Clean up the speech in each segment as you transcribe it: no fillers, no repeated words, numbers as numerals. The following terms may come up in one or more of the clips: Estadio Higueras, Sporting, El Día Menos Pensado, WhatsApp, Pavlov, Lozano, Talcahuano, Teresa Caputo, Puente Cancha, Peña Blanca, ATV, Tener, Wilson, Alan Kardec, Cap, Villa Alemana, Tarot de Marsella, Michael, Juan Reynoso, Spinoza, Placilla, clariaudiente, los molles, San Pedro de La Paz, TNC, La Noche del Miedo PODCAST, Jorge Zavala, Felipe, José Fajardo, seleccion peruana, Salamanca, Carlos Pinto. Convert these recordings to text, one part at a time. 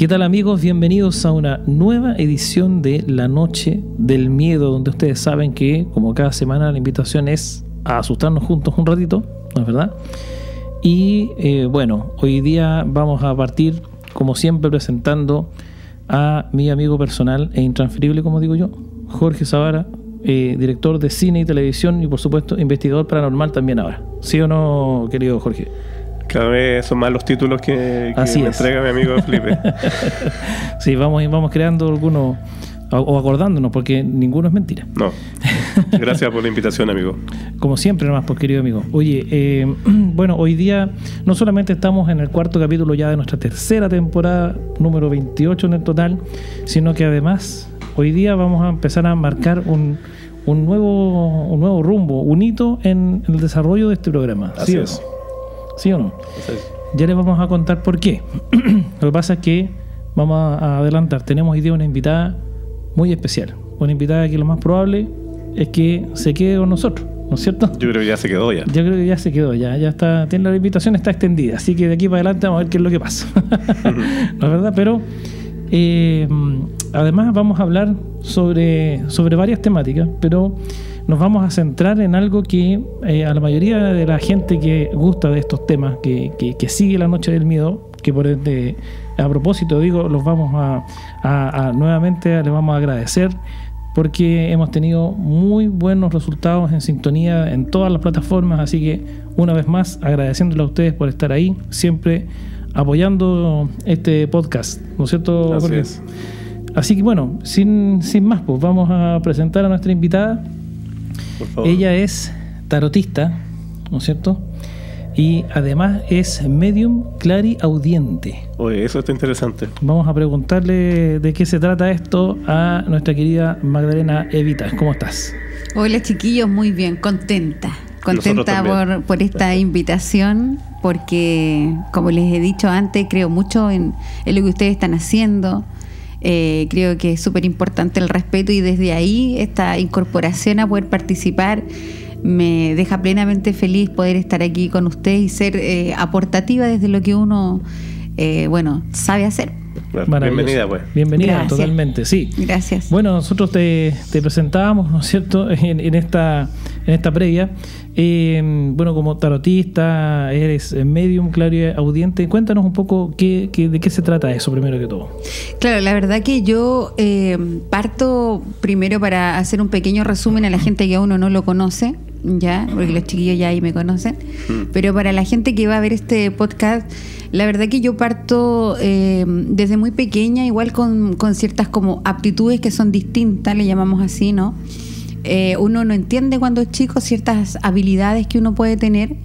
¿Qué tal, amigos? Bienvenidos a una nueva edición de La Noche del Miedo, donde ustedes saben que, como cada semana, la invitación es a asustarnos juntos un ratito, ¿no es verdad? Y bueno, hoy día vamos a partir, como siempre, presentando a mi amigo personal e intransferible, como digo yo, Jorge Zavala, director de cine y televisión y, por supuesto, investigador paranormal también ahora. ¿Sí o no, querido Jorge? Cada vez son más los títulos que me entrega mi amigo Felipe. Sí, vamos creando algunos o acordándonos, porque ninguno es mentira. No. Gracias por la invitación, amigo. Como siempre, nomás, pues, querido amigo. Oye, bueno, hoy día no solamente estamos en el cuarto capítulo ya de nuestra tercera temporada, número 28 en el total, sino que además hoy día vamos a empezar a marcar un nuevo rumbo, un hito en el desarrollo de este programa. Así es. ¿Sí o no? Ya les vamos a contar por qué. Lo que pasa es que vamos a adelantar. Tenemos hoy día una invitada muy especial. Una invitada que lo más probable es que se quede con nosotros, ¿no es cierto? Yo creo que ya se quedó ya. Yo creo que ya se quedó ya. Ya está, la invitación está extendida. Así que de aquí para adelante vamos a ver qué es lo que pasa. La verdad, pero además vamos a hablar sobre varias temáticas, pero nos vamos a centrar en algo que a la mayoría de la gente que gusta de estos temas, que sigue La Noche del Miedo, que por ende, a propósito digo, los vamos a nuevamente les vamos a agradecer, porque hemos tenido muy buenos resultados en sintonía en todas las plataformas, así que una vez más agradeciéndole a ustedes por estar ahí, siempre apoyando este podcast, ¿no es cierto, Jorge? Así es. Así que bueno, sin más, pues vamos a presentar a nuestra invitada. Ella es tarotista, ¿no es cierto? Y además es medium clariaudiente. Oye, eso está interesante. Vamos a preguntarle de qué se trata esto a nuestra querida Magdalena Evita. ¿Cómo estás? Hola, chiquillos, muy bien, contenta. Contenta por esta invitación, porque como les he dicho antes, creo mucho en lo que ustedes están haciendo. Creo que es súper importante el respeto, y desde ahí esta incorporación a poder participar me deja plenamente feliz, poder estar aquí con ustedes y ser aportativa desde lo que uno bueno, sabe hacer. Bienvenida, pues. Bienvenida. Gracias. Totalmente, sí. Gracias. Bueno, nosotros te presentábamos, ¿no es cierto?, en esta previa. Bueno, como tarotista, eres medium, clariaudiente. Cuéntanos un poco de qué se trata eso, primero que todo. Claro, la verdad que yo parto primero para hacer un pequeño resumen a la gente que aún no lo conoce, ya, porque los chiquillos ya ahí me conocen. Pero para la gente que va a ver este podcast, la verdad que yo parto desde muy pequeña, igual con ciertas como aptitudes que son distintas, le llamamos así, ¿no? Uno no entiende cuando es chico ciertas habilidades que uno puede tener,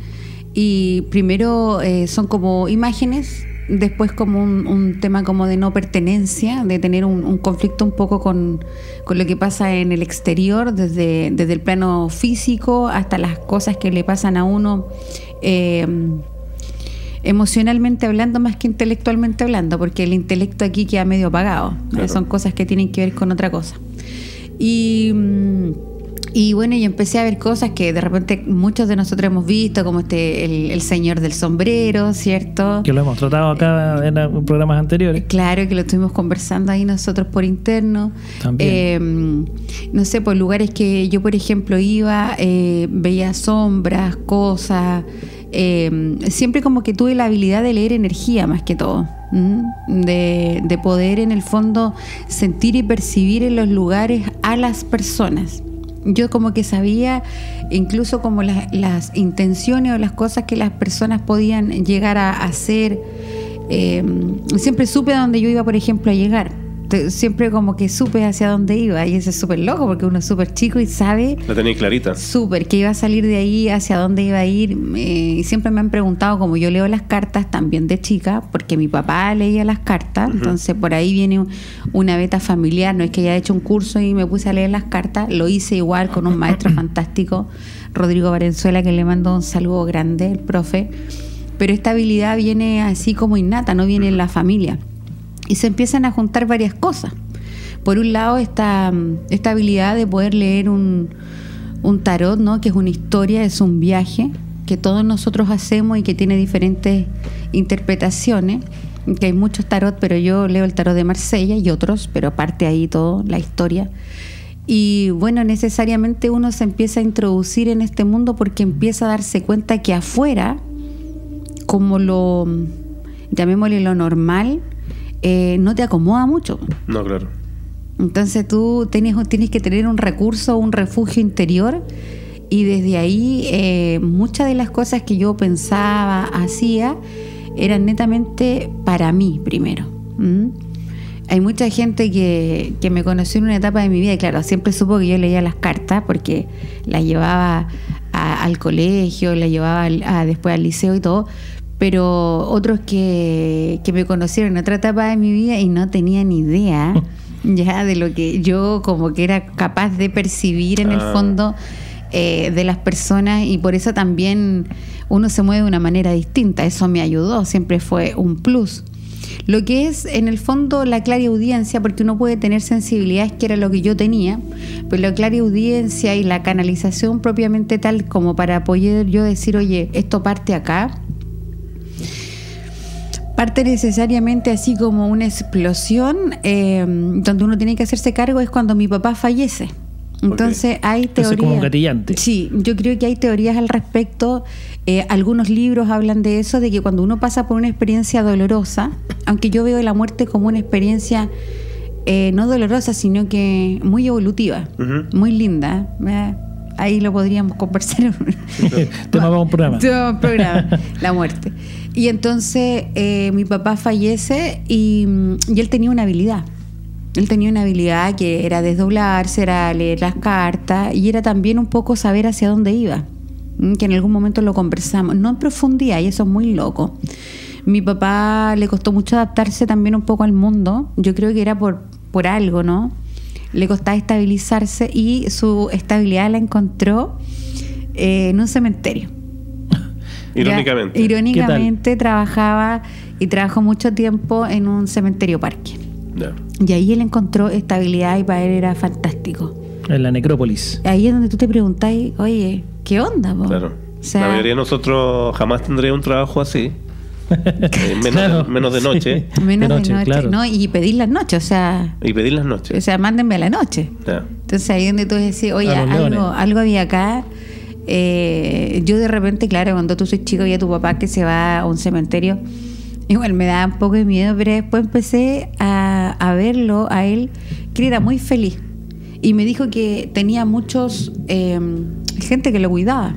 y primero son como imágenes, después como un tema como de no pertenencia, de tener un conflicto un poco con lo que pasa en el exterior, desde el plano físico hasta las cosas que le pasan a uno emocionalmente hablando, más que intelectualmente hablando, porque el intelecto aquí queda medio apagado. Claro. Son cosas que tienen que ver con otra cosa. Y bueno, yo empecé a ver cosas que de repente muchos de nosotros hemos visto, como el señor del sombrero, ¿cierto? Que lo hemos tratado acá en programas anteriores. Claro, que lo estuvimos conversando ahí nosotros por interno. También. No sé, por lugares que yo, por ejemplo, iba, veía sombras, cosas. Siempre como que tuve la habilidad de leer energía, más que todo. De poder en el fondo sentir y percibir en los lugares a las personas. Yo como que sabía incluso como las intenciones o las cosas que las personas podían llegar a hacer. Siempre supe a dónde yo iba, por ejemplo, a llegar. Siempre como que supe hacia dónde iba, y eso es súper loco porque uno es súper chico y sabe. La tenía clarita. Súper, que iba a salir de ahí, hacia dónde iba a ir. Y siempre me han preguntado, como yo leo las cartas también de chica, porque mi papá leía las cartas, entonces por ahí viene una beta familiar. No es que haya hecho un curso y me puse a leer las cartas, lo hice igual con un maestro fantástico, Rodrigo Varenzuela, que le mando un saludo grande, el profe. Pero esta habilidad viene así como innata, no viene en la familia. Y se empiezan a juntar varias cosas. Por un lado, esta habilidad de poder leer un tarot, ¿no?, que es una historia, es un viaje que todos nosotros hacemos y que tiene diferentes interpretaciones. que hay muchos tarot, pero yo leo el tarot de Marsella y otros, pero aparte ahí todo, la historia. Y bueno, necesariamente uno se empieza a introducir en este mundo porque empieza a darse cuenta que afuera, como lo, llamémosle lo normal, no te acomoda mucho. No, claro. Entonces tú tienes que tener un recurso, un refugio interior, y desde ahí muchas de las cosas que yo pensaba, hacía, eran netamente para mí primero. ¿Mm? Hay mucha gente que me conoció en una etapa de mi vida, y claro, siempre supo que yo leía las cartas porque las llevaba al colegio, las llevaba después al liceo y todo, pero otros que me conocieron en otra etapa de mi vida y no tenían idea ya de lo que yo como que era capaz de percibir en el fondo de las personas, y por eso también uno se mueve de una manera distinta. Eso me ayudó, siempre fue un plus. Lo que es, en el fondo, la clariaudiencia, porque uno puede tener sensibilidades, que era lo que yo tenía, pero la clariaudiencia y la canalización propiamente tal, como para poder yo decir, oye, esto parte acá, parte necesariamente así como una explosión, donde uno tiene que hacerse cargo, es cuando mi papá fallece. Entonces hay teorías. Eso es como un gatillante. Sí, yo creo que hay teorías al respecto. Algunos libros hablan de eso, de que cuando uno pasa por una experiencia dolorosa, aunque yo veo la muerte como una experiencia no dolorosa, sino que muy evolutiva, muy linda. Ahí lo podríamos conversar. Tomaba un programa. Tomaba un programa, la muerte. Y entonces mi papá fallece y él tenía una habilidad. Él tenía una habilidad que era desdoblarse, era leer las cartas, y era también un poco saber hacia dónde iba, que en algún momento lo conversamos, no en profundidad, y eso es muy loco. Mi papá le costó mucho adaptarse también un poco al mundo, yo creo que era por algo, ¿no? Le costaba estabilizarse, y su estabilidad la encontró en un cementerio. Irónicamente. Ya, irónicamente trabajó mucho tiempo en un cementerio parque. No. Y ahí él encontró estabilidad, y para él era fantástico. En la necrópolis. Ahí es donde tú te preguntás, oye, ¿qué onda, po? Claro. O sea, la mayoría de nosotros jamás tendría un trabajo así. Menos de noche. Menos de noche, claro. ¿No? Y pedir las noches, o sea. Y pedir las noches. O sea, mándenme a la noche. No. Entonces ahí es donde tú decís, oye, algo había acá. Yo de repente, claro, cuando tú sois chico y a tu papá que se va a un cementerio, igual me daba un poco de miedo, pero después empecé a verlo a él, que era muy feliz, y me dijo que tenía muchos gente que lo cuidaba.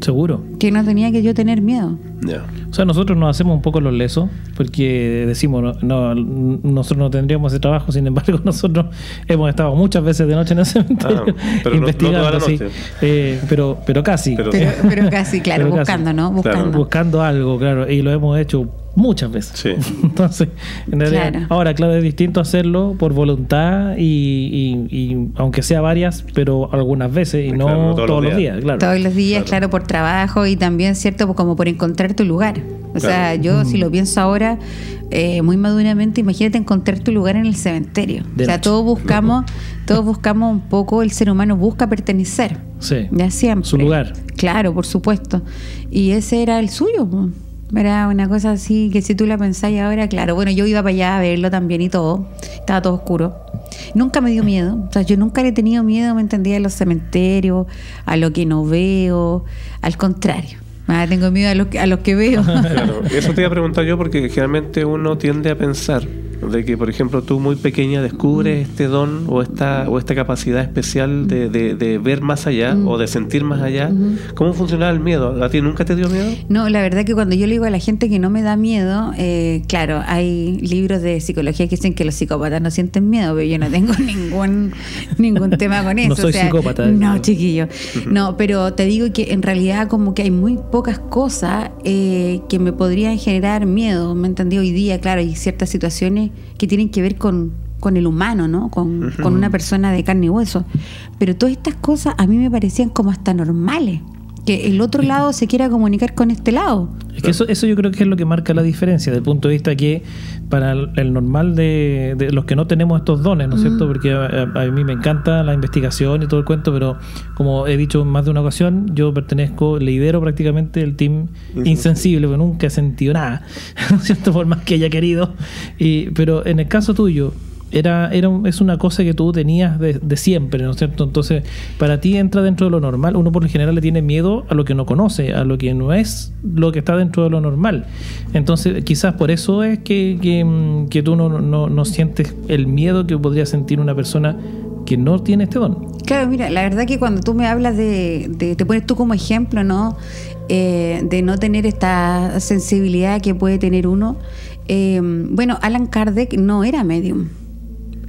Seguro. Que no tenía que yo tener miedo. Yeah. O sea, nosotros nos hacemos un poco los lesos porque decimos, no, nosotros no tendríamos ese trabajo, sin embargo, nosotros hemos estado muchas veces de noche en el cementerio investigando, no así, pero casi. Pero casi, claro, pero buscando, casi, ¿no? Buscando algo, claro, y lo hemos hecho muchas veces. Sí. Entonces, en realidad, claro. Ahora, claro, es distinto hacerlo por voluntad y aunque sea varias, pero algunas veces, y claro, no todos los días, claro. Todos los días, claro, por trabajo, y también, ¿cierto? Como por encontrar tu lugar. O claro. Sea, yo si lo pienso ahora, muy maduramente, imagínate encontrar tu lugar en el cementerio. De o sea, noche. Todos buscamos un poco, el ser humano busca pertenecer. Sí. Ya siempre. Su lugar. Claro, por supuesto. Y ese era el suyo, era una cosa así que si tú la pensás ahora, claro, bueno, yo iba para allá a verlo también y todo, estaba todo oscuro, nunca me dio miedo, o sea, yo nunca le he tenido miedo, me entendía, a los cementerios, a lo que no veo, al contrario, tengo miedo a los que veo. Claro, eso te iba a preguntar yo, porque generalmente uno tiende a pensar de que, por ejemplo, tú muy pequeña descubres este don o esta capacidad especial de ver más allá o de sentir más allá. ¿Cómo funcionaba el miedo? ¿A ti nunca te dio miedo? No, la verdad que cuando yo le digo a la gente que no me da miedo, claro, hay libros de psicología que dicen que los psicópatas no sienten miedo, pero yo no tengo ningún tema con eso. No soy psicópata. No, chiquillo. No, pero te digo que en realidad como que hay muy pocas cosas que me podrían generar miedo, ¿me entendí? Hoy día, claro, hay ciertas situaciones que tienen que ver con el humano, ¿no? Con una persona de carne y hueso. Pero todas estas cosas a mí me parecían como hasta normales. que el otro lado se quiera comunicar con este lado. Es que eso yo creo que es lo que marca la diferencia, desde el punto de vista que para el normal de los que no tenemos estos dones, ¿no es cierto? Porque a mí me encanta la investigación y todo el cuento, pero como he dicho en más de una ocasión, yo pertenezco, lidero prácticamente el team insensible, porque nunca he sentido nada, ¿no es cierto? Por más que haya querido. Pero en el caso tuyo, es una cosa que tú tenías de siempre, ¿no es cierto? Entonces, para ti entra dentro de lo normal. Uno por lo general le tiene miedo a lo que no conoce, a lo que no es lo que está dentro de lo normal. Entonces, quizás por eso es que tú no sientes el miedo que podría sentir una persona que no tiene este don. Claro, mira, la verdad que cuando tú me hablas te pones tú como ejemplo, ¿no? De no tener esta sensibilidad que puede tener uno. Bueno, Alan Kardec no era medium.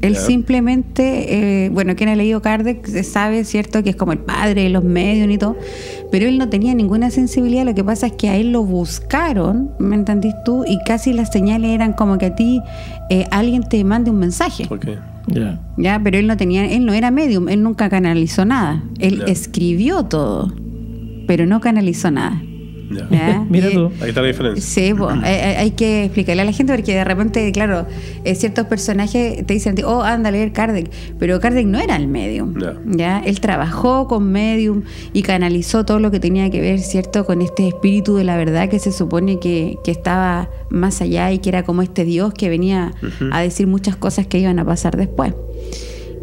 Él simplemente, bueno, quien ha leído Kardec sabe, ¿cierto?, que es como el padre de los medios y todo, pero él no tenía ninguna sensibilidad. Lo que pasa es que a él lo buscaron, ¿me entendís tú? Y casi las señales eran como que a ti alguien te mande un mensaje. Okay. Yeah. Ya, pero él no era medium, él nunca canalizó nada. Él escribió todo, pero no canalizó nada. Yeah. Mira tú, ahí está la diferencia. Sí, pues, hay que explicarle a la gente, porque de repente, claro, ciertos personajes te dicen, oh, anda a leer Kardec, pero Kardec no era el medium. Yeah. ¿Ya? Él trabajó con medium y canalizó todo lo que tenía que ver, ¿cierto?, con este espíritu de la verdad que se supone que estaba más allá y que era como este Dios que venía a decir muchas cosas que iban a pasar después.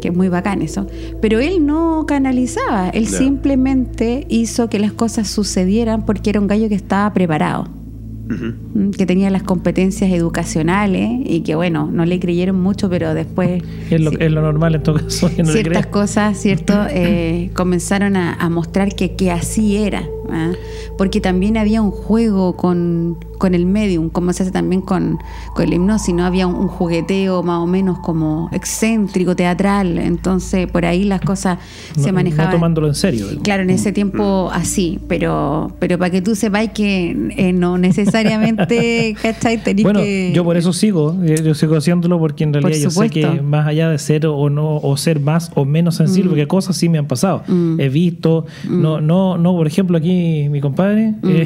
Que es muy bacán eso, pero él no canalizaba, él simplemente hizo que las cosas sucedieran porque era un gallo que estaba preparado, que tenía las competencias educacionales y que, bueno, no le creyeron mucho, pero después es lo normal en todo caso, que no ciertas cosas, ¿cierto? Comenzaron a mostrar que así era, ¿eh? Porque también había un juego con el medium, como se hace también con el hipnosis, ¿no? Había un jugueteo más o menos como excéntrico, teatral, entonces por ahí las cosas se manejaban. No tomándolo en serio. Claro, en ese tiempo así, pero para que tú sepas que no necesariamente, ¿cachai? Bueno, yo por eso sigo, yo sigo haciéndolo porque en realidad yo sé que más allá de ser o no, o ser más o menos sensible, porque cosas sí me han pasado. He visto, no, por ejemplo, aquí mi compadre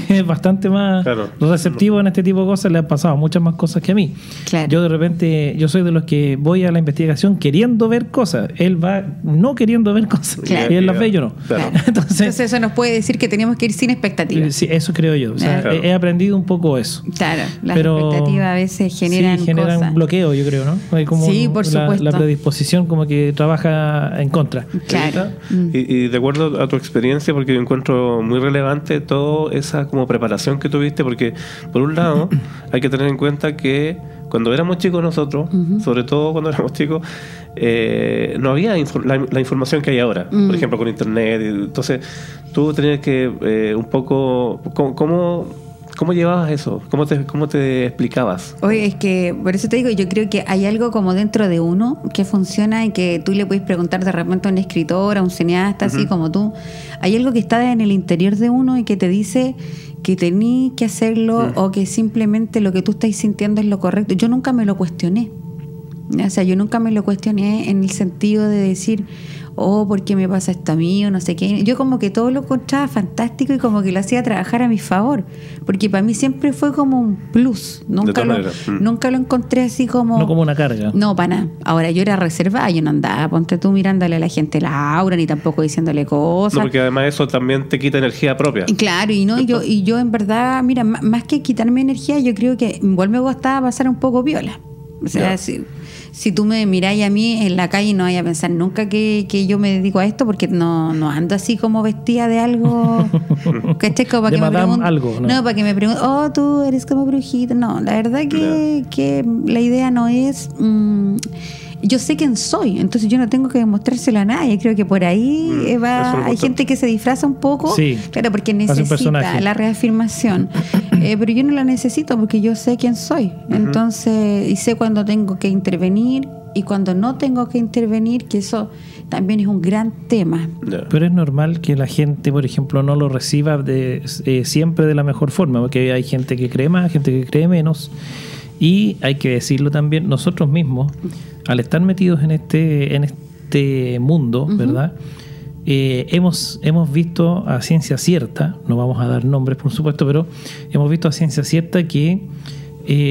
es bastante más receptivo en este tipo de cosas, le han pasado muchas más cosas que a mí. Claro. Yo de repente, yo soy de los que voy a la investigación queriendo ver cosas. Él va no queriendo ver cosas. Claro. Y él las ve, yo no. Claro. Entonces eso nos puede decir que tenemos que ir sin expectativas. Sí, eso creo yo. O sea, he aprendido un poco eso. Claro, las expectativas a veces generan cosas. Un bloqueo, yo creo, ¿no? Hay como por supuesto. La predisposición como que trabaja en contra. Claro. Y de acuerdo a tu experiencia, porque yo encuentro muy relevante toda esa como preparación que tuviste, porque por un lado, hay que tener en cuenta que cuando éramos chicos nosotros, sobre todo cuando éramos chicos, no había la información que hay ahora, por ejemplo, con internet. Entonces, tú tenías que un poco... ¿Cómo llevabas eso? ¿Cómo te explicabas? Oye, es que por eso te digo, yo creo que hay algo como dentro de uno que funciona y que tú le puedes preguntar de repente a un escritor, a un cineasta, así como tú. Hay algo que está en el interior de uno y que te dice que tenés que hacerlo o que simplemente lo que tú estás sintiendo es lo correcto. Yo nunca me lo cuestioné. O sea, yo nunca me lo cuestioné en el sentido de decir, oh, ¿por qué me pasa esto a mí? O no sé qué. Yo como que todo lo encontraba fantástico y como que lo hacía trabajar a mi favor. Porque para mí siempre fue como un plus. Nunca lo encontré así como... No como una carga. No, para nada. Ahora, yo era reservada, yo no andaba, ponte tú, mirándole a la gente la aura, ni tampoco diciéndole cosas. No, porque además eso también te quita energía propia. Claro, y no, yo en verdad, mira, más que quitarme energía, yo creo que igual me gustaba pasar un poco viola. O sea, si tú me miráis a mí en la calle, no vayas a pensar nunca que yo me dedico a esto, porque no ando así como vestida de algo. ¿Cachai? Para que me pregunten. No, para que me pregunten, oh, tú eres como brujita. No, la verdad que la idea no es. Yo sé quién soy, entonces yo no tengo que demostrárselo a nadie. Creo que por ahí va. Hay gente que se disfraza un poco, claro, porque necesita la reafirmación. Pero yo no la necesito porque yo sé quién soy. Entonces, y sé cuándo tengo que intervenir y cuando no tengo que intervenir, que eso también es un gran tema. Pero es normal que la gente, por ejemplo, no lo reciba siempre de la mejor forma, porque hay gente que cree más, gente que cree menos. Y hay que decirlo también, nosotros mismos, al estar metidos en este mundo, ¿verdad? Hemos visto a ciencia cierta, no vamos a dar nombres por supuesto, pero hemos visto a ciencia cierta que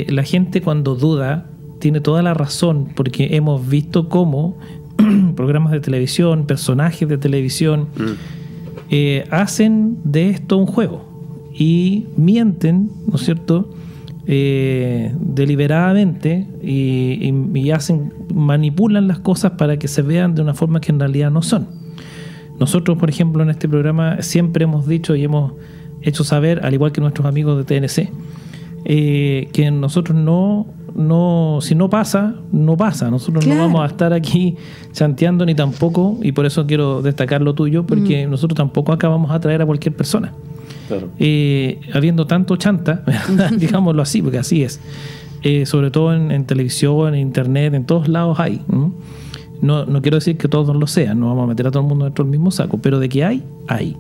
la gente cuando duda tiene toda la razón, porque hemos visto cómo programas de televisión, personajes de televisión hacen de esto un juego y mienten, ¿no es cierto?, deliberadamente y manipulan las cosas para que se vean de una forma que en realidad no son. Nosotros, por ejemplo, en este programa siempre hemos dicho y hemos hecho saber, al igual que nuestros amigos de TNC, que nosotros si no pasa, no pasa. Nosotros claro. no vamos a estar aquí chanteando ni tampoco, y por eso quiero destacar lo tuyo, porque nosotros tampoco acá vamos a traer a cualquier persona. Claro. Habiendo tanto chanta, digámoslo así, porque así es. Sobre todo en televisión, en internet, en todos lados hay. No quiero decir que todos lo sean, no vamos a meter a todo el mundo dentro del mismo saco, pero de que hay, hay.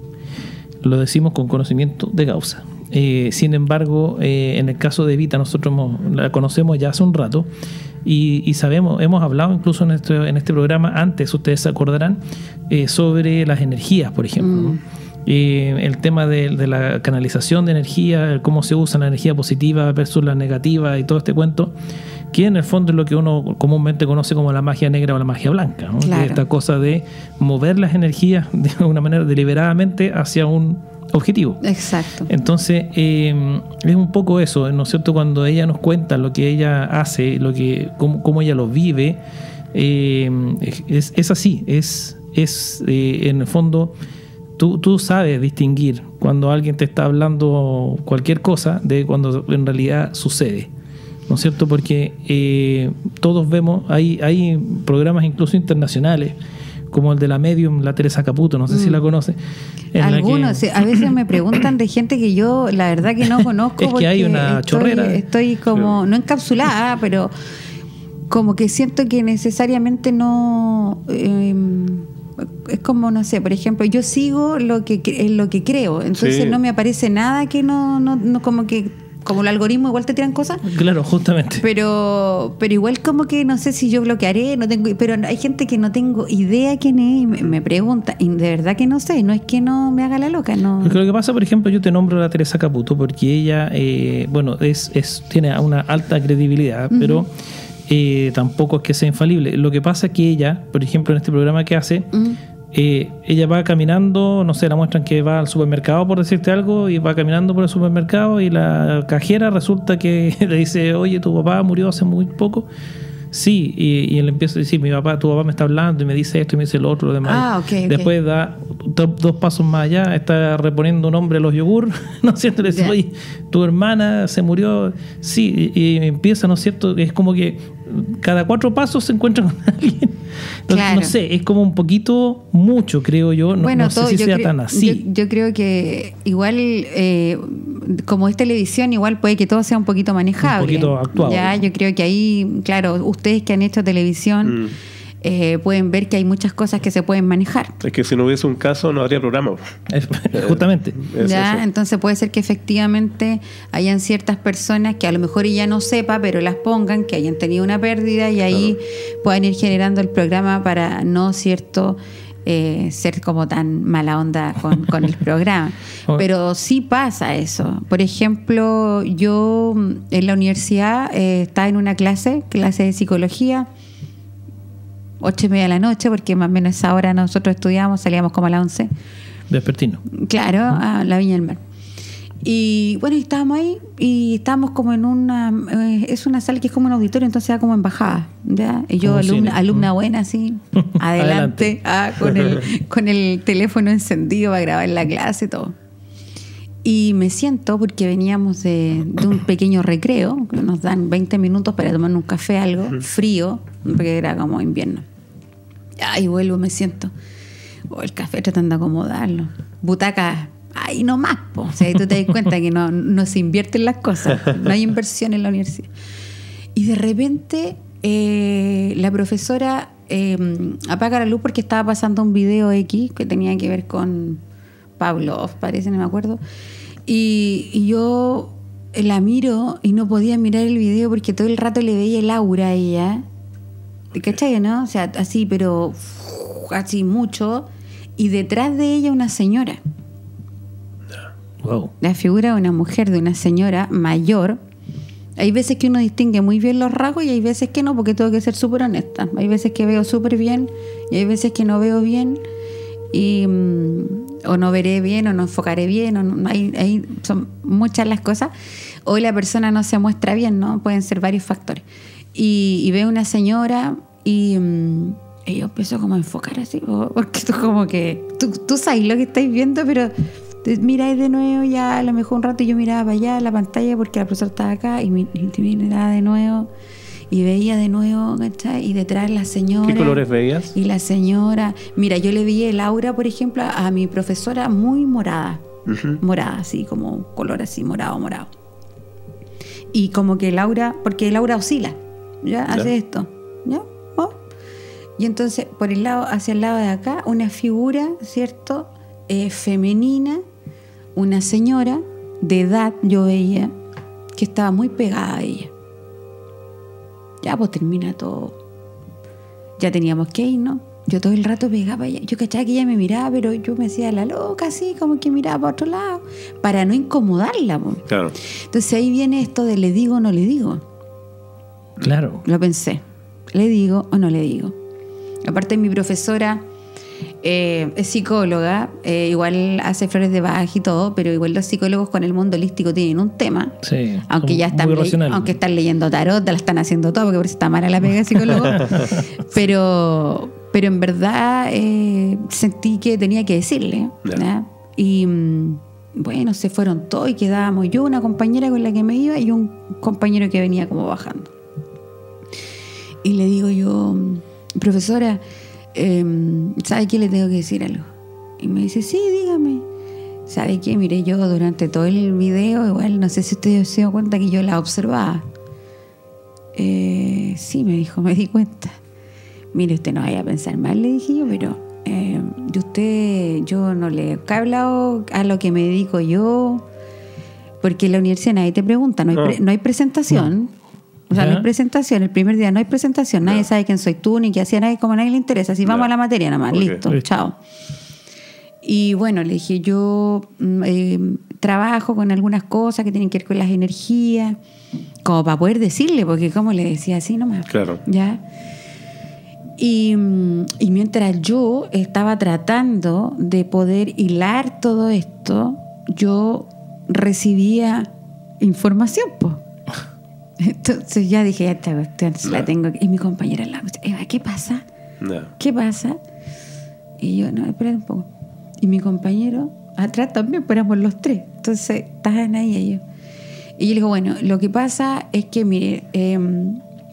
Lo decimos con conocimiento de causa. Sin embargo, en el caso de Evita, nosotros la conocemos ya hace un rato y sabemos, hemos hablado incluso en este programa antes, ustedes se acordarán, sobre las energías, por ejemplo. El tema de la canalización de energía, cómo se usa la energía positiva versus la negativa y todo este cuento, que en el fondo es lo que uno comúnmente conoce como la magia negra o la magia blanca, ¿no? Claro. Esta cosa de mover las energías de alguna manera deliberadamente hacia un objetivo. Exacto. Entonces es un poco eso, ¿no es cierto? Cuando ella nos cuenta lo que ella hace, cómo ella lo vive, es así, en el fondo. Tú sabes distinguir cuando alguien te está hablando cualquier cosa de cuando en realidad sucede, ¿no es cierto? Porque todos vemos, hay programas incluso internacionales, como el de la medium, la Teresa Caputo, no sé si la conoce. Algunos, a veces me preguntan de gente que yo la verdad que no conozco. Es que hay una chorrera. Estoy como, no encapsulada, pero como que siento que necesariamente no... es como, no sé, por ejemplo, yo sigo lo que creo, entonces sí. No me aparece nada que no como que, como el algoritmo igual te tiran cosas. Claro, justamente. Pero igual como que no sé si yo bloquearé, no tengo, pero hay gente que no tengo idea quién es y me pregunta, y de verdad que no sé, no es que no me haga la loca, no. Porque lo que pasa, por ejemplo, yo te nombro a la Teresa Caputo porque ella, bueno, tiene una alta credibilidad, pero... tampoco es que sea infalible. Lo que pasa es que ella, por ejemplo, en este programa que hace, ella va caminando, no sé, la muestran que va al supermercado, por decirte algo, y va caminando por el supermercado y la cajera resulta que le dice, oye, tu papá murió hace muy poco. Sí, y él empieza a decir, tu papá me está hablando y me dice esto y me dice lo otro, lo demás. Okay. Después da dos pasos más allá, está reponiendo un hombre los yogur, ¿no es cierto? Le dice, oye, tu hermana se murió. Sí, y empieza, ¿no es cierto? Es como que cada 4 pasos se encuentra con alguien. Entonces, claro. No sé, es como un poquito mucho, creo yo. No sé si sea tan así. Yo creo que igual, como es televisión, igual puede que todo sea un poquito manejable. Un poquito actuado. Yo creo que ahí, claro, ustedes que han hecho televisión pueden ver que hay muchas cosas que se pueden manejar. Es que si no hubiese un caso, no habría programa. Justamente. Entonces puede ser que efectivamente hayan ciertas personas que a lo mejor ella no sepa, pero las pongan, que hayan tenido una pérdida y ahí puedan ir generando el programa para no cierto... ser como tan mala onda con el programa. Pero sí pasa eso. Por ejemplo, yo en la universidad estaba en una clase de psicología, 8:30 de la noche, porque más o menos esa hora nosotros estudiábamos, salíamos como a las 11. Despertino. Claro, a la Viña del Mar. Y bueno, estábamos ahí y estábamos como en una... es una sala que es como un auditorio, entonces era como embajada, ¿ya? Y yo, alumna buena, así, adelante, con el teléfono encendido para grabar la clase y todo. Y me siento, porque veníamos de un pequeño recreo, que nos dan 20 minutos para tomar un café, algo frío, porque era como invierno. Ahí vuelvo, me siento. El café tratando de acomodarlo. Butacas... ahí nomás, po. O sea, tú te das cuenta que no se invierten las cosas, no hay inversión en la universidad. Y de repente la profesora apaga la luz porque estaba pasando un video X que tenía que ver con Pavlov, parece, no me acuerdo, y yo la miro y no podía mirar el video porque todo el rato le veía el aura a ella, ¿cachai? ¿No? O sea, así, pero así mucho. y detrás de ella una señora. Wow. La figura de una mujer, de una señora mayor. Hay veces que uno distingue muy bien los rasgos y hay veces que no, porque tengo que ser súper honesta. Hay veces que veo súper bien y hay veces que no veo bien, y o no veré bien o no enfocaré bien, o no, son muchas las cosas. Hoy la persona no se muestra bien, ¿no? Pueden ser varios factores. Y veo una señora y yo empiezo como a enfocar así, porque tú como que... Tú sabes lo que estáis viendo, pero... miráis de nuevo, ya a lo mejor un rato yo miraba para allá la pantalla porque la profesora estaba acá y miraba de nuevo y veía de nuevo, ¿cachai? Y detrás la señora. ¿Qué colores veías? Y la señora, mira, yo le vi el aura, por ejemplo, a mi profesora muy morada, morada, así como color así, morado, morado. Y como que el aura, porque el aura oscila, ¿ya? Hace esto, ¿ya? Oh. Y entonces, por el lado, hacia el lado de acá, una figura, ¿cierto? Femenina. Una señora de edad, yo veía que estaba muy pegada a ella. Ya, pues termina todo. Ya teníamos que ir, ¿no? Yo todo el rato pegaba a ella. Yo cachaba que ella me miraba, pero yo me hacía la loca, así, como que miraba para otro lado, para no incomodarla. Claro. Entonces ahí viene esto de le digo o no le digo. Claro. Lo pensé. ¿Le digo o no le digo? Aparte, mi profesora... es psicóloga, igual hace flores de Bach y todo, pero igual los psicólogos con el mundo holístico tienen un tema, sí, aunque ya están aunque están leyendo tarot, la están haciendo todo, porque por eso está mala la pega de psicólogo. pero en verdad sentí que tenía que decirle, ¿no? Y bueno, se fueron todos y quedábamos yo, una compañera con la que me iba y un compañero que venía como bajando, y le digo yo, profesora, ¿sabe qué? Le tengo que decir algo. Y me dice, sí, dígame. ¿Sabe qué? Mire, yo durante todo el video, igual no sé si ustedes se dieron cuenta que yo la observaba. Sí, me dijo, me di cuenta. Mire, usted no vaya a pensar mal, le dije yo, pero de usted yo no le he hablado a lo que me dedico yo, porque en la universidad nadie te pregunta, no hay presentación. O sea, no hay presentación, el primer día no hay presentación, nadie sabe quién soy tú, ni qué hacía, nadie, como a nadie le interesa, así vamos a la materia nada más, listo, chao. Y bueno, le dije, yo trabajo con algunas cosas que tienen que ver con las energías, como para poder decirle, porque como le decía así nomás. Claro. ¿Ya? Y mientras yo estaba tratando de poder hilar todo esto, yo recibía información, pues. Entonces ya dije, ya esta cuestión la tengo. Y mi compañera al lado me dice, Eva, ¿qué pasa? ¿Qué pasa? Y yo, no, espera un poco. Y mi compañero atrás también, pero éramos los tres. Entonces estaban ahí ellos. Y yo le digo, bueno, lo que pasa es que, mire,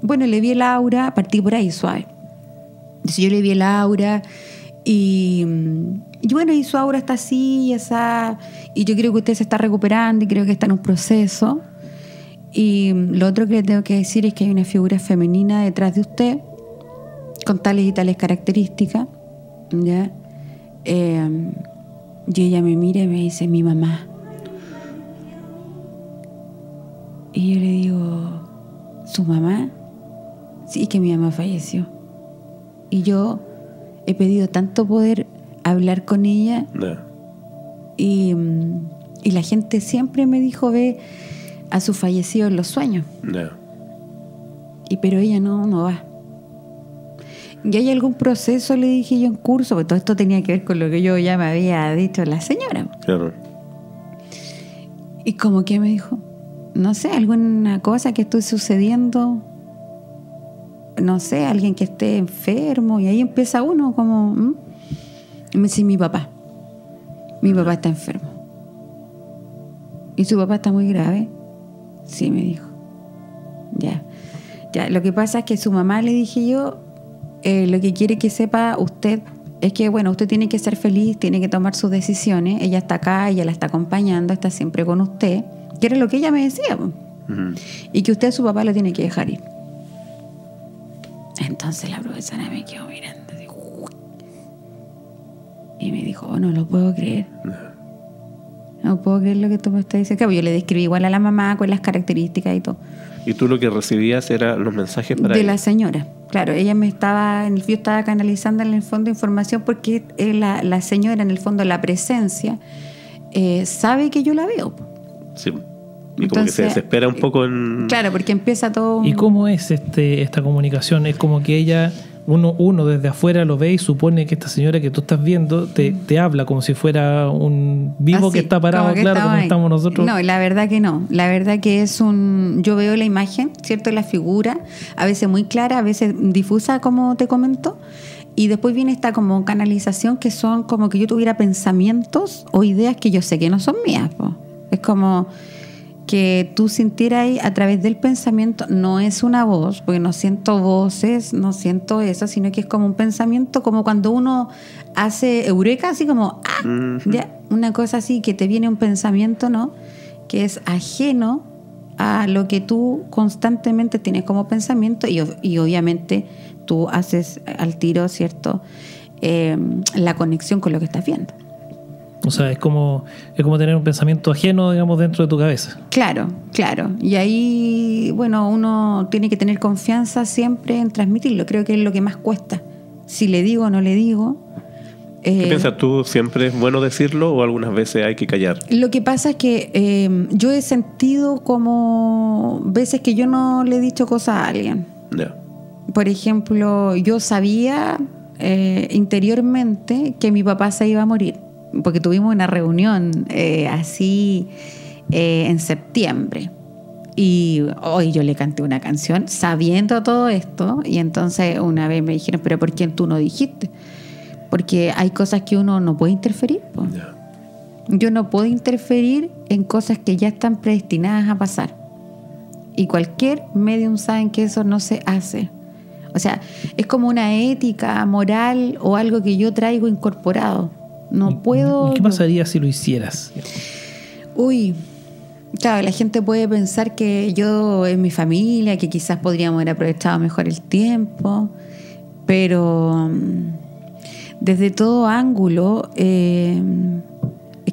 bueno, le vi el aura, partí por ahí suave. Entonces yo le vi el aura y bueno, y su aura está así, y esa, y yo creo que usted se está recuperando y creo que está en un proceso. Y lo otro que le tengo que decir es que hay una figura femenina detrás de usted con tales y tales características, ¿ya? Y ella me mira y me dice, mi mamá. Y yo le digo, ¿su mamá? Sí, que mi mamá falleció. Y yo he pedido tanto poder hablar con ella. Y la gente siempre me dijo, ve a su fallecido en los sueños. Y pero ella no va. ¿Y hay algún proceso? Le dije yo, en curso, porque todo esto tenía que ver con lo que yo ya me había dicho la señora. Claro. Y como que me dijo, no sé, alguna cosa que esté sucediendo, no sé, alguien que esté enfermo, y ahí empieza uno como... Y me dice, mi papá está enfermo. ¿Y su papá está muy grave? Sí, me dijo. Ya, lo que pasa es que su mamá, le dije yo, lo que quiere que sepa usted es que, bueno, usted tiene que ser feliz, tiene que tomar sus decisiones. Ella está acá, ella la está acompañando, está siempre con usted, que era lo que ella me decía. Y que usted a su papá lo tiene que dejar ir. Entonces la profesora me quedó mirando y me dijo, oh, no lo puedo creer. No puedo creer lo que tú me estás diciendo. Claro, yo le describí igual a la mamá con las características y todo. ¿Y tú lo que recibías eran los mensajes para ella? La señora. Claro, ella me estaba, yo estaba canalizando en el fondo información porque la señora, en el fondo, la presencia, sabe que yo la veo. Sí. Y entonces, como que se desespera un poco en... Claro, porque empieza todo... ¿Y cómo es esta comunicación? Es como que ella... Uno desde afuera lo ve y supone que esta señora que tú estás viendo te habla como si fuera un vivo. Así, que está parado, como que claro, como estamos nosotros. No, la verdad que no. La verdad que es un... Yo veo la imagen, ¿cierto? La figura, a veces muy clara, a veces difusa, como te comento. Y después viene esta como canalización que son como que yo tuviera pensamientos o ideas que yo sé que no son mías, po. Es como... que tú sintieras ahí a través del pensamiento. No es una voz, porque no siento voces, no siento eso, sino que es como un pensamiento, como cuando uno hace eureka, así como ¡ah! Uh-huh. Ya, una cosa así, que te viene un pensamiento, ¿no? Que es ajeno a lo que tú constantemente tienes como pensamiento y obviamente tú haces al tiro, ¿cierto? La conexión con lo que estás viendo. O sea, es como tener un pensamiento ajeno, digamos, dentro de tu cabeza. Claro, claro. Y ahí, bueno, uno tiene que tener confianza siempre en transmitirlo. Creo que es lo que más cuesta. Si le digo o no le digo. ¿Qué piensas tú? ¿Siempre es bueno decirlo o algunas veces hay que callar? Lo que pasa es que yo he sentido como veces que yo no le he dicho cosas a alguien. Yeah. Por ejemplo, yo sabía interiormente que mi papá se iba a morir, porque tuvimos una reunión en septiembre y hoy yo le canté una canción sabiendo todo esto. Y entonces una vez me dijeron, pero ¿por qué tú no dijiste? Porque hay cosas que uno no puede interferir, po. Yeah. Yo no puedo interferir en cosas que ya están predestinadas a pasar y cualquier medium saben que eso no se hace. O sea, es como una ética moral o algo que yo traigo incorporado. No puedo. ¿Qué pasaría si lo hicieras? Uy, claro, la gente puede pensar que yo en mi familia, que quizás podríamos haber aprovechado mejor el tiempo, pero desde todo ángulo es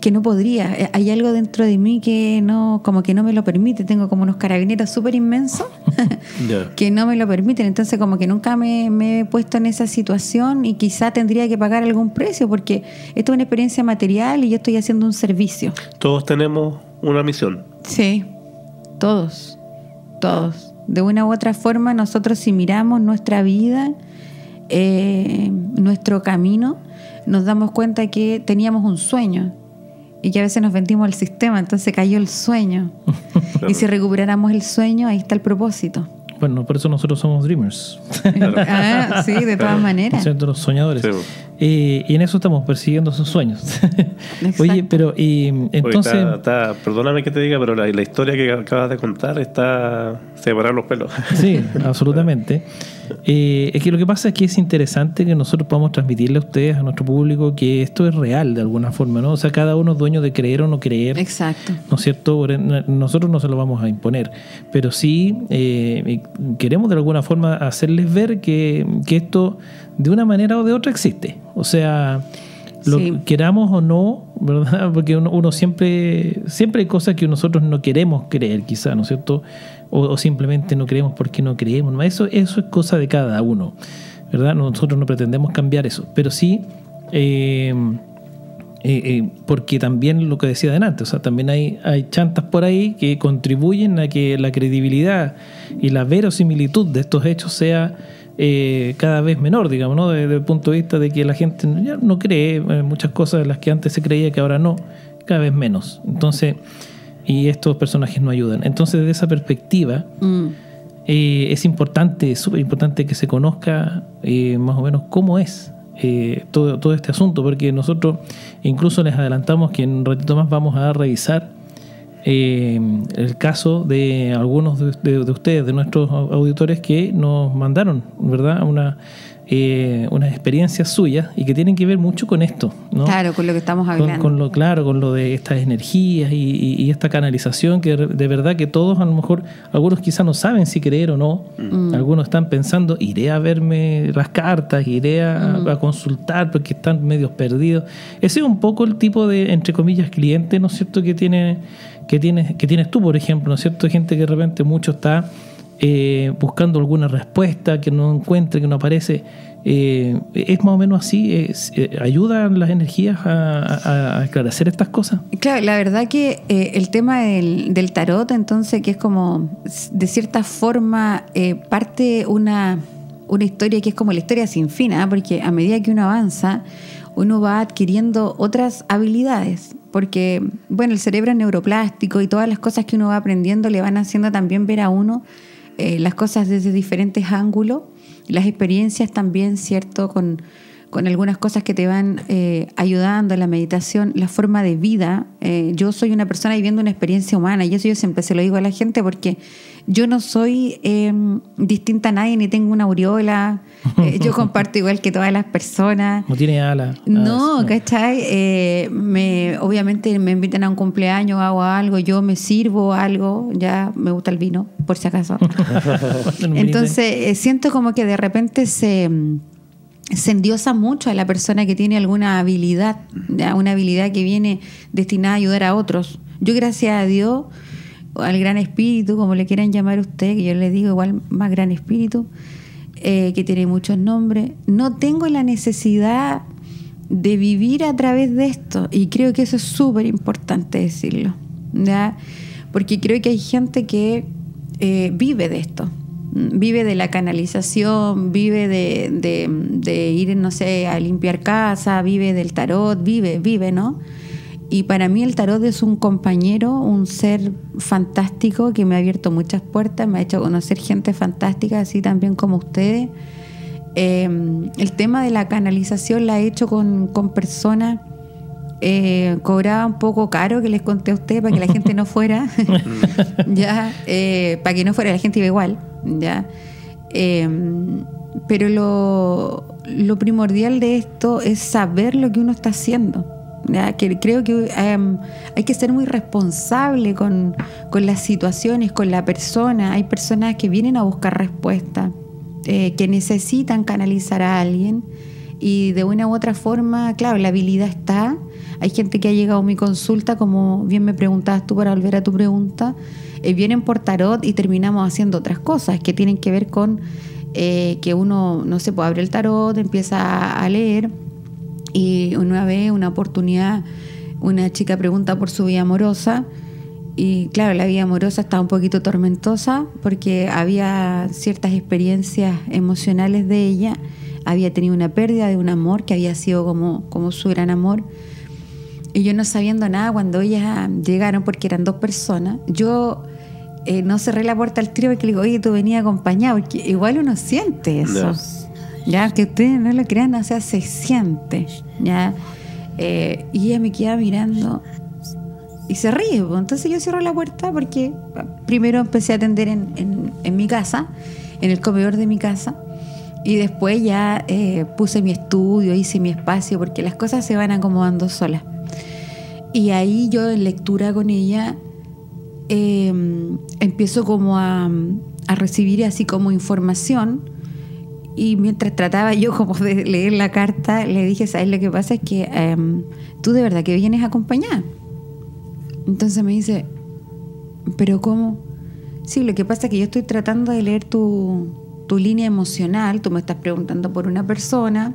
que no podría. Hay algo dentro de mí que no, como que no me lo permite. Tengo como unos carabineros súper inmensos yeah, que no me lo permiten. Entonces como que nunca me he puesto en esa situación y quizá tendría que pagar algún precio, porque esto es una experiencia material y yo estoy haciendo un servicio. Todos tenemos una misión. Sí, todos. De una u otra forma nosotros, si miramos nuestra vida, nuestro camino, nos damos cuenta que teníamos un sueño y que a veces nos vendimos al sistema, entonces cayó el sueño. Claro. Y si recuperáramos el sueño, ahí está el propósito. Bueno, por eso nosotros somos dreamers. Claro. Ah, sí, de todas claro, maneras. Somos los soñadores. Sí. Y en eso estamos, persiguiendo sus sueños. Oye, pero entonces... Oye, perdóname que te diga, pero la historia que acabas de contar está... se paran los pelos. Sí, absolutamente. Es que lo que pasa es que es interesante que nosotros podamos transmitirle a ustedes, a nuestro público, que esto es real de alguna forma, ¿no? O sea, cada uno es dueño de creer o no creer. Exacto. ¿No es cierto? Nosotros no se lo vamos a imponer, pero sí queremos de alguna forma hacerles ver que esto de una manera o de otra existe. O sea, lo sí, queramos o no, ¿verdad? Porque uno siempre hay cosas que nosotros no queremos creer, quizá, ¿no es cierto? O simplemente no creemos porque no creemos. No, eso es cosa de cada uno, ¿verdad? Nosotros no pretendemos cambiar eso, pero sí porque también lo que decía adelante, o sea, también hay chantas por ahí que contribuyen a que la credibilidad y la verosimilitud de estos hechos sea cada vez menor, digamos, ¿no? Desde el punto de vista de que la gente ya no cree muchas cosas de las que antes se creía, que ahora no, cada vez menos. Entonces, y estos personajes no ayudan. Entonces, desde esa perspectiva, es importante, súper importante que se conozca más o menos cómo es todo este asunto, porque nosotros incluso les adelantamos que en un ratito más vamos a revisar el caso de algunos de ustedes, de nuestros auditores que nos mandaron, ¿verdad?, unas experiencias suyas y que tienen que ver mucho con esto, ¿no? Claro, con lo que estamos hablando. Con lo de estas energías y esta canalización que de verdad que todos, a lo mejor, algunos quizás no saben si creer o no, algunos están pensando, iré a verme las cartas, iré a consultar porque están medios perdidos. Ese es un poco el tipo de, entre comillas, cliente, ¿no es cierto?, que tienes tú, por ejemplo, ¿no es cierto? Gente que de repente mucho está... buscando alguna respuesta que no encuentre, que no aparece. ¿Es más o menos así? ¿Ayudan las energías a esclarecer estas cosas? Claro, la verdad que el tema del tarot, entonces, que es como, de cierta forma, parte una historia que es como la historia sin fin, ¿eh? Porque a medida que uno avanza, uno va adquiriendo otras habilidades. Porque, bueno, el cerebro es neuroplástico y todas las cosas que uno va aprendiendo le van haciendo también ver a uno las cosas desde diferentes ángulos, las experiencias también, ¿cierto? Con algunas cosas que te van ayudando, la meditación, la forma de vida. Yo soy una persona viviendo una experiencia humana y eso yo siempre se lo digo a la gente porque yo no soy distinta a nadie, ni tengo una aureola. Yo comparto igual que todas las personas. No tiene alas. No, ¿cachai? Obviamente me invitan a un cumpleaños, hago algo, yo me sirvo algo, ya me gusta el vino, por si acaso. Entonces siento como que de repente se endiosa mucho a la persona que tiene alguna habilidad, una habilidad que viene destinada a ayudar a otros. Yo, gracias a Dios, al gran espíritu, como le quieran llamar a usted, que yo le digo igual más gran espíritu, que tiene muchos nombres, no tengo la necesidad de vivir a través de esto. Y creo que eso es súper importante decirlo, ¿ya? Porque creo que hay gente que vive de esto. Vive de la canalización, vive de ir, no sé, a limpiar casa, vive del tarot, vive, ¿no? Y para mí el tarot es un compañero, un ser fantástico que me ha abierto muchas puertas, me ha hecho conocer gente fantástica, así también como ustedes. El tema de la canalización la he hecho con personas cobraba un poco caro, que les conté a ustedes, para que la gente no fuera ya, para que no fuera, la gente iba igual, ya. Pero lo primordial de esto es saber lo que uno está haciendo, ¿ya? Que creo que hay que ser muy responsable con las situaciones, con la persona. Hay personas que vienen a buscar respuesta, que necesitan canalizar a alguien y de una u otra forma, claro, la habilidad está. Hay gente que ha llegado a mi consulta, como bien me preguntabas tú, para volver a tu pregunta, vienen por tarot y terminamos haciendo otras cosas que tienen que ver con que uno, no sé, puede abrir el tarot, empieza a leer. Y una vez, una oportunidad, una chica pregunta por su vida amorosa y claro, la vida amorosa estaba un poquito tormentosa porque había ciertas experiencias emocionales de ella. Había tenido una pérdida de un amor que había sido como su gran amor. Y yo, no sabiendo nada, cuando ellas llegaron, porque eran dos personas, yo no cerré la puerta al tiro porque le digo, oye, tú venías acompañada, porque igual uno siente eso. No. Ya, que ustedes no lo crean, o sea, se siente. ¿Ya? Y ella me queda mirando y se ríe. Entonces yo cierro la puerta porque primero empecé a atender en mi casa, en el comedor de mi casa. Y después ya puse mi estudio, hice mi espacio, porque las cosas se van acomodando solas. Y ahí yo, en lectura con ella, empiezo como a recibir así como información. Y mientras trataba yo como de leer la carta, le dije, ¿sabes lo que pasa? Es que tú de verdad que vienes acompañada. Entonces me dice, ¿pero cómo? Sí, lo que pasa es que yo estoy tratando de leer tu línea emocional. Tú me estás preguntando por una persona,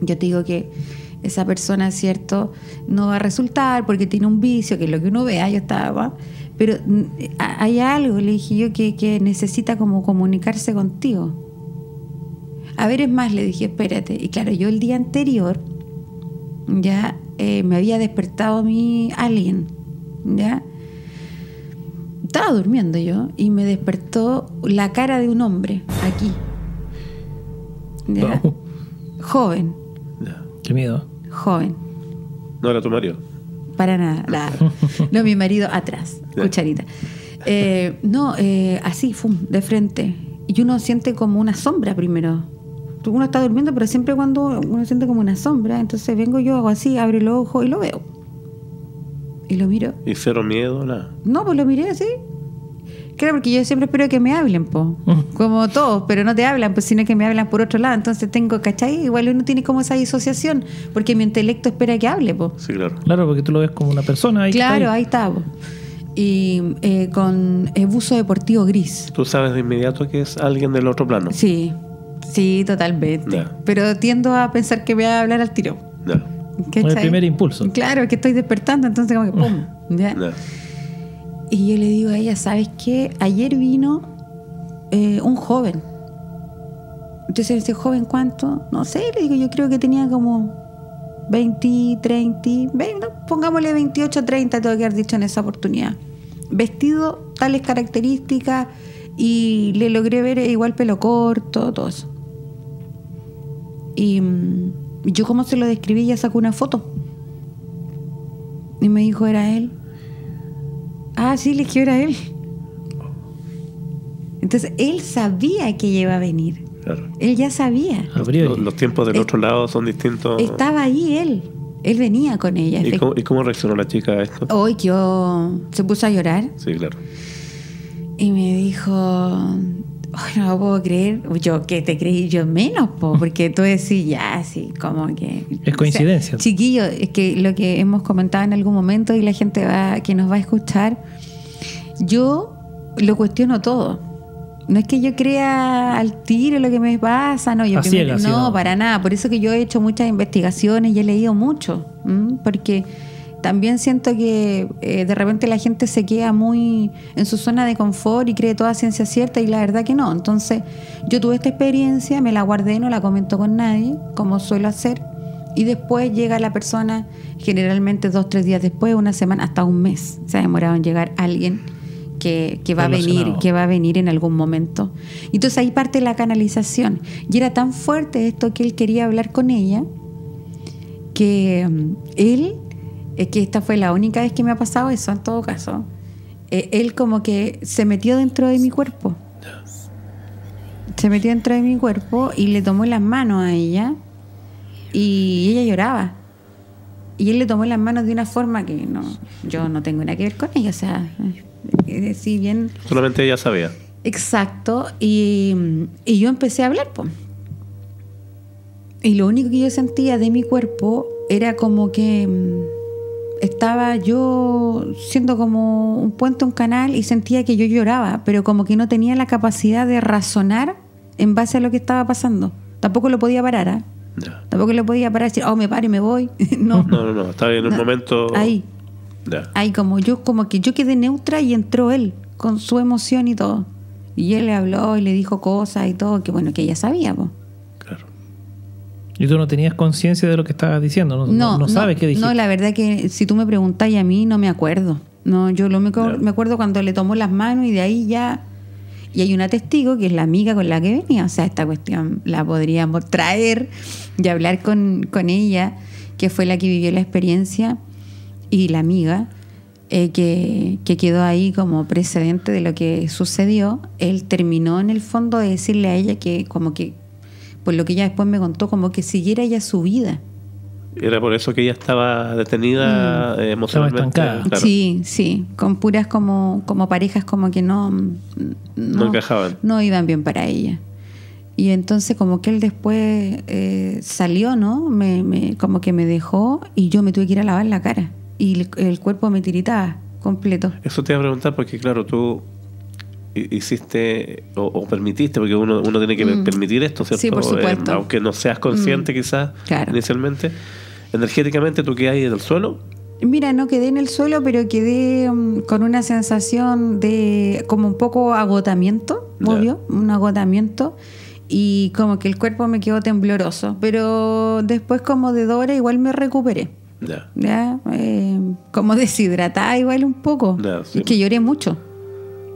yo te digo que esa persona, cierto, no va a resultar porque tiene un vicio, que es lo que uno vea. Yo estaba, pero hay algo, le dije yo, que necesita como comunicarse contigo. A ver, es más, le dije, espérate. Y claro, yo el día anterior ya me había despertado mi alien, ya estaba durmiendo yo, y me despertó la cara de un hombre aquí, ¿ya? No. Joven. Qué miedo. Joven. No era tu marido. para nada. No, mi marido atrás, cucharita. Así, fum, de frente. Y uno siente como una sombra primero. Uno está durmiendo, pero siempre cuando uno siente como una sombra, entonces vengo yo, hago así, abro el ojo y lo veo. Y lo miro. ¿Y cero miedo, nada? No, pues lo miré así. Claro, porque yo siempre espero que me hablen, po. Como todos, pero no te hablan, pues, sino que me hablan por otro lado. Entonces tengo, ¿cachai? Igual uno tiene como esa disociación, porque mi intelecto espera que hable, po. Sí, claro. Claro, porque tú lo ves como una persona. Ahí claro, está ahí. Ahí está, po. Y con buzo deportivo gris. ¿Tú sabes de inmediato que es alguien del otro plano? Sí, sí, totalmente. No. Pero tiendo a pensar que voy a hablar al tiro. No. Con el primer impulso. Claro, que estoy despertando, entonces como que ¡pum! ¿Ya? No. Y yo le digo a ella, ¿sabes qué? Ayer vino un joven. Entonces ese joven, ¿cuánto? No sé, le digo, yo creo que tenía como 20, 30, 20, no, pongámosle 28, 30, tengo que haber dicho en esa oportunidad. Vestido, tales características, y le logré ver igual pelo corto, todo eso. Y yo como se lo describí, ella sacó una foto. Y me dijo, ¿era él? Ah, sí, le dije, era él. Entonces, él sabía que iba a venir. Claro. Él ya sabía. Los tiempos del otro lado son distintos. Estaba ahí él. Él venía con ella. ¿Y cómo reaccionó la chica a esto? Hoy yo... Se puso a llorar. Sí, claro. Y me dijo... Ay, no lo puedo creer. Yo, ¿qué te creí? Yo menos, po, porque tú decís, ya, sí, como que... Es coincidencia. O sea, chiquillo, es que lo que hemos comentado en algún momento y la gente que nos va a escuchar, yo lo cuestiono todo. No es que yo crea al tiro lo que me pasa, no, yo primero, no, para nada. Por eso que yo he hecho muchas investigaciones y he leído mucho, porque... También siento que de repente la gente se queda muy en su zona de confort y cree toda ciencia cierta y la verdad que no. Entonces yo tuve esta experiencia, me la guardé, no la comento con nadie, como suelo hacer. Y después llega la persona, generalmente 2 o 3 días después, una semana, hasta un mes. Se ha demorado en llegar alguien que va a venir, en algún momento. Entonces ahí parte la canalización. Y era tan fuerte esto que él quería hablar con ella, que él... Es que esta fue la única vez que me ha pasado eso, en todo caso. Él como que se metió dentro de mi cuerpo. Se metió dentro de mi cuerpo y le tomó las manos a ella. Y ella lloraba. Y él le tomó las manos de una forma que no, yo no tengo nada que ver con ella. O sea, si bien... Solamente ella sabía. Exacto. Y yo empecé a hablar, pues. Y lo único que yo sentía de mi cuerpo era como que... Estaba yo siendo como un puente, un canal, y sentía que yo lloraba, pero como que no tenía la capacidad de razonar en base a lo que estaba pasando. Tampoco lo podía parar, ¿eh? No. Tampoco lo podía parar, decir, oh, me paro y me voy. No, no, no, estaba en un momento... Ahí. No. Ahí como que yo quedé neutra y entró él con su emoción y todo. Y él le habló y le dijo cosas y todo, que bueno, que ella sabía, pues. Y tú no tenías conciencia de lo que estabas diciendo, no sabes qué dijiste. No, la verdad que si tú me preguntas y a mí no me acuerdo. No, yo lo me acuerdo cuando le tomó las manos y de ahí ya... Y hay una testigo que es la amiga con la que venía. O sea, esta cuestión la podríamos traer y hablar con ella, que fue la que vivió la experiencia, y la amiga que quedó ahí como precedente de lo que sucedió. Él terminó en el fondo de decirle a ella que como que... Por lo que ella después me contó, como que siguiera ella su vida. Era por eso que ella estaba detenida emocionalmente. Estaba estancada. Claro. Sí, sí. Con puras como parejas como que no encajaban. No iban bien para ella. Y entonces como que él después salió, ¿no? Como que me dejó y yo me tuve que ir a lavar la cara. Y el cuerpo me tiritaba completo. Eso te iba a preguntar porque, claro, tú... hiciste o permitiste, porque uno tiene que permitir esto, ¿cierto? Sí, por supuesto. Aunque no seas consciente quizás, claro, inicialmente. Energéticamente, ¿tú quedas ahí en el suelo? Mira, no quedé en el suelo, pero quedé con una sensación de como un poco agotamiento, obvio, un agotamiento, y como que el cuerpo me quedó tembloroso, pero después como de 2 horas igual me recuperé. Ya, como deshidratada igual un poco. Sí. Es que lloré mucho.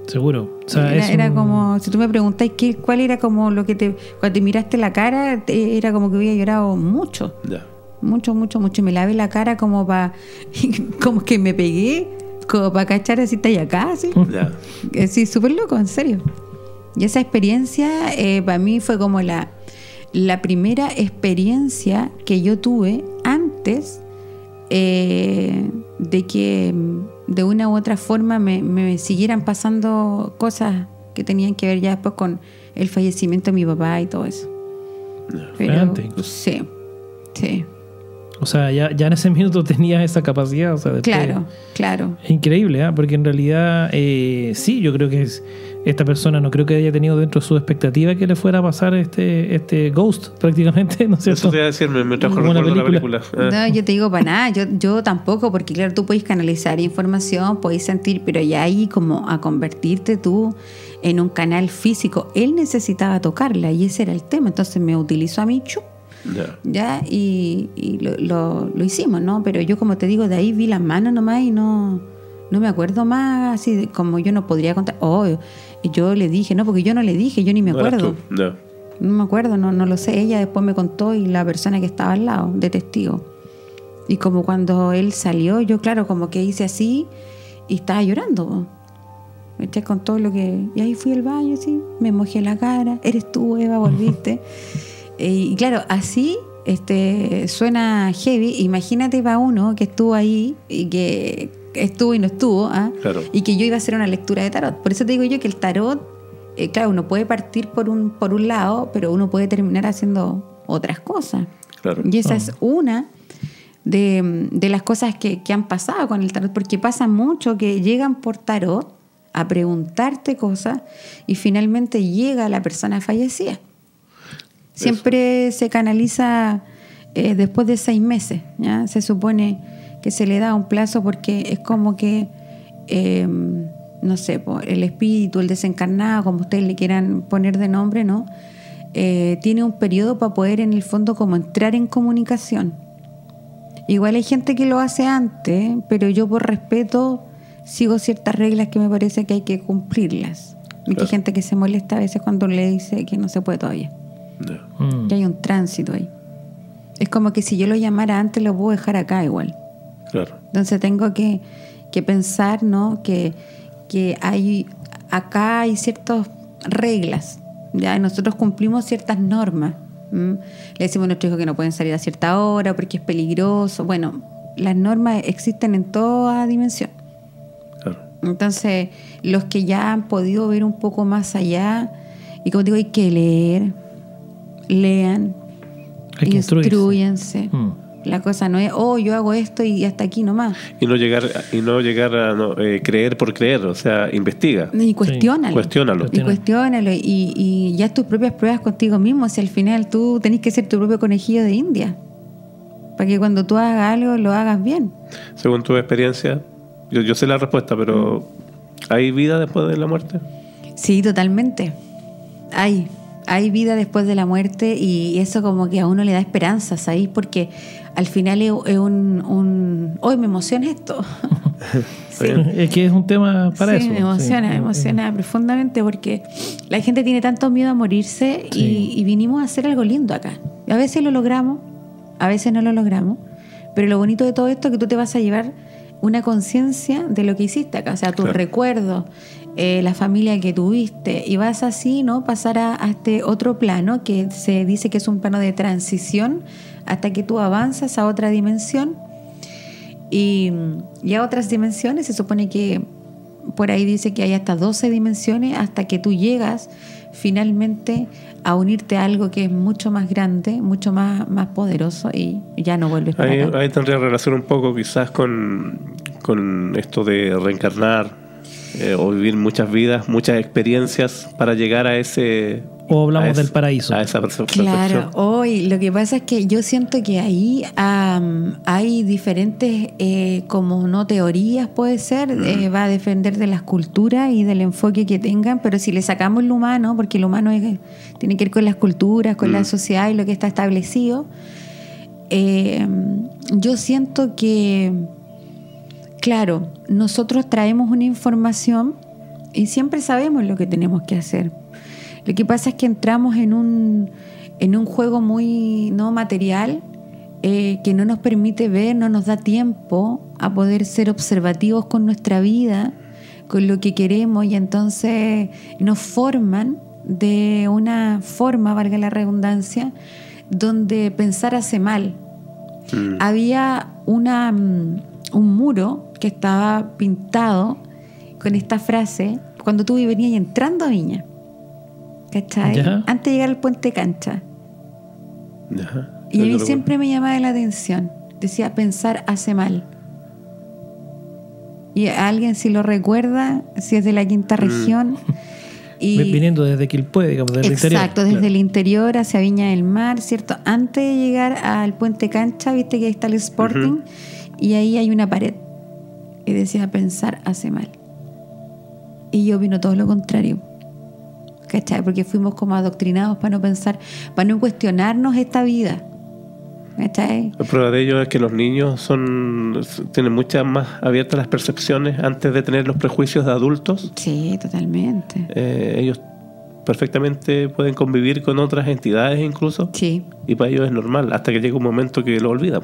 Seguro. O sea, era como, si tú me preguntáis cuál era como lo que cuando te miraste la cara, era como que hubiera llorado mucho. mucho. Me lavé la cara como para... como que me pegué, como para cachar así, está acá, así. Yeah. Sí, súper loco, en serio. Y esa experiencia para mí fue como la primera experiencia que yo tuve antes de que de una u otra forma me siguieran pasando cosas que tenían que ver ya después con el fallecimiento de mi papá y todo eso. Pero, sí, sí. O sea, ya en ese minuto tenías esa capacidad. O sea, claro, claro. Es increíble, ¿eh? Porque en realidad, sí, yo creo que esta persona no creo que haya tenido dentro de su expectativa que le fuera a pasar este ghost, prácticamente, ¿no es cierto? Eso te iba a decir, me trajo recuerdo de la película. No, yo te digo para nada, yo tampoco, porque claro, tú podés canalizar información, podés sentir, pero ya ahí como a convertirte tú en un canal físico. Él necesitaba tocarla y ese era el tema, entonces me utilizó a mí, chup. Yeah. Ya, y lo hicimos, ¿no? Pero yo, como te digo, de ahí vi las manos nomás y no me acuerdo más, así como yo no podría contar. Oh, yo le dije, no, porque yo no le dije, yo ni me acuerdo. Yeah. No me acuerdo, no lo sé. Ella después me contó y la persona que estaba al lado, de testigo. Y como cuando él salió, yo, claro, como que hice así y estaba llorando. ¿Viste? Con todo lo que. Y ahí fui al baño, así, me mojé la cara. Eres tú, Eva, volviste. Y claro, así suena heavy. Imagínate para uno que estuvo ahí y que estuvo y no estuvo, ¿ah? Claro. Y que yo iba a hacer una lectura de tarot. Por eso te digo yo que el tarot, claro, uno puede partir por un lado, pero uno puede terminar haciendo otras cosas. Claro. Y esa es una de las cosas que han pasado con el tarot, porque pasa mucho que llegan por tarot a preguntarte cosas y finalmente llega la persona fallecida. Siempre se canaliza después de 6 meses, ¿ya? Se supone que se le da un plazo porque es como que, no sé, el espíritu, el desencarnado, como ustedes le quieran poner de nombre, ¿no? Tiene un periodo para poder, en el fondo, como entrar en comunicación. Igual hay gente que lo hace antes, pero yo por respeto sigo ciertas reglas que me parece que hay que cumplirlas. Claro. Y que hay gente que se molesta a veces cuando le dice que no se puede todavía. No. Que hay un tránsito ahí. Es como que si yo lo llamara antes, lo puedo dejar acá igual. Claro. Entonces tengo que pensar, ¿no? Que hay acá hay ciertas reglas, ¿ya? Nosotros cumplimos ciertas normas. ¿M? Le decimos a nuestros hijos que no pueden salir a cierta hora porque es peligroso. Bueno, las normas existen en toda dimensión. Claro. Entonces, los que ya han podido ver un poco más allá, y como digo, hay que lean, instrúyanse. La cosa no es, oh, yo hago esto y hasta aquí nomás. Y no llegar a creer por creer, o sea, investiga. Y cuestiónalo. Sí. Cuestiónalo. Y ya tus propias pruebas contigo mismo. Si al final tú tenés que ser tu propio conejillo de India. Para que cuando tú hagas algo, lo hagas bien. Según tu experiencia, yo sé la respuesta, pero ¿hay vida después de la muerte? Sí, totalmente. Hay vida después de la muerte y eso como que a uno le da esperanza, ¿sabes? Porque al final es un... ¡Ay, me emociona esto! Sí. Es que es un tema para eso. Me emociona profundamente porque la gente tiene tanto miedo a morirse, sí. y vinimos a hacer algo lindo acá. A veces lo logramos, a veces no lo logramos, pero lo bonito de todo esto es que tú te vas a llevar una conciencia de lo que hiciste acá, o sea, tus recuerdos, la familia que tuviste, y vas así, ¿no? Pasar a este otro plano que se dice que es un plano de transición hasta que tú avanzas a otra dimensión y a otras dimensiones. Se supone que por ahí dice que hay hasta 12 dimensiones hasta que tú llegas finalmente a unirte a algo que es mucho más grande, mucho más poderoso, y ya no vuelves para acá. Ahí tendría relación un poco quizás con esto de reencarnar o vivir muchas vidas, muchas experiencias para llegar a ese... O hablamos del paraíso. A esa percepción. Claro, hoy lo que pasa es que yo siento que ahí hay diferentes, como no teorías puede ser, va a depender de las culturas y del enfoque que tengan, pero si le sacamos lo humano, porque lo humano tiene que ver con las culturas, con la sociedad y lo que está establecido, yo siento que, claro, nosotros traemos una información y siempre sabemos lo que tenemos que hacer. Lo que pasa es que entramos en un juego muy no material que no nos permite ver, no nos da tiempo a poder ser observativos con nuestra vida, con lo que queremos, y entonces nos forman de una forma, valga la redundancia, donde pensar hace mal. Mm. Había un muro que estaba pintado con esta frase cuando tú venías entrando a Viña, ¿cachai? Yeah. Antes de llegar al Puente Cancha. Yeah. Y a mí siempre me llamaba la atención. Decía, pensar hace mal. Y a alguien, si lo recuerda, si es de la quinta región... Y viniendo desde Quilpué, digamos, desde el interior. Exacto, desde el interior hacia Viña del Mar, ¿cierto? Antes de llegar al Puente Cancha, viste que ahí está el Sporting, y ahí hay una pared que decía, pensar hace mal. Y yo opino todo lo contrario, ¿cachai? Porque fuimos como adoctrinados para no pensar, para no cuestionarnos esta vida. La prueba de ello es que los niños tienen muchas más abiertas las percepciones antes de tener los prejuicios de adultos. Sí, totalmente. Ellos perfectamente pueden convivir con otras entidades incluso. Sí. Y para ellos es normal, hasta que llega un momento que lo olvidan.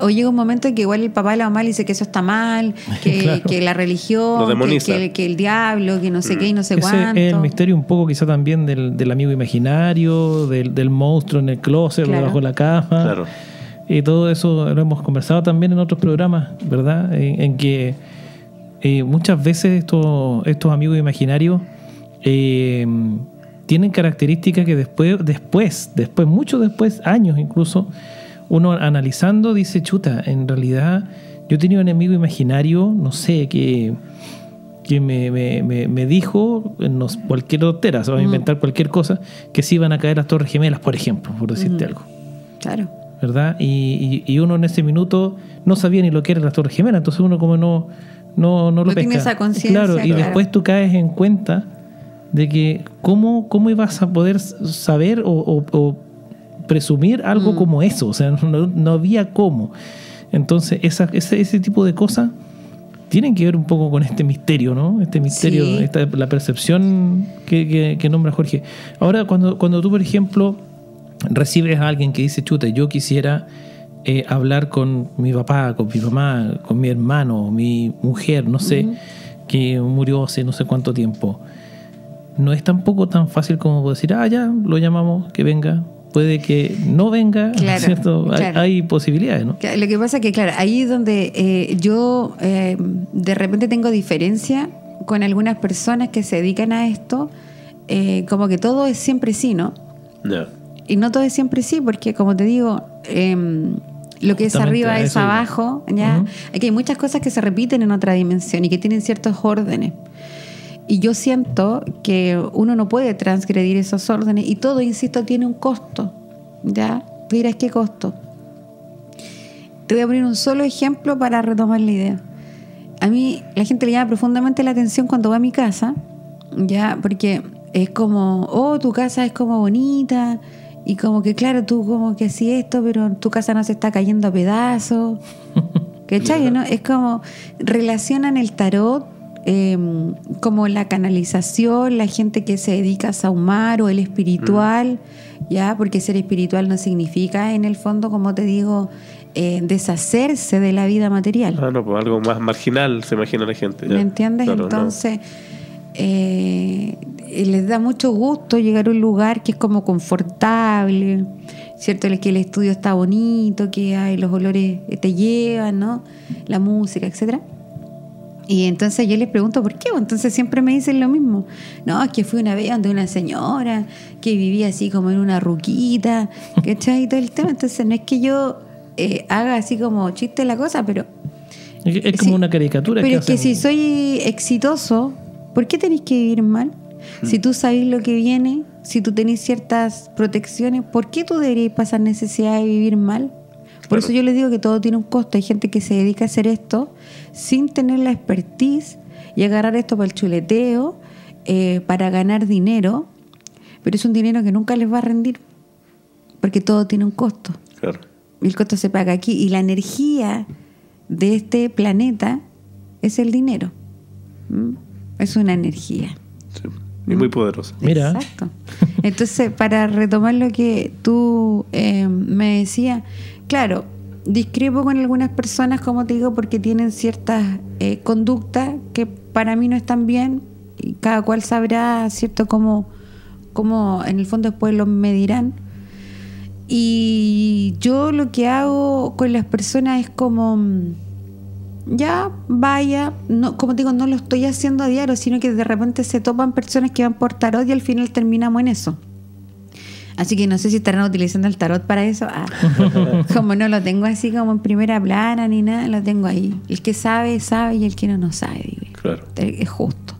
O llega un momento que igual el papá y la mamá le dice que eso está mal, que, claro, que la religión, lo demoniza, que el diablo, que no sé qué y no sé cuánto. Es el misterio un poco quizá también del amigo imaginario, del monstruo en el closet, claro, debajo de la cama. Claro. Y todo eso lo hemos conversado también en otros programas, ¿verdad? En que muchas veces estos amigos imaginarios tienen características que después, mucho después, años incluso, uno analizando dice, chuta, en realidad yo tenía un enemigo imaginario, no sé, que me dijo, no, cualquier tontera, se va a inventar cualquier cosa, que sí iban a caer las Torres Gemelas, por ejemplo, por decirte algo. Claro. ¿Verdad? Y uno en ese minuto no sabía ni lo que eran las Torres Gemelas, entonces uno como no lo pesca. Tiene esa conciencia. Claro, y después tú caes en cuenta de que cómo ibas a poder saber o presumir algo como eso. O sea, no había cómo. Entonces, ese tipo de cosas tienen que ver un poco con este misterio, ¿no? Este misterio, sí, la percepción que nombra Jorge. Ahora, cuando tú, por ejemplo, recibes a alguien que dice, chuta, yo quisiera hablar con mi papá, con mi mamá, con mi hermano, mi mujer, no sé, que murió hace no sé cuánto tiempo... No es tampoco tan fácil como decir, ah, ya, lo llamamos, que venga. Puede que no venga, claro, ¿cierto? Claro. Hay posibilidades, ¿no? Lo que pasa es que, claro, ahí es donde yo de repente tengo diferencia con algunas personas que se dedican a esto, como que todo es siempre sí, ¿no? No. Y no todo es siempre sí, porque, como te digo, lo que justamente es arriba es abajo, ¿ya? Aquí hay muchas cosas que se repiten en otra dimensión y que tienen ciertos órdenes. Y yo siento que uno no puede transgredir esos órdenes. Y todo, insisto, tiene un costo. ¿Ya? Dirás, ¿qué costo? Te voy a poner un solo ejemplo para retomar la idea. A mí la gente le llama profundamente la atención cuando va a mi casa, ¿ya? Porque es como, oh, tu casa es como bonita. Y como que, claro, tú como que así esto, pero tu casa no se está cayendo a pedazos. ¿Qué chayo, no? Es como, relacionan el tarot como la canalización, la gente que se dedica a sahumar o el espiritual, ¿ya? Porque ser espiritual no significa, en el fondo, como te digo, deshacerse de la vida material. Ah, no, pues algo más marginal se imagina la gente, ¿ya? ¿Me entiendes? Claro, entonces, no. Les da mucho gusto llegar a un lugar que es como confortable, ¿cierto? Que el estudio está bonito, que hay los olores que te llevan, ¿no? La música, etcétera. Y entonces yo les pregunto, ¿por qué? Entonces siempre me dicen lo mismo. No, es que fui una vez donde una señora que vivía así como en una ruquita, ¿cachai? Y todo el tema. Entonces no es que yo haga así como chiste la cosa, pero... Es como una caricatura. Pero es que si soy exitoso, ¿por qué tenés que vivir mal? Si tú sabés lo que viene, si tú tenés ciertas protecciones, ¿por qué tú deberías pasar necesidad de vivir mal? Por eso yo les digo que todo tiene un costo. Hay gente que se dedica a hacer esto sin tener la expertise y agarrar esto para el chuleteo, para ganar dinero, pero es un dinero que nunca les va a rendir porque todo tiene un costo. Claro. Y el costo se paga aquí, y la energía de este planeta es el dinero. Es una energía. Sí. y muy poderosa. Mira. Exacto. Entonces, para retomar lo que tú me decías, claro, discrepo con algunas personas, como te digo, porque tienen ciertas conductas que para mí no están bien, y cada cual sabrá, ¿cierto?, cómo en el fondo después lo medirán. Y yo lo que hago con las personas es como, ya, vaya, no, como te digo, no lo estoy haciendo a diario, sino que de repente se topan personas que van por tarot y al final terminamos en eso. Así que no sé si estarán utilizando el tarot para eso. Ah, como no lo tengo así como en primera plana ni nada, lo tengo ahí. El que sabe, sabe, y el que no, no sabe, digo. Claro. Es justo.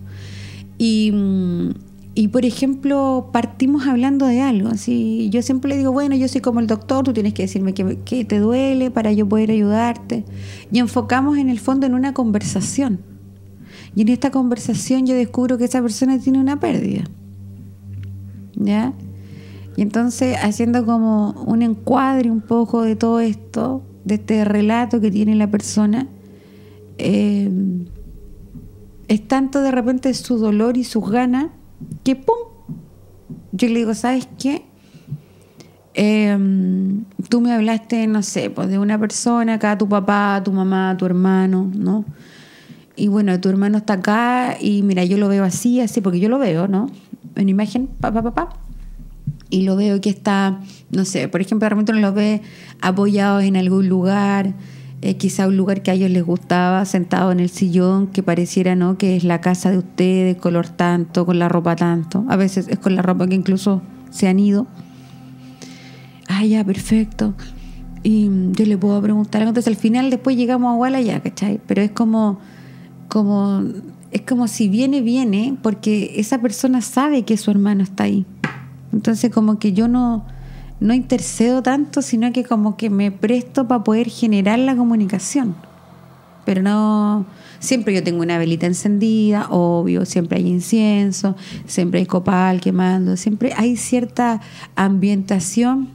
Y por ejemplo, partimos hablando de algo. Así, yo siempre le digo, bueno, yo soy como el doctor, tú tienes que decirme qué te duele para yo poder ayudarte. Y enfocamos en el fondo en una conversación. Y en esta conversación yo descubro que esa persona tiene una pérdida. ¿Ya? Y entonces, haciendo como un encuadre un poco de todo esto, de este relato que tiene la persona, es tanto de repente su dolor y sus ganas que ¡pum! Yo le digo, ¿sabes qué? Tú me hablaste, no sé, pues de una persona acá, tu papá, tu mamá, tu hermano, ¿no? Y bueno, tu hermano está acá y mira, yo lo veo así, así, porque yo lo veo, ¿no? En imagen, papá, papá. Y lo veo que está, no sé, por ejemplo, de repente uno los ve apoyados en algún lugar, quizá un lugar que a ellos les gustaba, sentado en el sillón, que pareciera, ¿no?, que es la casa de ustedes, color tanto, con la ropa tanto. A veces es con la ropa que incluso se han ido. Ah, ya, perfecto. Y yo le puedo preguntar. Entonces, al final, después llegamos a Gualaya, ¿cachai? Pero es como si viene, porque esa persona sabe que su hermano está ahí. Entonces, como que yo no intercedo tanto, sino que como que me presto para poder generar la comunicación. Pero no, siempre yo tengo una velita encendida, obvio, siempre hay incienso, siempre hay copal quemando, siempre hay cierta ambientación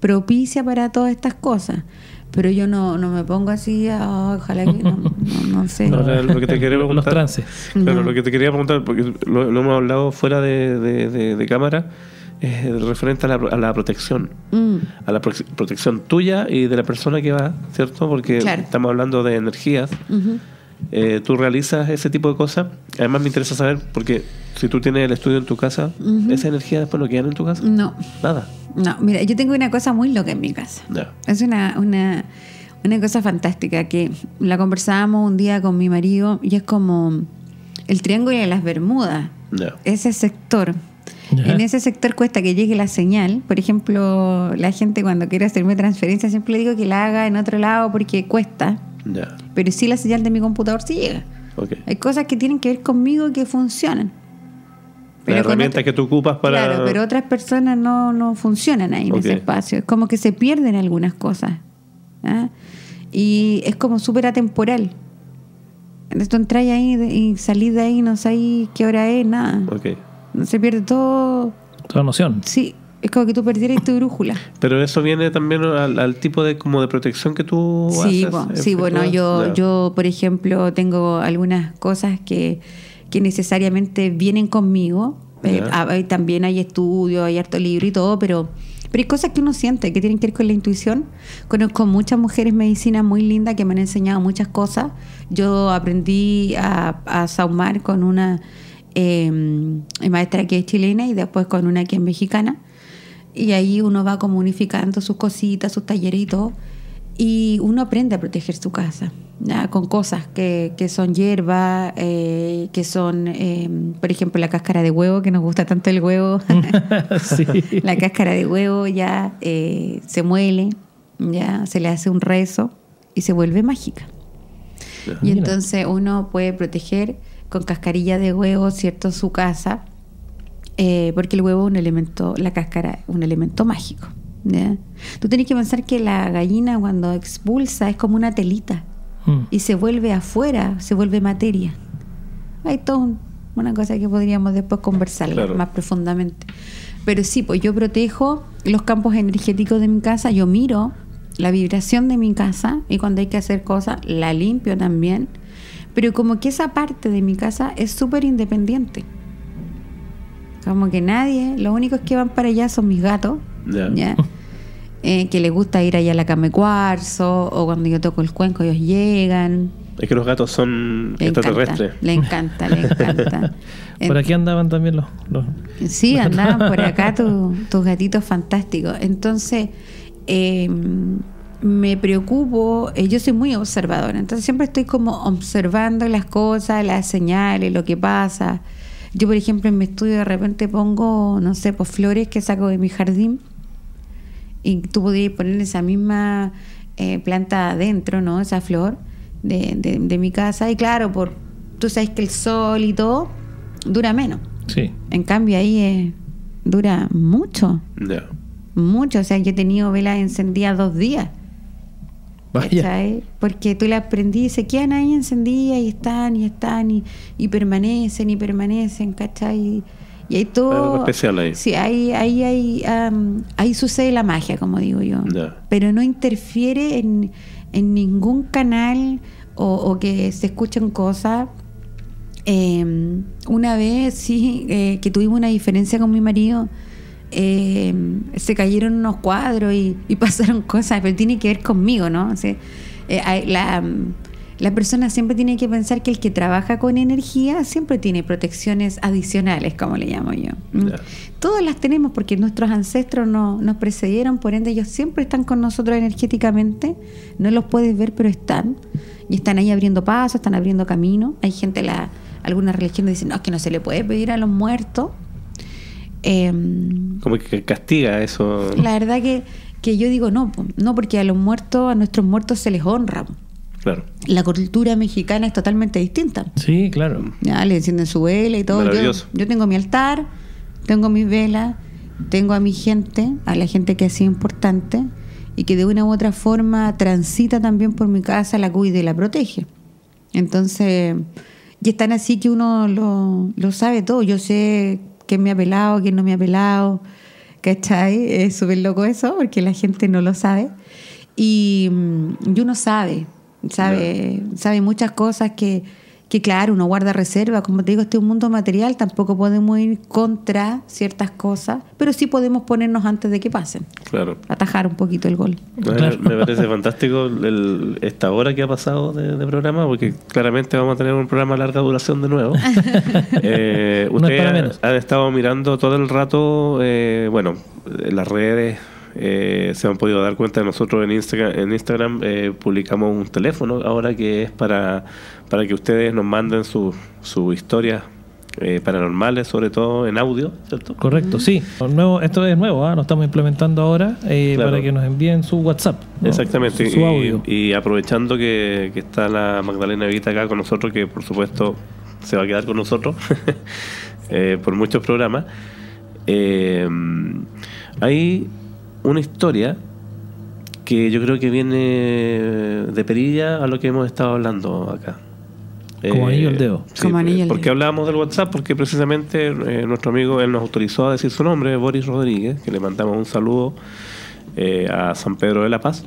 propicia para todas estas cosas. Pero yo no me pongo así, oh, ojalá que no sé. No, lo que te quería preguntar, los trances. Claro, no. Lo que te quería preguntar, porque lo hemos hablado fuera de cámara, es referente a la protección, a la protección tuya y de la persona que va, ¿cierto? Porque claro, estamos hablando de energías. Uh-huh. Tú realizas ese tipo de cosas. Además me interesa saber, porque si tú tienes el estudio en tu casa, uh-huh, ¿esa energía después no queda en tu casa? No. Nada. No, mira, yo tengo una cosa muy loca en mi casa. No. Es una cosa fantástica que la conversábamos un día con mi marido, y es como el Triángulo de las Bermudas. No. Ese sector. Yeah. En ese sector cuesta que llegue la señal. Por ejemplo, la gente cuando quiere hacerme transferencia siempre le digo que la haga en otro lado porque cuesta. Yeah. Pero sí, la señal de mi computador sí llega. Okay. Hay cosas que tienen que ver conmigo que funcionan. Las herramientas que tú ocupas para... Claro, pero otras personas no funcionan ahí, okay, en ese espacio. Es como que se pierden algunas cosas. ¿Ah? Y es como súper atemporal. Entonces tú entras ahí y salís de ahí, no sabes qué hora es, nada. Okay. Se pierde todo. Toda noción. Sí, es como que tú perdieras tu brújula. Pero eso viene también al tipo de como de protección que tú sí haces. Sí, bueno, yo por ejemplo tengo algunas cosas que necesariamente vienen conmigo. También hay estudios, hay harto libro y todo, pero hay cosas que uno siente que tienen que ver con la intuición. Conozco muchas mujeres medicinas muy lindas que me han enseñado muchas cosas. Yo aprendí a saumar con una maestra que es chilena y después con una que es mexicana, y ahí uno va como unificando sus cositas, sus talleritos, y uno aprende a proteger su casa, ¿ya?, con cosas que son hierba, que son por ejemplo la cáscara de huevo, que nos gusta tanto el huevo. Sí. La cáscara de huevo ya se muele, ya se le hace un rezo y se vuelve mágica. Mira. Y entonces uno puede proteger con cascarilla de huevo, ¿cierto?, su casa, porque el huevo es un elemento, la cáscara es un elemento mágico, ¿ya? Tú tenés que pensar que la gallina cuando expulsa es como una telita, y se vuelve afuera, se vuelve materia. Hay toda una cosa que podríamos después conversar, claro, más profundamente. Pero sí, pues yo protejo los campos energéticos de mi casa, yo miro la vibración de mi casa, y cuando hay que hacer cosas, la limpio también. Pero como que esa parte de mi casa es súper independiente. Como que nadie. Los únicos que van para allá son mis gatos. Yeah. ¿Ya? Que les gusta ir allá a la Came Cuarzo, o cuando yo toco el cuenco ellos llegan. Es que los gatos son extraterrestres. Le encanta, le encanta. Por aquí andaban también los... Sí, los andaban por acá tus gatitos fantásticos. Entonces, me preocupo, yo soy muy observadora, entonces siempre estoy como observando las cosas, las señales, lo que pasa. Yo, por ejemplo, en mi estudio de repente pongo, no sé, pues flores que saco de mi jardín, y tú podrías poner esa misma planta adentro, ¿no? Esa flor de mi casa. Y claro, por tú sabes que el sol y todo dura menos. Sí. En cambio ahí dura mucho. Yeah. Mucho. O sea, yo he tenido velas encendidas 2 días. Vaya. ¿Sabes? Porque tú las prendí y se quedan ahí encendidas y están y están y permanecen y permanecen, ¿cachai? Y ahí todo... Algo especial ahí. Sí, ahí sucede la magia, como digo yo. Yeah. Pero no interfiere en ningún canal o que se escuchen cosas. Una vez, sí, que tuvimos una diferencia con mi marido, se cayeron unos cuadros y pasaron cosas, pero tiene que ver conmigo, ¿no? O sea, la persona siempre tiene que pensar que el que trabaja con energía siempre tiene protecciones adicionales, como le llamo yo. Yeah. Todas las tenemos porque nuestros ancestros nos precedieron, por ende ellos siempre están con nosotros energéticamente. No los puedes ver, pero están. Y están ahí abriendo pasos, están abriendo camino. Hay gente, algunas religiones dicen, no, es que no se le puede pedir a los muertos. Como que castiga eso. La verdad que yo digo no, porque a los muertos, a nuestros muertos se les honra. Claro. La cultura mexicana es totalmente distinta. Sí, claro. Ya, le encienden su vela y todo. Yo tengo mi altar, tengo mis velas, tengo a mi gente, a la gente que ha sido importante y que de una u otra forma transita también por mi casa, la cuida y la protege. Entonces, y están así que uno lo sabe todo. Yo sé quién me ha pelado, quién no me ha pelado, ¿cachai? Es súper loco eso, porque la gente no lo sabe. Y uno sabe muchas cosas que claro, uno guarda reserva. Como te digo, este es un mundo material, tampoco podemos ir contra ciertas cosas, pero sí podemos ponernos antes de que pasen. Claro. Atajar un poquito el gol. Claro. Me parece fantástico esta hora que ha pasado de programa, porque claramente vamos a tener un programa de larga duración de nuevo. Ustedes han estado mirando todo el rato, bueno, las redes. Se han podido dar cuenta de nosotros en Instagram. En Instagram publicamos un teléfono ahora que es para que ustedes nos manden sus historias paranormales, sobre todo en audio, ¿cierto? Correcto, sí. Esto es nuevo, ¿eh? Lo estamos implementando ahora, claro, para que nos envíen su WhatsApp, ¿no? Exactamente, su audio. Y aprovechando que está la Magdalena Evita acá con nosotros, que por supuesto se va a quedar con nosotros por muchos programas. Hay una historia que yo creo que viene de perilla a lo que hemos estado hablando acá. Como anillo al dedo. Sí, como anillo al dedo. Porque hablábamos del WhatsApp, porque precisamente nuestro amigo, él nos autorizó a decir su nombre, Boris Rodríguez, que le mandamos un saludo a San Pedro de La Paz.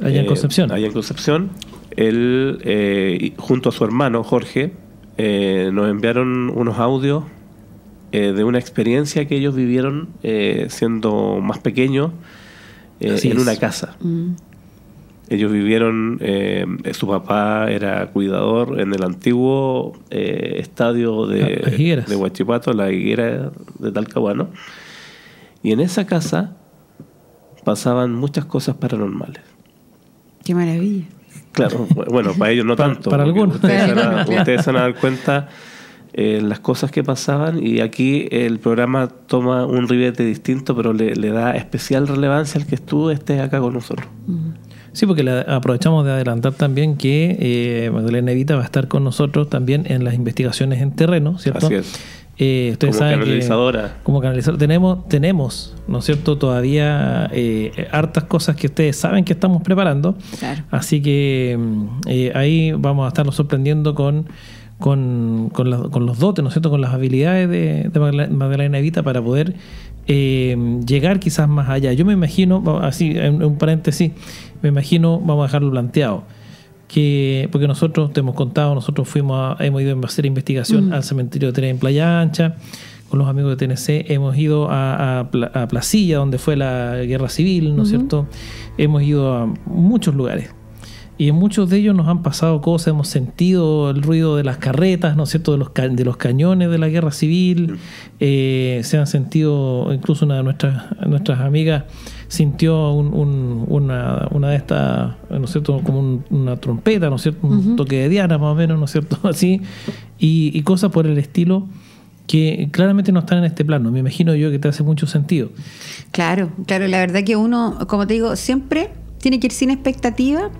Allá en Concepción. Allá en Concepción. Él, junto a su hermano Jorge, nos enviaron unos audios de una experiencia que ellos vivieron siendo más pequeños en una casa. Mm. Ellos vivieron, su papá era cuidador en el antiguo estadio de Huachipato, la Higuera de Talcahuano. Y en esa casa pasaban muchas cosas paranormales. ¡Qué maravilla! Claro, bueno, para ellos no tanto. Para algunos. Ustedes se van a dar cuenta las cosas que pasaban, y aquí el programa toma un ribete distinto, pero le da especial relevancia al que tú estés acá con nosotros. Sí, porque aprovechamos de adelantar también que Magdalena Evita va a estar con nosotros también en las investigaciones en terreno, ¿cierto? Así es. Ustedes saben canalizadora. Como canalizadora tenemos, ¿no es cierto?, todavía hartas cosas que ustedes saben que estamos preparando. Claro. Así que ahí vamos a estarnos sorprendiendo con los dotes, ¿no es cierto?, con las habilidades de Magdalena Evita para poder llegar quizás más allá. Yo me imagino, así en un paréntesis, me imagino, vamos a dejarlo planteado, que porque nosotros te hemos contado, nosotros hemos ido a hacer investigación al cementerio de Tener en Playa Ancha, con los amigos de TNC, hemos ido a Placilla, donde fue la guerra civil, ¿no es cierto? Hemos ido a muchos lugares. Y en muchos de ellos nos han pasado cosas, hemos sentido el ruido de las carretas, ¿no es cierto?, de los cañones de la guerra civil. Se han sentido, incluso una de nuestras amigas sintió una de estas, ¿no es cierto?, como una trompeta, ¿no es cierto?, un toque de diana más o menos, ¿no es cierto?, así, y cosas por el estilo, que claramente no están en este plano. Me imagino yo que te hace mucho sentido. Claro, claro, la verdad que uno, como te digo, siempre tiene que ir sin expectativa.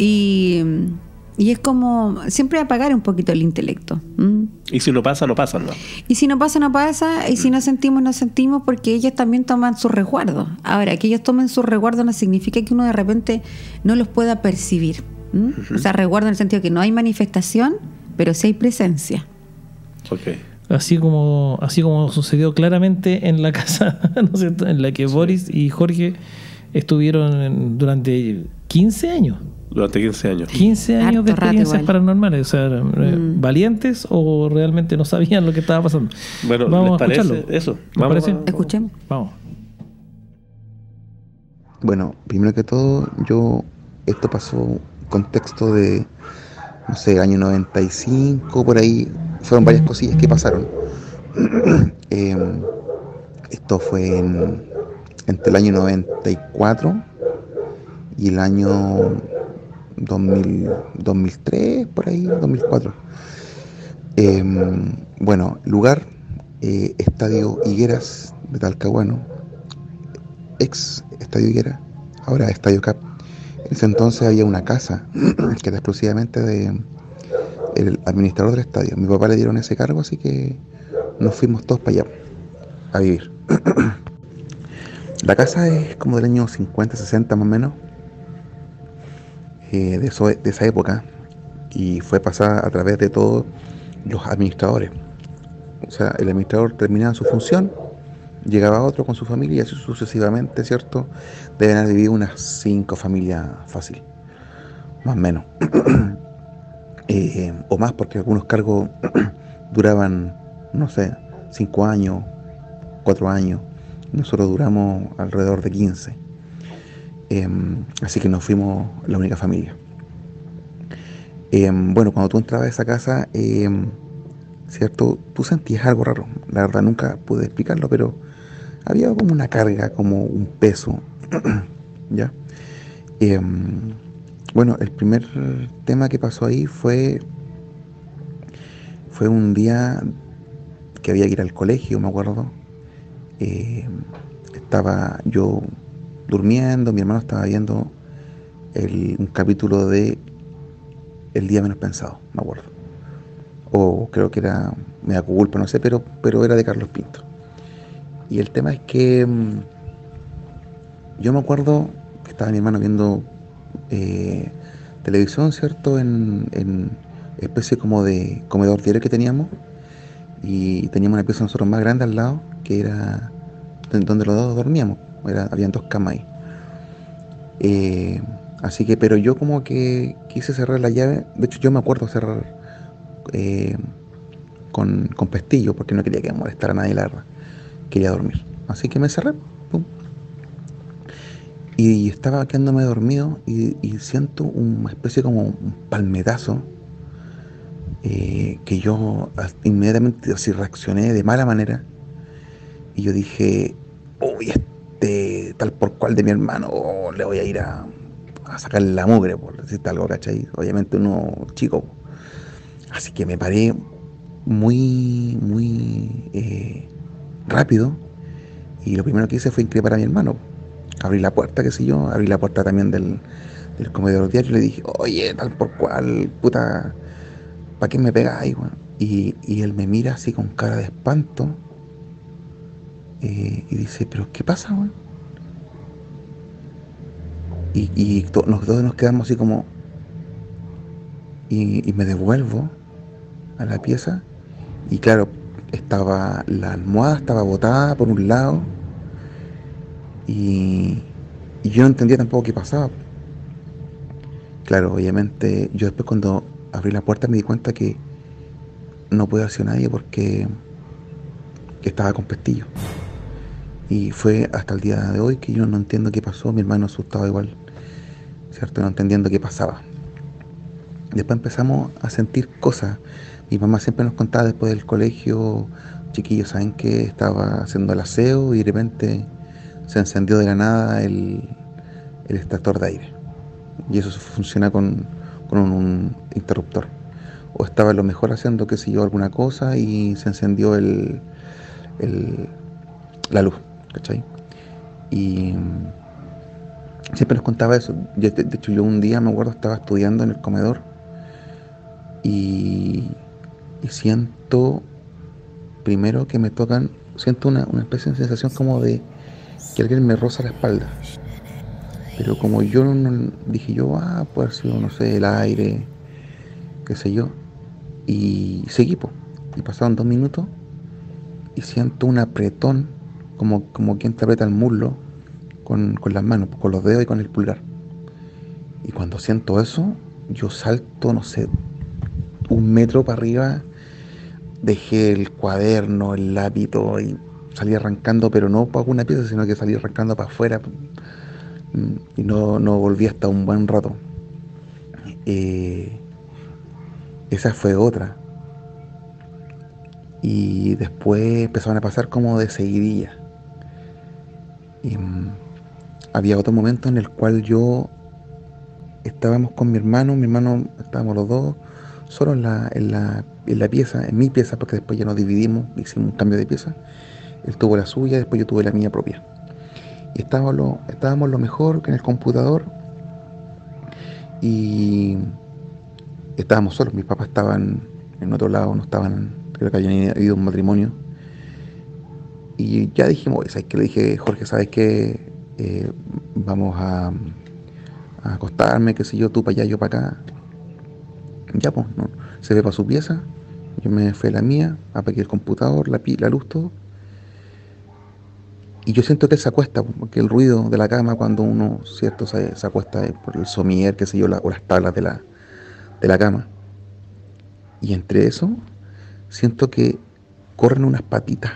Y es como siempre apagar un poquito el intelecto. Y si lo pasa, lo pasa, ¿no? Y si no pasa, no pasa. Y si no sentimos, no sentimos, porque ellos también toman sus resguardos. Ahora, que ellos tomen sus resguardos no significa que uno de repente no los pueda percibir. O sea, resguardo en el sentido que no hay manifestación, pero sí hay presencia. Okay. Así como sucedió claramente en la casa, ¿no es cierto?, en la que Boris y Jorge estuvieron durante 15 años. Durante 15 años. 15 años harto de experiencias paranormales. O sea, ¿valientes o realmente no sabían lo que estaba pasando? Bueno, vamos a escucharlo. Eso. Escuchemos. Vamos. Bueno, primero que todo, esto pasó contexto de, no sé, año 95, por ahí. Fueron varias cosillas que pasaron. Esto fue entre el año 94 y el año 2003, por ahí, 2004. Bueno, lugar, Estadio Higueras de Talcahuano, ex Estadio Higueras, ahora Estadio Cap. En ese entonces había una casa que era exclusivamente del administrador del estadio. Mi papá le dieron ese cargo, así que nos fuimos todos para allá a vivir. La casa es como del año 50, 60 más o menos. De esa época, y fue pasada a través de todos los administradores. O sea, el administrador terminaba su función, llegaba otro con su familia y así sucesivamente, ¿cierto? Deben haber vivido unas 5 familias fácil, más o menos. O más, porque algunos cargos duraban, no sé, 5 años, 4 años. Nosotros duramos alrededor de 15. Así que nos fuimos la única familia. Bueno, cuando tú entrabas a esa casa, ¿cierto?, tú sentías algo raro. La verdad nunca pude explicarlo, pero había como una carga, como un peso. ¿Ya? Bueno, el primer tema que pasó ahí fue un día que había que ir al colegio, me acuerdo. Estaba yo durmiendo, mi hermano estaba viendo un capítulo de El Día Menos Pensado, me acuerdo, o creo que era Me da culpa, no sé, pero era de Carlos Pinto. Y el tema es que yo me acuerdo que estaba mi hermano viendo televisión, ¿cierto?, en especie como de comedor diario que teníamos, y teníamos una pieza nosotros más grande al lado, que era donde los dos dormíamos. Habían 2 camas ahí. Así que, pero yo como que quise cerrar la llave. De hecho, yo me acuerdo cerrar con pestillo, porque no quería que molestara a nadie, la verdad. Quería dormir. Así que me cerré. Pum. Y estaba quedándome dormido y siento una especie como un palmetazo que yo inmediatamente así reaccioné de mala manera. Y yo dije, uy, tal por cual de mi hermano, le voy a ir a sacar la mugre, por decirte algo, ¿cachai? Obviamente uno chico. Así que me paré muy, muy rápido, y lo primero que hice fue increpar a mi hermano. Abrí la puerta, qué sé yo, abrí la puerta también del comedor diario, y le dije, oye, tal por cual, puta, ¿para qué me pegáis? Bueno, y él me mira así con cara de espanto. Y dice, ¿pero qué pasa, güey? Y todos nos quedamos así como... Y me devuelvo a la pieza. Y claro, la almohada estaba botada por un lado. Y yo no entendía tampoco qué pasaba. Claro, obviamente, yo después cuando abrí la puerta me di cuenta que no podía hacer nadie, porque que estaba con pestillo. Y fue hasta el día de hoy que yo no entiendo qué pasó, mi hermano asustado igual, ¿cierto? No entendiendo qué pasaba. Después empezamos a sentir cosas. Mi mamá siempre nos contaba después del colegio, chiquillos, ¿saben qué? Estaba haciendo el aseo y de repente se encendió de la nada el extractor de aire. Y eso funciona con un interruptor. O estaba a lo mejor haciendo, qué sé yo, alguna cosa y se encendió la luz, ¿cachai? Y siempre nos contaba eso. De hecho, yo un día, me acuerdo, estaba estudiando en el comedor y siento primero que me tocan, siento una especie de sensación como de que alguien me roza la espalda, pero como yo no dije yo, puede haber sido, no sé, el aire, qué sé yo, y seguí, y pasaron 2 minutos y siento un apretón, como quien te aprieta el muslo con las manos, con los dedos y con el pulgar, y cuando siento eso, yo salto, no sé, 1 metro para arriba, dejé el cuaderno, el lápiz y salí arrancando, pero no para una pieza, sino que salí arrancando para afuera y no volví hasta un buen rato. Esa fue otra. Y después empezaron a pasar como de seguidilla. Había otro momento en el cual yo estábamos con mi hermano, estábamos los dos solo en la pieza, en mi pieza, porque después ya nos dividimos, hicimos un cambio de pieza. Él tuvo la suya, después yo tuve la mía propia. Y estábamos lo mejor que en el computador y estábamos solos. Mis papás estaban en otro lado, no estaban, creo que habían ido a un matrimonio. Y ya dijimos, ¿sabes qué? Le dije, Jorge, ¿sabes qué? Vamos a acostarme, qué sé yo, tú para allá, yo para acá. Ya pues, ¿no? Se ve para su pieza, yo me fui a la mía, apagué el computador, la luz, todo. Y yo siento que él se acuesta, porque el ruido de la cama cuando uno, ¿cierto?, se acuesta por el somier, qué sé yo, o las tablas de la cama. Y entre eso, siento que corren unas patas,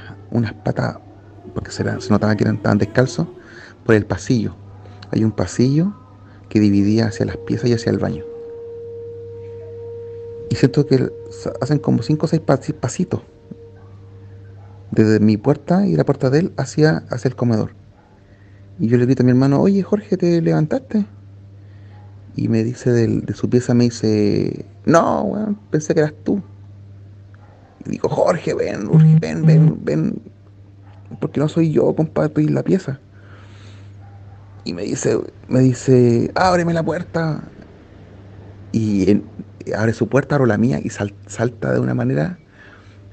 porque se notaba que estaban descalzos, por el pasillo. Hay un pasillo que dividía hacia las piezas y hacia el baño. Y siento que hacen como 5 o 6 pasitos desde mi puerta y la puerta de él hacia el comedor. Y yo le grito a mi hermano, oye Jorge, ¿te levantaste? Y me dice, de su pieza me dice, no, weón, pensé que eras tú. Y digo, Jorge, ven, porque no soy yo, compadre, estoy en la pieza. Y me dice, ábreme la puerta. Y abre su puerta, abro la mía y salta de una manera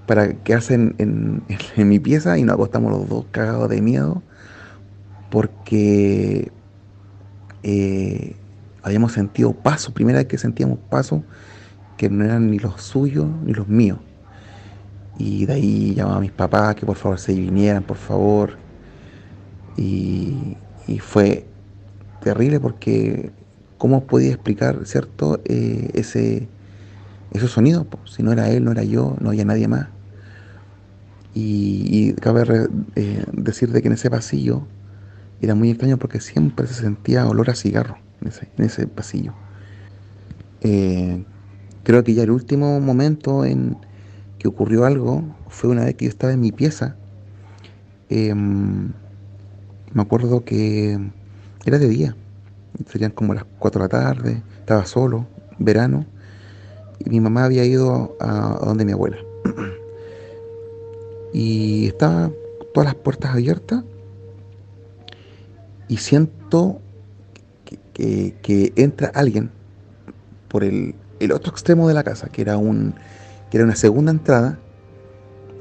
para que hacen en mi pieza y nos acostamos los dos cagados de miedo porque habíamos sentido pasos, primera vez que sentíamos pasos que no eran ni los suyos ni los míos. Y de ahí llamaba a mis papás que por favor se vinieran, por favor. Y fue terrible porque ¿cómo podía explicar, cierto, esos sonidos? Pues, si no era él, no era yo, no había nadie más. Y cabe decir de que en ese pasillo era muy extraño porque siempre se sentía olor a cigarro en ese pasillo. Creo que ya el último momento en que ocurrió algo fue una vez que yo estaba en mi pieza. Me acuerdo que era de día. Serían como las 4 de la tarde, estaba solo, verano, y mi mamá había ido a donde mi abuela. Y estaban todas las puertas abiertas y siento que entra alguien por el otro extremo de la casa, que era una segunda entrada,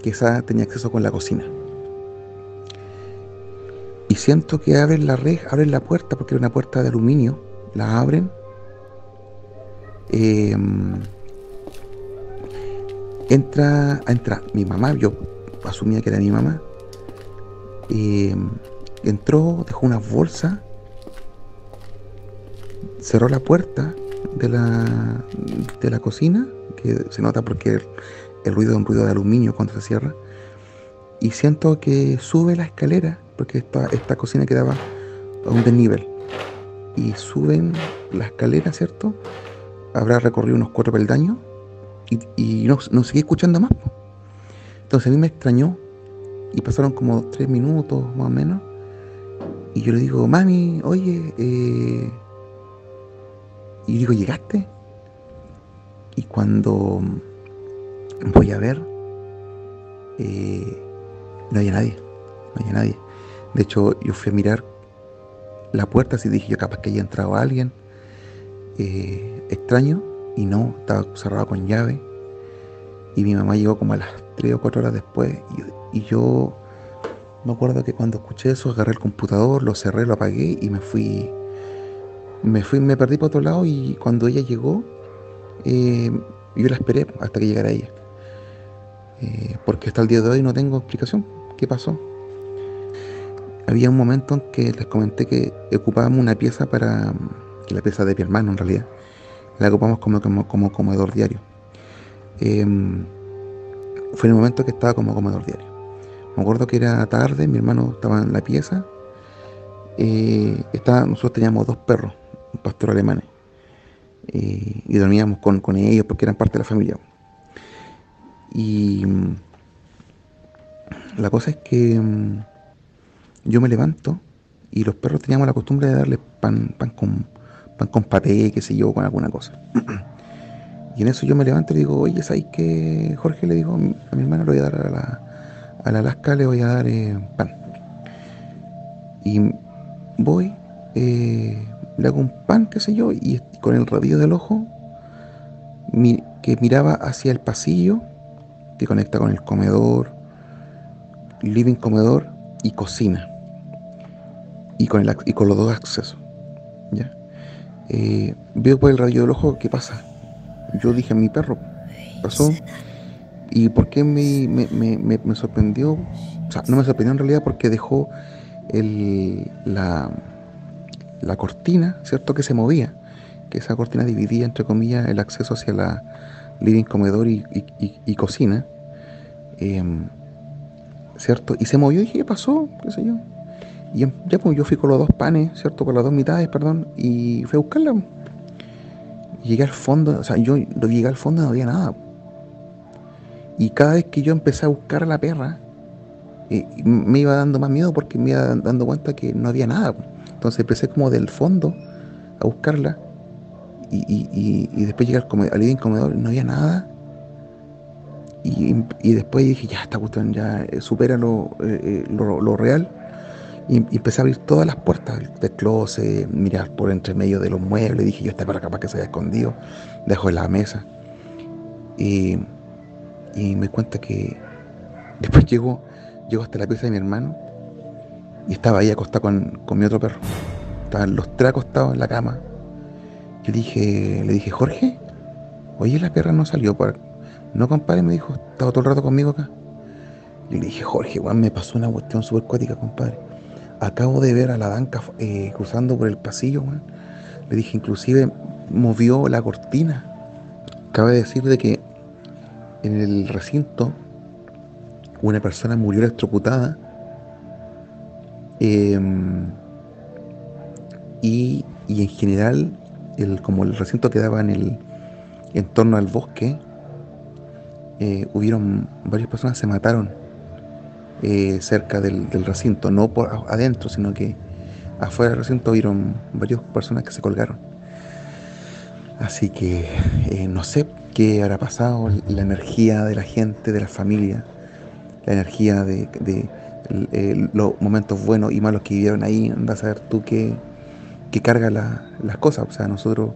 que esa tenía acceso con la cocina. Y siento que abren la reja, abren la puerta, porque era una puerta de aluminio, la abren, entra mi mamá, yo asumía que era mi mamá, entró, dejó una bolsa, cerró la puerta de la cocina, que se nota porque el ruido es un ruido de aluminio cuando se cierra, y siento que sube la escalera, porque esta cocina quedaba a un desnivel, y suben la escalera, ¿cierto? Habrá recorrido unos 4 peldaños y no seguí escuchando más. Entonces a mí me extrañó, y pasaron como 3 minutos más o menos, y yo le digo, mami, oye, y digo, ¿llegaste? Y cuando voy a ver, no había nadie, De hecho, yo fui a mirar la puerta, así dije, yo capaz que haya entrado alguien extraño, y no, estaba cerrado con llave. Y mi mamá llegó como a las 3 o 4 horas después, y yo me acuerdo que cuando escuché eso agarré el computador, lo cerré, lo apagué y me fui, me perdí para otro lado. Y cuando ella llegó, yo la esperé hasta que llegara ella, porque hasta el día de hoy no tengo explicación qué pasó. Había un momento en que les comenté que ocupábamos una pieza, para la pieza de mi hermano en realidad la ocupamos como comedor diario. Fue en el momento que estaba como comedor diario. Me acuerdo que era tarde, mi hermano estaba en la pieza, nosotros teníamos 2 perros, un pastor alemanes, y dormíamos con ellos porque eran parte de la familia. Y la cosa es que yo me levanto y los perros teníamos la costumbre de darle pan con paté, qué sé yo, con alguna cosa. Y en eso yo me levanto y le digo, oye, ¿sabes qué? Jorge, le digo, a mi hermano le voy a dar a la Alaska, le voy a dar pan. Y voy, le hago un pan, qué sé yo, y con el rabillo del ojo, que miraba hacia el pasillo que conecta con el comedor, living, comedor y cocina, y con los 2 accesos, ¿ya? Veo por el rabillo del ojo qué pasa. Yo dije, mi perro pasó. ¿Y por qué me sorprendió? O sea, no me sorprendió en realidad, porque dejó la cortina, ¿cierto? Que se movía, que esa cortina dividía, entre comillas, el acceso hacia la living, comedor y cocina, ¿cierto? Y se movió y dije, ¿qué pasó? ¿Qué sé yo? Y ya, pues, yo fui con los 2 panes, ¿cierto? Con las 2 mitades, perdón, y fui a buscarla. Llegué al fondo, o sea, yo llegué al fondo y no había nada. Y cada vez que yo empecé a buscar a la perra, me iba dando más miedo, porque me iba dando cuenta que no había nada. Entonces empecé como del fondo a buscarla, y después llegué al living, comedor, no había nada. Y después dije, ya está, Gustavo, ya supera lo real. Y empecé a abrir todas las puertas del closet, mirar por entre medio de los muebles. Dije, yo, esta perra capaz que se haya escondido debajo de la mesa. Y me di cuenta que después llegó hasta la pieza de mi hermano, y estaba ahí acostado con mi otro perro. Estaban los 3 acostados en la cama. Yo le dije, Jorge, oye, la perra no salió. No, compadre, me dijo, estaba todo el rato conmigo acá. Yo le dije, Jorge, weón, me pasó una cuestión súper cuática, compadre. Acabo de ver a la banca cruzando por el pasillo, man. Le dije, inclusive movió la cortina. Cabe decir de que en el recinto una persona murió electrocutada, y en general como el recinto quedaba en torno al bosque, hubieron varias personas que se mataron cerca del recinto, no por adentro, sino que afuera del recinto vieron varias personas que se colgaron. Así que no sé qué habrá pasado, la energía de la gente, de la familia, la energía de los momentos buenos y malos que vivieron ahí. Anda a saber tú qué carga las cosas. O sea, nosotros,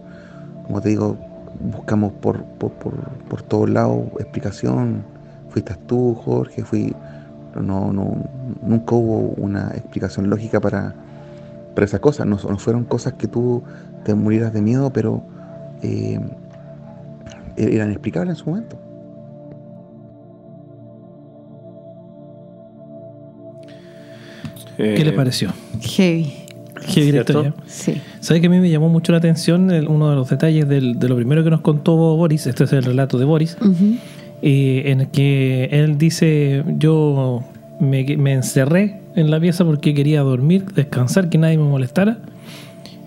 como te digo, buscamos por todos lados explicación. Fuiste tú, Jorge, No, nunca hubo una explicación lógica para esas cosas. No fueron cosas que tú te murieras de miedo, pero eran explicables en su momento. ¿Qué le pareció? Heavy directorio. Sí. ¿Sabes que a mí me llamó mucho la atención uno de los detalles de lo primero que nos contó Boris? Este es el relato de Boris. Uh-huh. En el que él dice, yo me encerré en la pieza porque quería dormir, descansar, que nadie me molestara,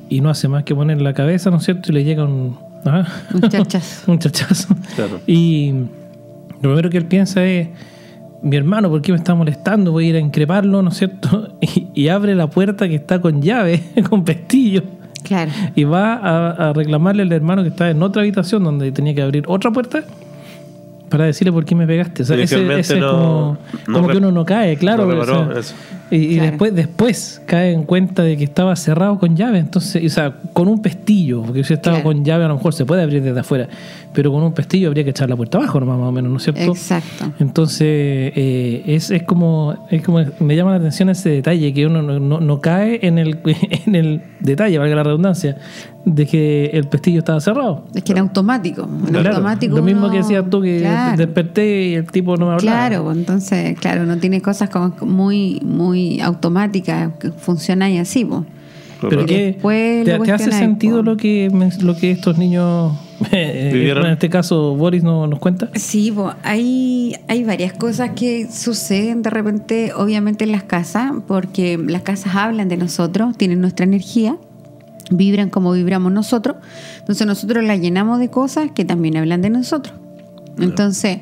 y no hace más que poner la cabeza, ¿no es cierto? Y le llega un chachazo. Un chachazo. Claro. Y lo primero que él piensa es, mi hermano, ¿por qué me está molestando? Voy a ir a increparlo, ¿no es cierto? Y abre la puerta que está con llave, con pestillo. Claro. Y va a reclamarle al hermano que está en otra habitación donde tenía que abrir otra puerta para decirle por qué me pegaste. O sea, ese no, como que uno no cae, claro. No reparó, o sea, eso. Y claro. después cae en cuenta de que estaba cerrado con llave, entonces, o sea, con un pestillo, porque si estaba claro. con llave a lo mejor se puede abrir desde afuera, pero con un pestillo habría que echar la puerta abajo, más o menos, ¿no es cierto? Exacto. Entonces, es como me llama la atención ese detalle, que uno no cae en el detalle, valga la redundancia, de que el pestillo estaba cerrado. Es que era automático. Claro, automático, lo mismo que decías tú, que claro. desperté y el tipo no me hablaba. Claro, entonces, claro, uno tiene cosas como muy automáticas que funcionan y así, pues. Pero que te hace sentido lo que estos niños en este caso Boris nos cuenta. Sí, bo, hay varias cosas que suceden de repente, obviamente, en las casas, porque las casas hablan de nosotros, tienen nuestra energía, vibran como vibramos nosotros, entonces nosotros las llenamos de cosas que también hablan de nosotros. Entonces,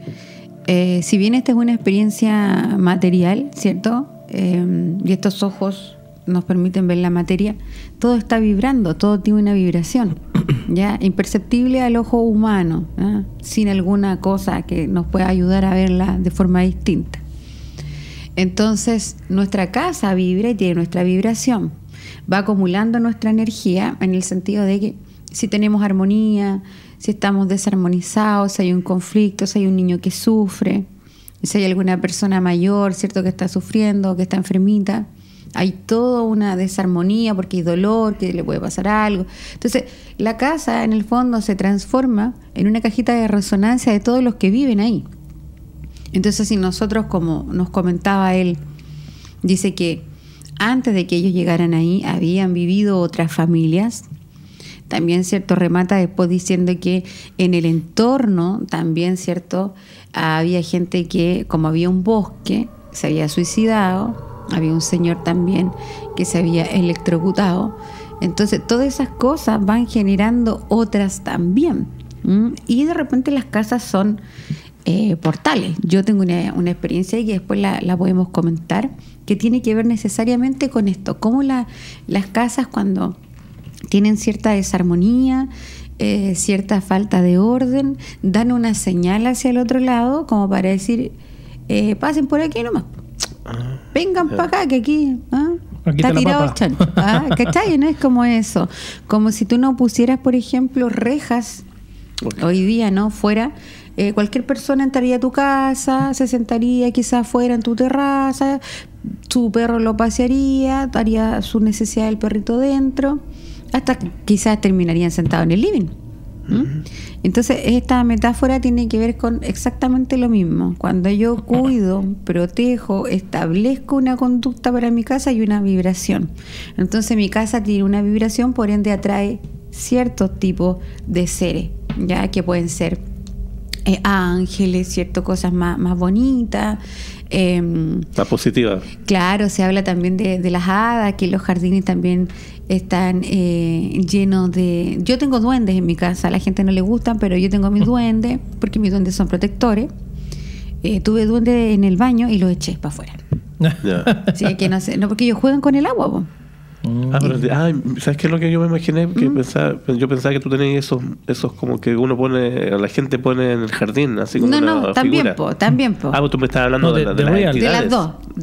si bien esta es una experiencia material, ¿cierto? Y estos ojos nos permiten ver la materia, todo está vibrando, todo tiene una vibración, ¿ya? Imperceptible al ojo humano, ¿eh? Sin alguna cosa que nos pueda ayudar a verla de forma distinta. Entonces, nuestra casa vibra y tiene nuestra vibración, va acumulando nuestra energía, en el sentido de que si tenemos armonía, si estamos desarmonizados, si hay un conflicto, si hay un niño que sufre, si hay alguna persona mayor, ¿cierto?, que está sufriendo, que está enfermita, hay toda una desarmonía porque hay dolor, que le puede pasar algo. Entonces, la casa en el fondo se transforma en una cajita de resonancia de todos los que viven ahí. Entonces, si nosotros, como nos comentaba él, dice que antes de que ellos llegaran ahí habían vivido otras familias. También, ¿cierto?, remata después diciendo que en el entorno también, ¿cierto?, había gente que, como había un bosque, se había suicidado, había un señor también que se había electrocutado. Entonces, todas esas cosas van generando otras también. Y de repente las casas son portales. Yo tengo una experiencia y que después la podemos comentar, que tiene que ver necesariamente con esto, cómo las casas, cuando tienen cierta desarmonía, cierta falta de orden, dan una señal hacia el otro lado como para decir, pasen por aquí nomás, vengan para acá, que aquí, ¿ah?, aquí está tirado el chancho, ¿ah? ¿Cachai? No es como eso, como si tú no pusieras, por ejemplo, rejas. Bueno, hoy día, ¿no?, fuera, cualquier persona entraría a tu casa, se sentaría quizás fuera en tu terraza, tu perro lo pasearía, haría su necesidad del perrito dentro, hasta quizás terminarían sentados en el living. Entonces, esta metáfora tiene que ver con exactamente lo mismo. Cuando yo cuido, protejo, establezco una conducta para mi casa y una vibración. Entonces, mi casa tiene una vibración, por ende atrae ciertos tipos de seres, ya que pueden ser ángeles, cierto, cosas más bonitas. Está positiva. Claro, se habla también de las hadas, que los jardines también están llenos de... Yo tengo duendes en mi casa, a la gente no le gustan, pero yo tengo mis duendes, porque mis duendes son protectores. Tuve duendes en el baño y los eché para afuera. Así que no sé, no, porque ellos juegan con el agua, po. ¿Sabes qué es lo que yo me imaginé? Que yo pensaba que tú tenías esos como que uno pone, la gente pone en el jardín, así como una figura. También po. Ah, pues tú me estabas hablando de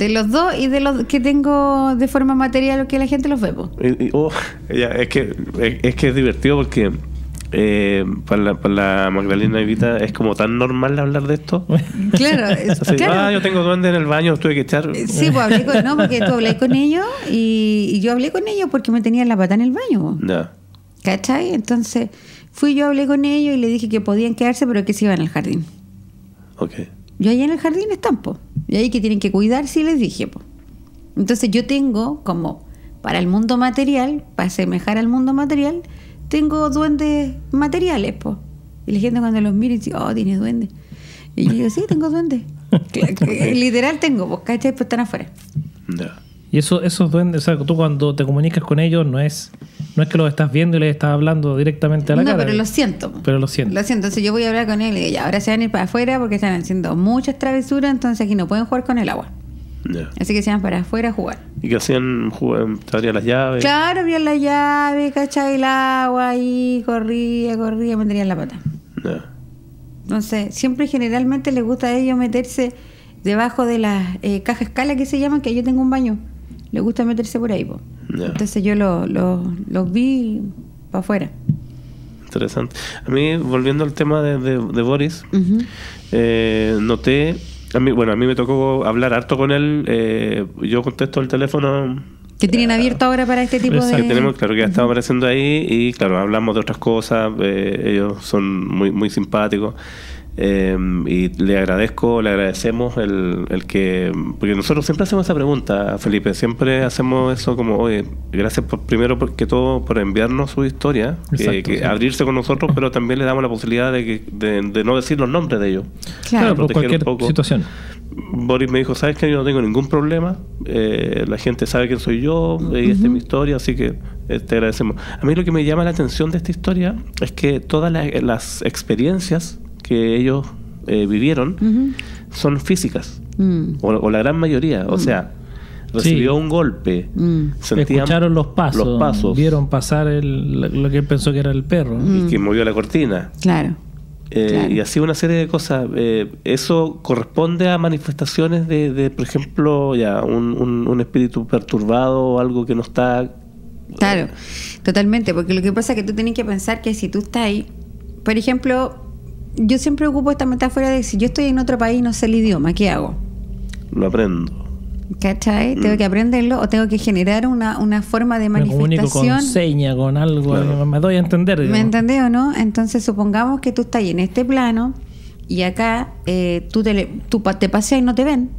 los dos y de los que tengo de forma material, que la gente los ve, po. Es que es divertido porque para la Magdalena Evita es como tan normal hablar de esto. Claro, así, claro. Yo tengo duendes en el baño, tuve que echar. Sí, pues hablé con... No, porque tú hablé con ellos y yo hablé con ellos porque me tenían la pata en el baño. No. ¿Cachai? Entonces fui yo, hablé con ellos y le dije que podían quedarse, pero que se iban al jardín. Ok. Yo allá en el jardín están, po. Y ahí que tienen que cuidarse, y les dije, po. Entonces yo tengo como para el mundo material, para asemejar al mundo material, tengo duendes materiales, po. Y la gente cuando los mira dice, oh, tiene duendes. Y yo digo, sí, tengo duendes. Literal tengo, pues, ¿cachai? Pues están afuera. Yeah. Y esos duendes, o sea, tú cuando te comunicas con ellos no es que los estás viendo y les estás hablando directamente a la cara. No, pero lo siento. Pero lo siento. Lo siento. Entonces yo voy a hablar con él y le digo, ya, ahora se van a ir para afuera porque están haciendo muchas travesuras, entonces aquí no pueden jugar con el agua. Yeah. Así que se van para afuera a jugar. ¿Y qué hacían? ¿Abrían las llaves? Claro, abrían las llaves, cachai, el agua ahí, corría, me tenían la pata. Yeah. Entonces, siempre generalmente les gusta a ellos meterse debajo de las cajas escala que se llaman, que yo tengo un baño. Les gusta meterse por ahí, po. Yeah. Entonces yo los vi para afuera. Interesante. A mí, volviendo al tema de Boris, noté... A mí me tocó hablar harto con él. Yo contesto el teléfono que tienen abierto ahora para este tipo de... Que tenemos, claro, que ha estado apareciendo ahí. Y claro, hablamos de otras cosas. Ellos son muy, muy simpáticos. Y le agradecemos el que... Porque nosotros siempre hacemos esa pregunta, Felipe. Siempre hacemos eso como, oye, gracias primero que todo por enviarnos su historia. Exacto, sí. Abrirse con nosotros, pero también le damos la posibilidad de no decir los nombres de ellos. Claro, por cualquier situación. Boris me dijo, ¿sabes qué? Yo no tengo ningún problema. La gente sabe quién soy yo. Esta es mi historia, así que te agradecemos. A mí lo que me llama la atención de esta historia es que todas las experiencias que ellos vivieron son físicas, o la gran mayoría. O sea, recibió un golpe, escucharon los pasos, vieron pasar lo que él pensó que era el perro, y que movió la cortina. Claro. Y así una serie de cosas. Eso corresponde a manifestaciones de por ejemplo, ya un espíritu perturbado o algo que no está... Claro, totalmente, porque lo que pasa es que tú tienes que pensar que si tú estás ahí, por ejemplo... Yo siempre ocupo esta metáfora de si yo estoy en otro país y no sé el idioma, ¿qué hago? Lo aprendo. ¿Cachai? Tengo que aprenderlo o tengo que generar una forma de manifestación. Me comunico con seña, con algo, claro. Me doy a entender. Digamos. ¿Me entendés o no? Entonces supongamos que tú estás en este plano y acá tú te paseas y no te ven.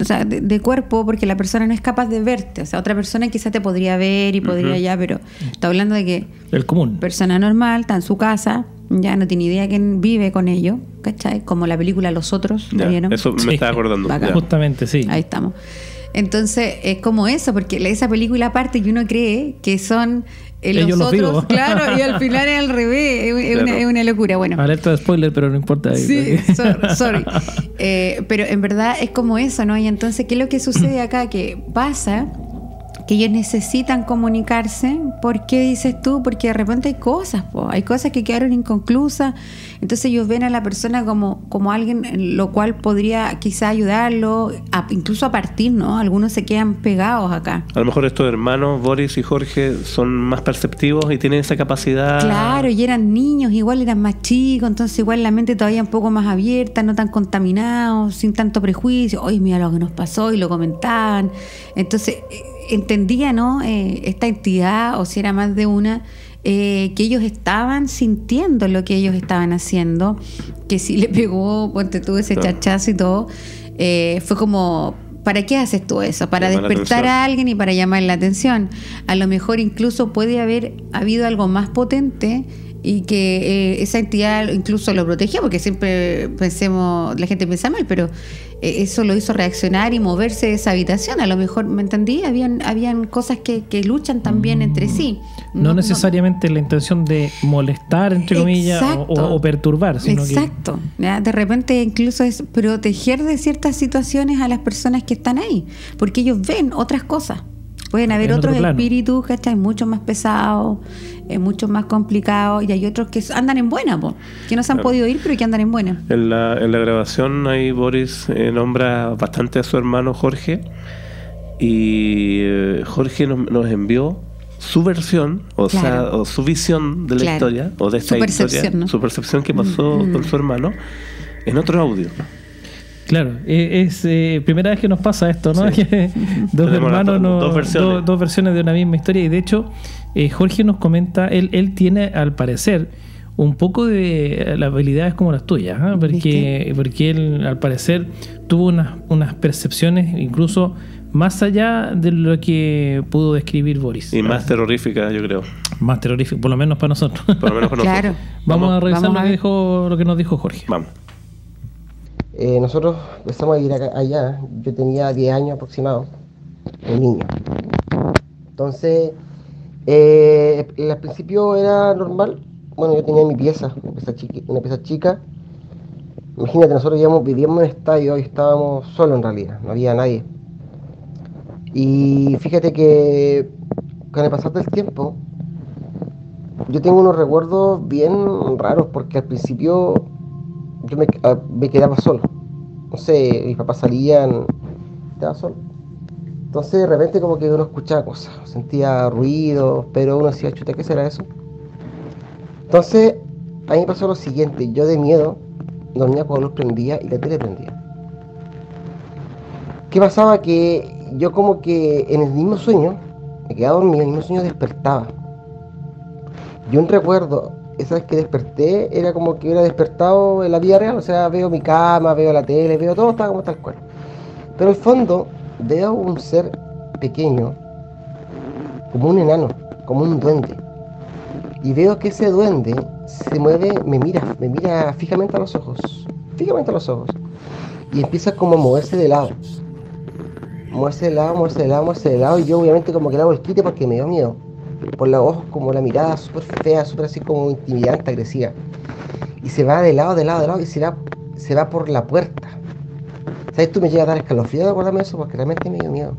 O sea, de cuerpo, porque la persona no es capaz de verte. O sea, otra persona quizás te podría ver y podría ya, pero está hablando de que... El común. Persona normal, está en su casa... Ya no tiene idea quién vive con ellos, ¿cachai? Como la película Los Otros, ya, ¿vieron? Eso me estaba acordando. Bacán. Justamente, sí. Ahí estamos. Entonces, es como eso, porque esa película aparte que uno cree que son los otros, claro, y al final es al revés, es una locura. Bueno. Alerta de spoiler, pero no importa. Sí, sorry. Pero en verdad es como eso, ¿no? Y entonces, ¿qué es lo que sucede acá? Que pasa que ellos necesitan comunicarse. ¿Por qué dices tú? Porque de repente hay cosas, po. Hay cosas que quedaron inconclusas, entonces ellos ven a la persona como alguien en lo cual podría quizá ayudarlo, incluso a partir, ¿no? Algunos se quedan pegados acá. A lo mejor estos hermanos, Boris y Jorge, son más perceptivos y tienen esa capacidad. Claro, y eran niños, igual eran más chicos, entonces igual la mente todavía un poco más abierta, no tan contaminados, sin tanto prejuicio. Oye, mira lo que nos pasó, y lo comentaban. Entonces... entendía, ¿no? Esta entidad, o si era más de una, que ellos estaban sintiendo lo que ellos estaban haciendo, que si le pegó, ponte tú ese chachazo y todo, fue como, ¿para qué haces tú eso? Para despertar a alguien y para llamar la atención. A lo mejor incluso puede haber habido algo más potente y que esa entidad incluso lo protegió, porque siempre la gente piensa mal, pero eso lo hizo reaccionar y moverse de esa habitación. A lo mejor, ¿me entendí? Habían cosas que luchan también entre sí. No necesariamente la intención de molestar, entre comillas, o perturbar, sino exacto. Que... De repente incluso es proteger de ciertas situaciones a las personas que están ahí, porque ellos ven otras cosas. Pueden haber otros espíritus, ¿cachai? Mucho más pesados, mucho más complicados, y hay otros que andan en buena, po, que no se han podido ir, pero que andan en buena. En la grabación ahí Boris nombra bastante a su hermano Jorge, y Jorge nos envió su versión, o su visión de la historia, o de esta historia, ¿no? Su percepción que pasó con su hermano, en otro audio. Claro, es primera vez que nos pasa esto, ¿no? Sí. Dos versiones de una misma historia. Y de hecho, Jorge nos comenta, él tiene al parecer un poco de las habilidades como las tuyas, ¿eh? Porque él al parecer tuvo unas percepciones incluso más allá de lo que pudo describir Boris. Y más terrorífica, yo creo. Más terrorífica, por lo menos para nosotros. Por lo menos para nosotros. Claro. Vamos a revisar lo que nos dijo Jorge. Vamos. Nosotros empezamos a ir allá, yo tenía 10 años aproximados, un niño. Entonces, al principio era normal. Bueno, yo tenía mi pieza, una pieza chica. Imagínate, nosotros vivíamos en el estadio y estábamos solos en realidad, no había nadie. Y fíjate que con el pasar del tiempo, yo tengo unos recuerdos bien raros, porque al principio yo me quedaba solo. No sé, mis papás salían, estaba solo. Entonces de repente como que uno escuchaba cosas, sentía ruidos, pero uno decía, chuta, ¿qué será eso? Entonces, a mí me pasó lo siguiente, yo de miedo dormía con la luz prendía y la tele prendía. ¿Qué pasaba? Que yo como que en el mismo sueño, me quedaba dormido, en el mismo sueño despertaba. Y un recuerdo, esa vez que desperté, era como que hubiera despertado en la vida real, o sea, veo mi cama, veo la tele, veo todo, estaba como tal cual. Pero en el fondo, veo un ser pequeño, como un enano, como un duende. Y veo que ese duende se mueve, me mira fijamente a los ojos. Y empieza como a moverse de lado. Y yo obviamente como que le hago el quite porque me dio miedo. Por los ojos, como la mirada súper fea, súper así como intimidante, agresiva. Y se va de lado y se va por la puerta. ¿Sabes? Tú me llega a dar escalofrío de acordarme de eso porque realmente me dio miedo.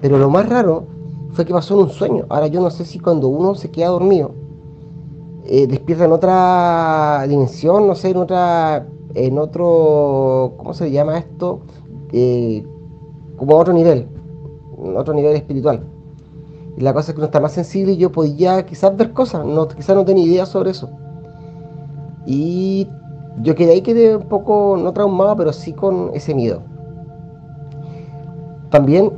Pero lo más raro fue que pasó en un sueño. Ahora yo no sé si cuando uno se queda dormido, despierta en otra dimensión, no sé, en otro, ¿cómo se llama esto? Como otro nivel espiritual. Y la cosa es que uno está más sensible y yo podía quizás ver cosas, quizás no tenía idea sobre eso. Y yo quedé un poco, no traumado, pero sí con ese miedo. También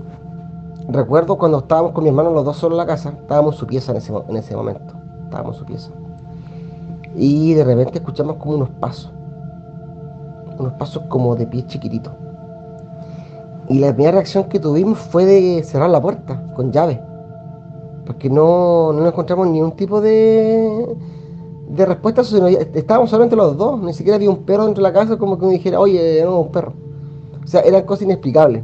recuerdo cuando estábamos con mi hermano los dos solos en la casa, estábamos en su pieza en ese momento, estábamos en su pieza. Y de repente escuchamos como unos pasos como de pies chiquititos. Y la primera reacción que tuvimos fue de cerrar la puerta con llave, porque no encontramos ningún tipo de respuesta, sino estábamos solamente los dos, ni siquiera había un perro dentro de la casa como que uno dijera, oye, no, un perro. O sea, eran cosas inexplicables.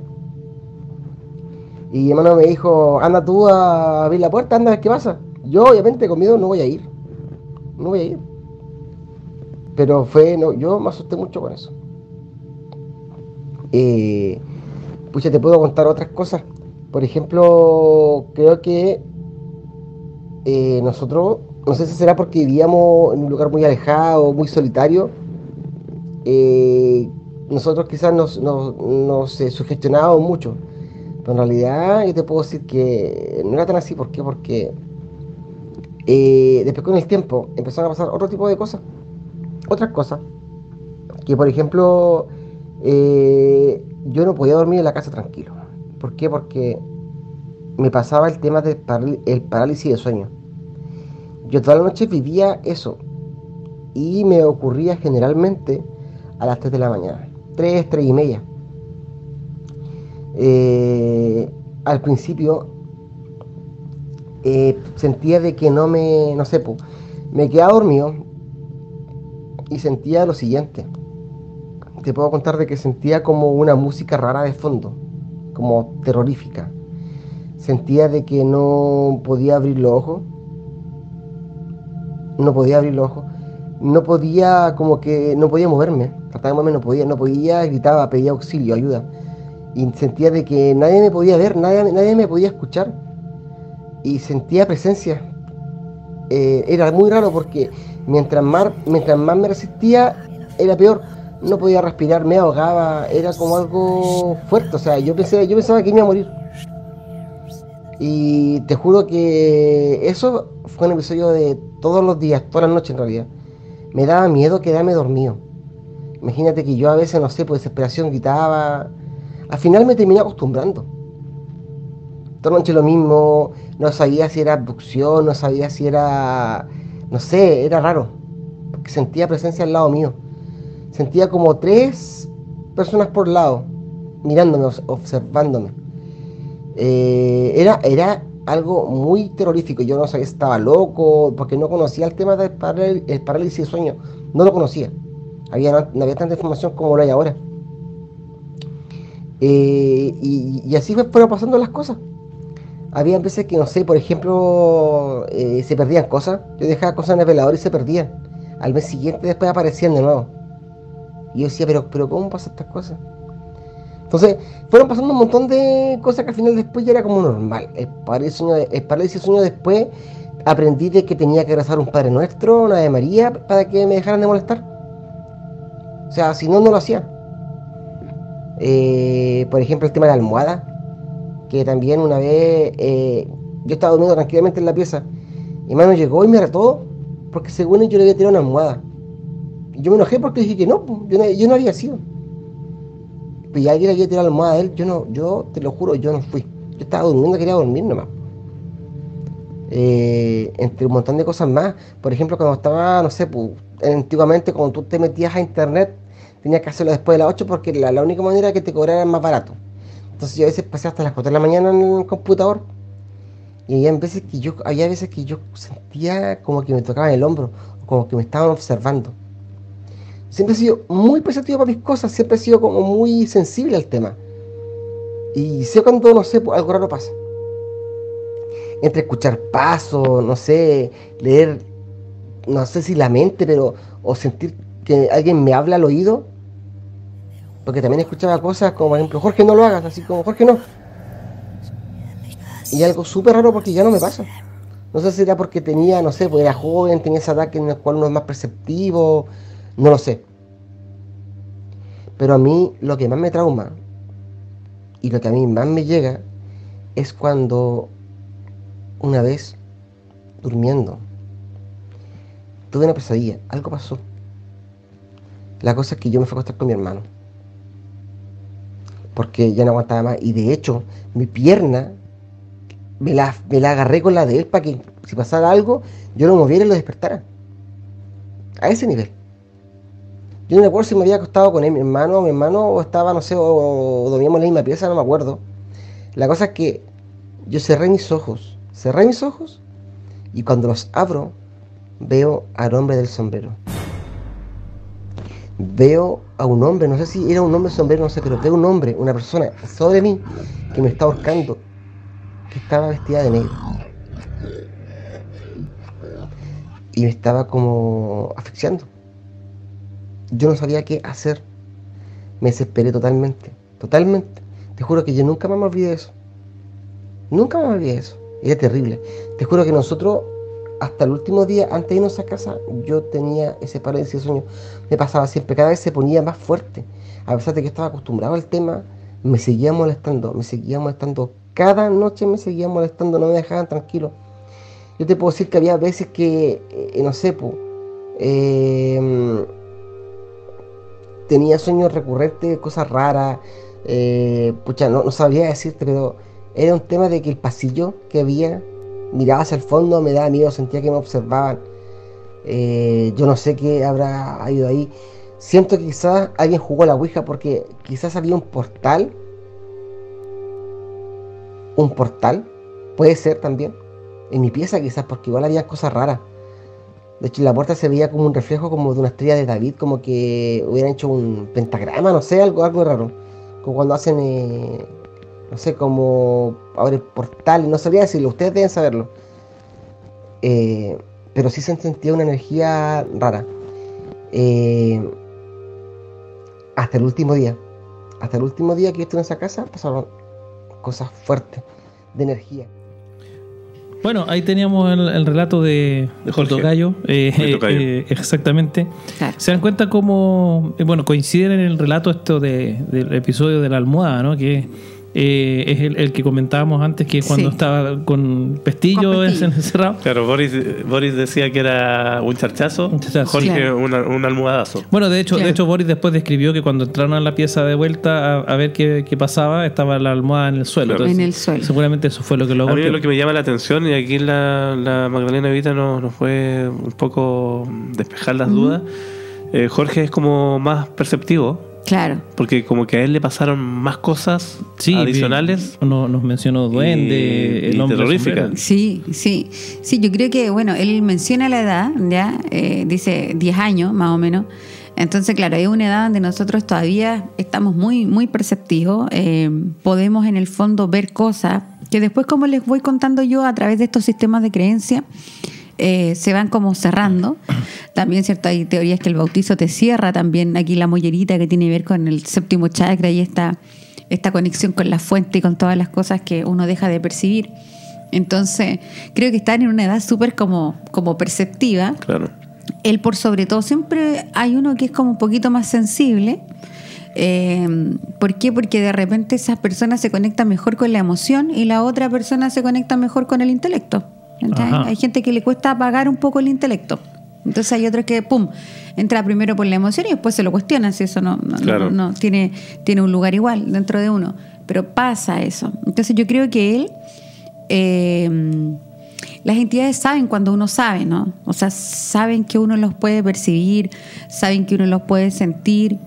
Y mi hermano me dijo, anda tú a abrir la puerta, anda a ver qué pasa. Yo obviamente con miedo no voy a ir. Pero yo me asusté mucho con eso. Pucha, te puedo contar otras cosas. Por ejemplo, creo que nosotros, no sé si será porque vivíamos en un lugar muy alejado, muy solitario. Nosotros quizás nos sugestionábamos mucho. Pero en realidad yo te puedo decir que no era tan así. ¿Por qué? Porque después con el tiempo empezaron a pasar otro tipo de cosas. Otras cosas. Que por ejemplo, yo no podía dormir en la casa tranquilo. ¿Por qué? Porque me pasaba el tema del parálisis de sueño. Yo toda la noche vivía eso. Y me ocurría generalmente a las 3 de la mañana. 3:30. Al principio sentía de que me quedaba dormido y sentía lo siguiente. Te puedo contar de que sentía como una música rara de fondo, como terrorífica. Sentía de que no podía abrir los ojos, no podía moverme, trataba de moverme, no podía, gritaba, pedía auxilio, ayuda, y sentía de que nadie me podía ver, nadie me podía escuchar, y sentía presencia. Era muy raro porque mientras más me resistía, era peor. No podía respirar, me ahogaba, era como algo fuerte, o sea, yo pensaba que me iba a morir. Y te juro que eso fue un episodio de todos los días, todas las noches en realidad. Me daba miedo quedarme dormido. Imagínate que yo a veces, no sé, por desesperación gritaba. Al final me terminé acostumbrando. Toda la noche lo mismo, no sabía si era abducción, no sabía si era... No sé, era raro, porque sentía presencia al lado mío. Sentía como 3 personas por lado, mirándome, observándome. Era algo muy terrorífico. Yo no sabía si estaba loco, porque no conocía el tema del parálisis de sueño. No lo conocía. No había tanta información como lo hay ahora. Y así fueron pasando las cosas. Había veces que, no sé, por ejemplo, se perdían cosas. Yo dejaba cosas en el velador y se perdían. Al mes siguiente después aparecían de nuevo. Y yo decía, pero ¿cómo pasan estas cosas? Entonces, fueron pasando un montón de cosas que al final después ya era como normal. El parálisis sueño después aprendí de que tenía que rezar un Padre Nuestro, una Ave María, para que me dejaran de molestar. O sea, si no, no lo hacía. Por ejemplo, el tema de la almohada, que también una vez yo estaba durmiendo tranquilamente en la pieza, mi hermano llegó y me retó porque según él yo le había tirado una almohada. Yo me enojé porque dije que no, yo no había sido, y alguien le había tirado la almohada a él. Yo te lo juro, yo no fui. Yo estaba durmiendo, quería dormir nomás. Entre un montón de cosas más, por ejemplo, cuando estaba, no sé, pues, antiguamente cuando tú te metías a internet tenías que hacerlo después de las 8 porque la única manera que te cobraran más barato. Entonces yo a veces pasé hasta las 4 de la mañana en el computador. Y había veces que yo sentía como que me tocaban el hombro, como que me estaban observando. Siempre he sido muy perceptivo para mis cosas, siempre he sido como muy sensible al tema. Y sé cuando, no sé, algo raro pasa. Entre escuchar pasos, no sé, leer, no sé si la mente, pero, o sentir que alguien me habla al oído. Porque también escuchaba cosas como, por ejemplo, Jorge, no lo hagas, así como, Jorge, no. Y algo súper raro porque ya no me pasa. No sé si era porque tenía, no sé, porque era joven, tenía esa edad en la cual uno es más perceptivo, no lo sé. Pero a mí lo que más me trauma y lo que a mí más me llega es cuando una vez, durmiendo, tuve una pesadilla, algo pasó. La cosa es que yo me fui a acostar con mi hermano porque ya no aguantaba más, y de hecho mi pierna me la agarré con la de él para que si pasara algo yo lo moviera y lo despertara. A ese nivel. Yo no me acuerdo si me había acostado con él, mi hermano o estaba, no sé, o dormíamos en la misma pieza, no me acuerdo. La cosa es que yo cerré mis ojos y cuando los abro veo al hombre del sombrero. Veo a un hombre, no sé si era un hombre sombrero, no sé, pero veo un hombre, una persona sobre mí que me está ahorcando, que estaba vestida de negro y me estaba como asfixiando. Yo no sabía qué hacer, me desesperé totalmente. Te juro que yo nunca más me olvidé de eso, era terrible. Te juro que nosotros hasta el último día, antes de irnos a casa, yo tenía ese parálisis de sueño. Me pasaba siempre, cada vez se ponía más fuerte. A pesar de que estaba acostumbrado al tema, me seguía molestando. Cada noche me seguía molestando, no me dejaban tranquilo. Yo te puedo decir que había veces que, no sé, tenía sueños recurrentes, cosas raras. No sabía decirte, pero era un tema de que el pasillo que había, miraba hacia el fondo, me daba miedo, sentía que me observaban. Yo no sé qué habrá ido ahí. Siento que quizás alguien jugó a la ouija, porque quizás había un portal, puede ser también, en mi pieza quizás, porque igual había cosas raras. De hecho, en la puerta se veía como un reflejo como de una estrella de David, como que hubieran hecho un pentagrama, no sé, algo raro, como cuando hacen... no sé, como abre el portal, no sabría decirlo, ustedes deben saberlo. Pero sí se sentía una energía rara. Hasta el último día. Hasta el último día que yo estuve en esa casa pasaron cosas fuertes de energía. Bueno, ahí teníamos el relato de Jorge Gallo. Exactamente. Claro. Se dan cuenta cómo, bueno, coinciden en el relato esto del episodio de la almohada, ¿no? Que es el que comentábamos antes, que cuando estaba con pestillo. Encerrado. Claro, Boris decía que era un charchazo, Jorge claro. un almohadazo. Bueno, de hecho Boris después describió que cuando entraron a la pieza de vuelta a ver qué pasaba, estaba la almohada en el suelo. Claro. Entonces, en el suelo. Seguramente eso fue lo que lo... A mí lo que me llama la atención, y aquí la Magdalena Evita nos fue un poco despejar las dudas, Jorge es como más perceptivo. Claro. Porque como que a él le pasaron más cosas adicionales. Nos mencionó duende, el hombre terrorífica. Sí, yo creo que, bueno, él menciona la edad, ya, dice 10 años más o menos, Entonces, claro, es una edad donde nosotros todavía estamos muy, muy perceptivos. Podemos en el fondo ver cosas que después, como les voy contando yo a través de estos sistemas de creencia, se van como cerrando. También, cierto, hay teorías que el bautizo te cierra. También aquí la mollerita, que tiene que ver con el séptimo chakra y esta conexión con la fuente y con todas las cosas que uno deja de percibir. Entonces, creo que están en una edad súper como perceptiva. Claro. Él por sobre todo, siempre hay uno que es como un poquito más sensible. ¿Por qué? Porque de repente esas personas se conectan mejor con la emoción y la otra persona se conecta mejor con el intelecto. Entonces, hay gente que le cuesta apagar un poco el intelecto. Entonces hay otros que, ¡pum!, entra primero por la emoción y después se lo cuestionan si eso no tiene un lugar igual dentro de uno. Pero pasa eso. Entonces yo creo que él... las entidades saben cuando uno sabe, ¿no? O sea, saben que uno los puede percibir, saben que uno los puede sentir.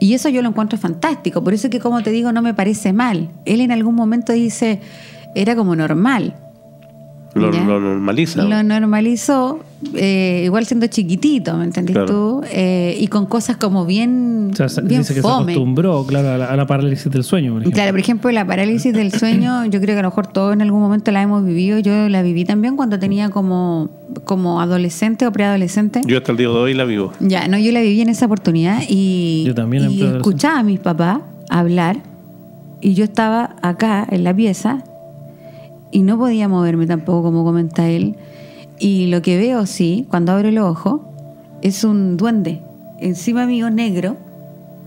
Y eso yo lo encuentro fantástico. Por eso que, como te digo, no me parece mal. Él en algún momento dice, era como normal. Lo normaliza. Lo normalizó, igual siendo chiquitito, ¿me entendiste tú? Y con cosas como bien, o sea, bien dice fome. Que se acostumbró, claro, a la parálisis del sueño, por ejemplo. Claro, por ejemplo, la parálisis del sueño, yo creo que a lo mejor todos en algún momento la hemos vivido. Yo la viví también cuando tenía como adolescente o preadolescente. Yo hasta el día de hoy la vivo. Ya, no, yo la viví en esa oportunidad y, yo también y escuchaba a mis papás hablar y yo estaba acá en la pieza y no podía moverme tampoco, como comenta él. Y lo que veo, sí, cuando abro los ojos, es un duende encima mío, negro,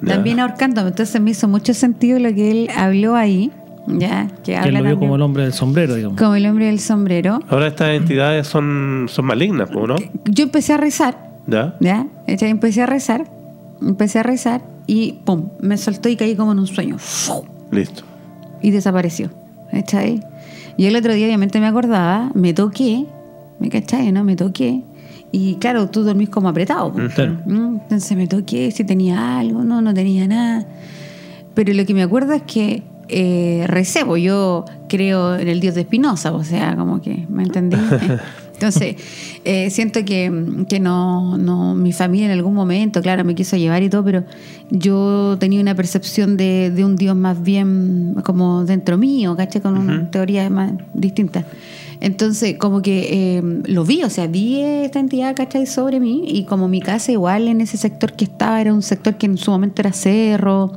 también ahorcándome. Entonces me hizo mucho sentido lo que él habló ahí, ya que él lo vio como el hombre del sombrero, digamos. Como el hombre del sombrero. Ahora estas entidades son malignas, ¿no? Yo empecé a rezar. ¿Ya? Empecé a rezar y ¡pum!, me soltó y caí como en un sueño. Listo. Y desapareció. ¿Está ahí? Y el otro día, obviamente, me acordaba, me toqué, ¿me cachai? ¿No? Me toqué. Y claro, tú dormís como apretado. Claro. Entonces me toqué, si tenía algo, no tenía nada. Pero lo que me acuerdo es que recé, pues yo creo en el Dios de Spinoza, o sea, como que, ¿me entendí? Entonces, siento que no, mi familia en algún momento, claro, me quiso llevar y todo, pero yo tenía una percepción de un Dios más bien como dentro mío, ¿caché? Con una teoría más distinta. Entonces, como que lo vi, o sea, vi esta entidad, ¿cachai?, sobre mí, y como mi casa igual en ese sector que estaba, era un sector que en su momento era cerro,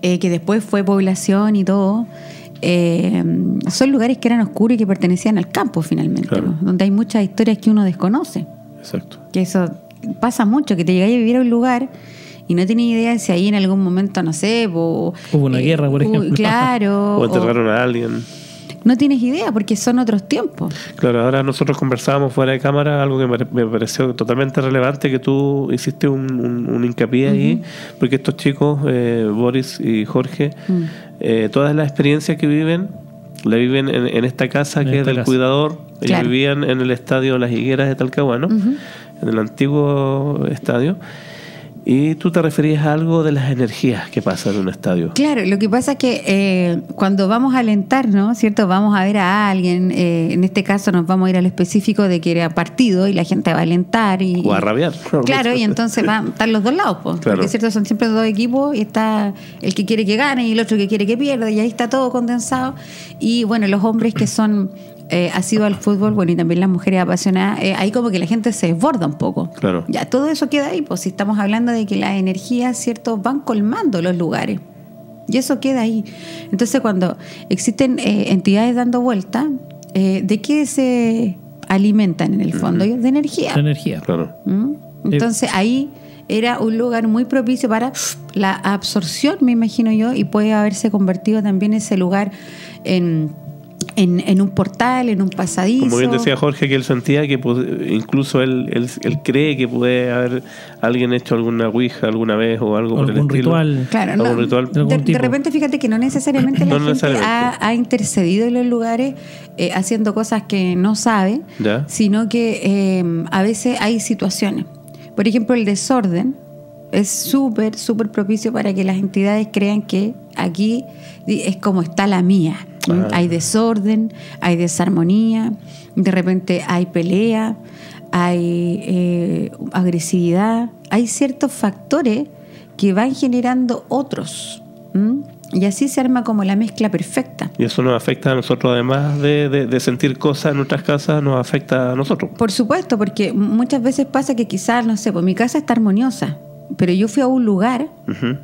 que después fue población y todo. Son lugares que eran oscuros y que pertenecían al campo finalmente, claro, ¿no? Donde hay muchas historias que uno desconoce. Exacto. Que eso pasa mucho, que te llegáis a vivir a un lugar y no tenés idea de si ahí en algún momento, no sé, hubo una guerra, por ejemplo. Claro. O enterraron a alguien. No tienes idea porque son otros tiempos. Claro, ahora nosotros conversábamos fuera de cámara algo que me pareció totalmente relevante, que tú hiciste un hincapié ahí, porque estos chicos, Boris y Jorge, todas las experiencias que viven, la viven en esta casa que es del cuidador. Ellos vivían en el estadio Las Higueras de Talcahuano, en el antiguo estadio. Y tú te referías a algo de las energías que pasan en un estadio. Claro, lo que pasa es que cuando vamos a alentar, ¿no? ¿Cierto? Vamos a ver a alguien, en este caso nos vamos a ir al específico de que era partido y la gente va a alentar. O a rabiar. Claro, y entonces van a estar los dos lados, pues. Claro. Porque, ¿cierto?, son siempre dos equipos y está el que quiere que gane y el otro que quiere que pierda y ahí está todo condensado. Y bueno, los hombres que son... ha sido al fútbol, bueno, y también las mujeres apasionadas, ahí como que la gente se desborda un poco. Claro. Ya, todo eso queda ahí, pues si estamos hablando de que las energías, ¿cierto?, van colmando los lugares. Y eso queda ahí. Entonces, cuando existen entidades dando vuelta, ¿de qué se alimentan en el fondo? De energía. De energía, claro. Entonces, ahí era un lugar muy propicio para la absorción, me imagino yo, y puede haberse convertido también ese lugar en un portal, en un pasadizo. Como bien decía Jorge, que él sentía que incluso él cree que puede haber alguien hecho alguna ouija alguna vez o algo por el estilo. Ritual. Claro, algún ritual. De repente, fíjate que no necesariamente la gente ha intercedido en los lugares haciendo cosas que no sabe, sino que a veces hay situaciones. Por ejemplo, el desorden es súper, súper propicio para que las entidades crean que aquí es como está la mía. Hay desorden, hay desarmonía, de repente hay pelea, hay agresividad, hay ciertos factores que van generando otros, ¿m? Y así se arma como la mezcla perfecta. Y eso nos afecta a nosotros, además de sentir cosas en nuestras casas, nos afecta a nosotros. Por supuesto, porque muchas veces pasa que quizás, no sé, pues mi casa está armoniosa, pero yo fui a un lugar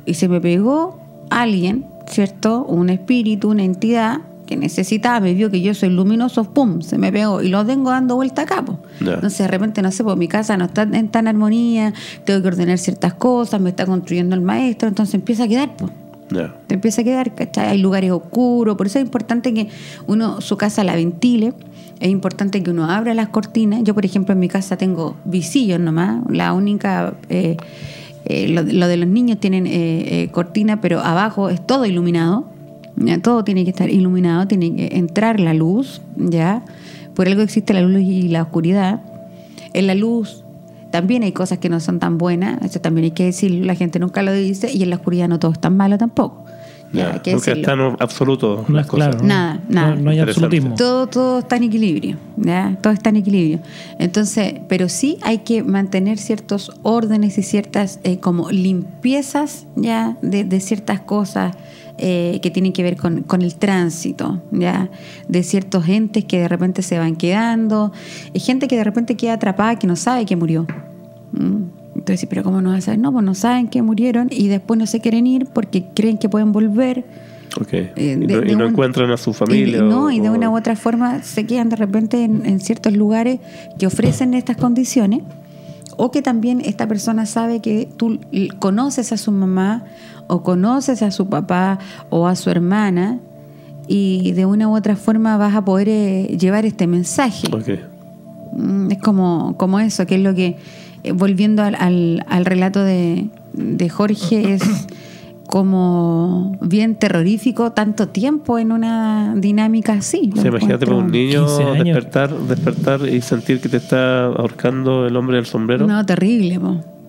y se me pegó alguien, ¿cierto? Un espíritu, una entidad que necesitaba, me vio que yo soy luminoso, ¡pum!, se me pegó y lo tengo dando vuelta a capo. Yeah. Entonces de repente, no sé, pues mi casa no está en tan armonía, tengo que ordenar ciertas cosas, me está construyendo el maestro, entonces empieza a quedar, pues. Yeah. Te empieza a quedar, ¿cachai? Hay lugares oscuros, por eso es importante que uno su casa la ventile, es importante que uno abra las cortinas. Yo, por ejemplo, en mi casa tengo visillos nomás, la única... lo de los niños tienen cortina, pero abajo es todo iluminado, ¿ya? Todo tiene que estar iluminado, tiene que entrar la luz, ¿ya? Por algo existe la luz y la oscuridad. En la luz también hay cosas que no son tan buenas, eso también hay que decirlo, la gente nunca lo dice, y en la oscuridad no todo es tan malo tampoco. Ya, nunca están absolutos las cosas. Claro, nada, nada. No hay absolutismo. Todo está en equilibrio, ¿ya? Todo está en equilibrio. Entonces, pero sí hay que mantener ciertos órdenes y ciertas como limpiezas, ¿ya? De ciertas cosas que tienen que ver con el tránsito, ¿ya? De ciertos entes que de repente se van quedando. Hay gente que de repente queda atrapada, que no sabe que murió. Entonces, pero ¿cómo no vas a saber? No, pues no saben que murieron y después no se quieren ir porque creen que pueden volver. Okay. Y no encuentran a su familia. Y de una u otra forma se quedan de repente en ciertos lugares que ofrecen estas condiciones, o que también esta persona sabe que tú conoces a su mamá o conoces a su papá o a su hermana, y de una u otra forma vas a poder llevar este mensaje. Okay. Es como eso, que es lo que... Volviendo al relato de Jorge, es como bien terrorífico tanto tiempo en una dinámica así. Sí, imagínate para un niño despertar y sentir que te está ahorcando el hombre del sombrero. No, terrible,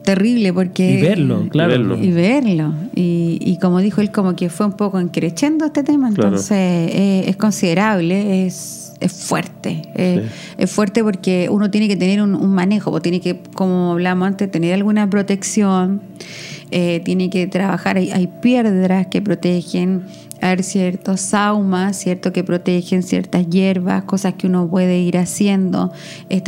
terrible, porque... Y verlo, claro. Y verlo. Y como dijo él, como que fue un poco encrechendo este tema, entonces es considerable, es fuerte, sí. Es fuerte porque uno tiene que tener un manejo, tiene que, como hablamos antes, tener alguna protección, tiene que trabajar, hay piedras que protegen, hay ciertos saumas, ¿cierto?, que protegen ciertas hierbas, cosas que uno puede ir haciendo,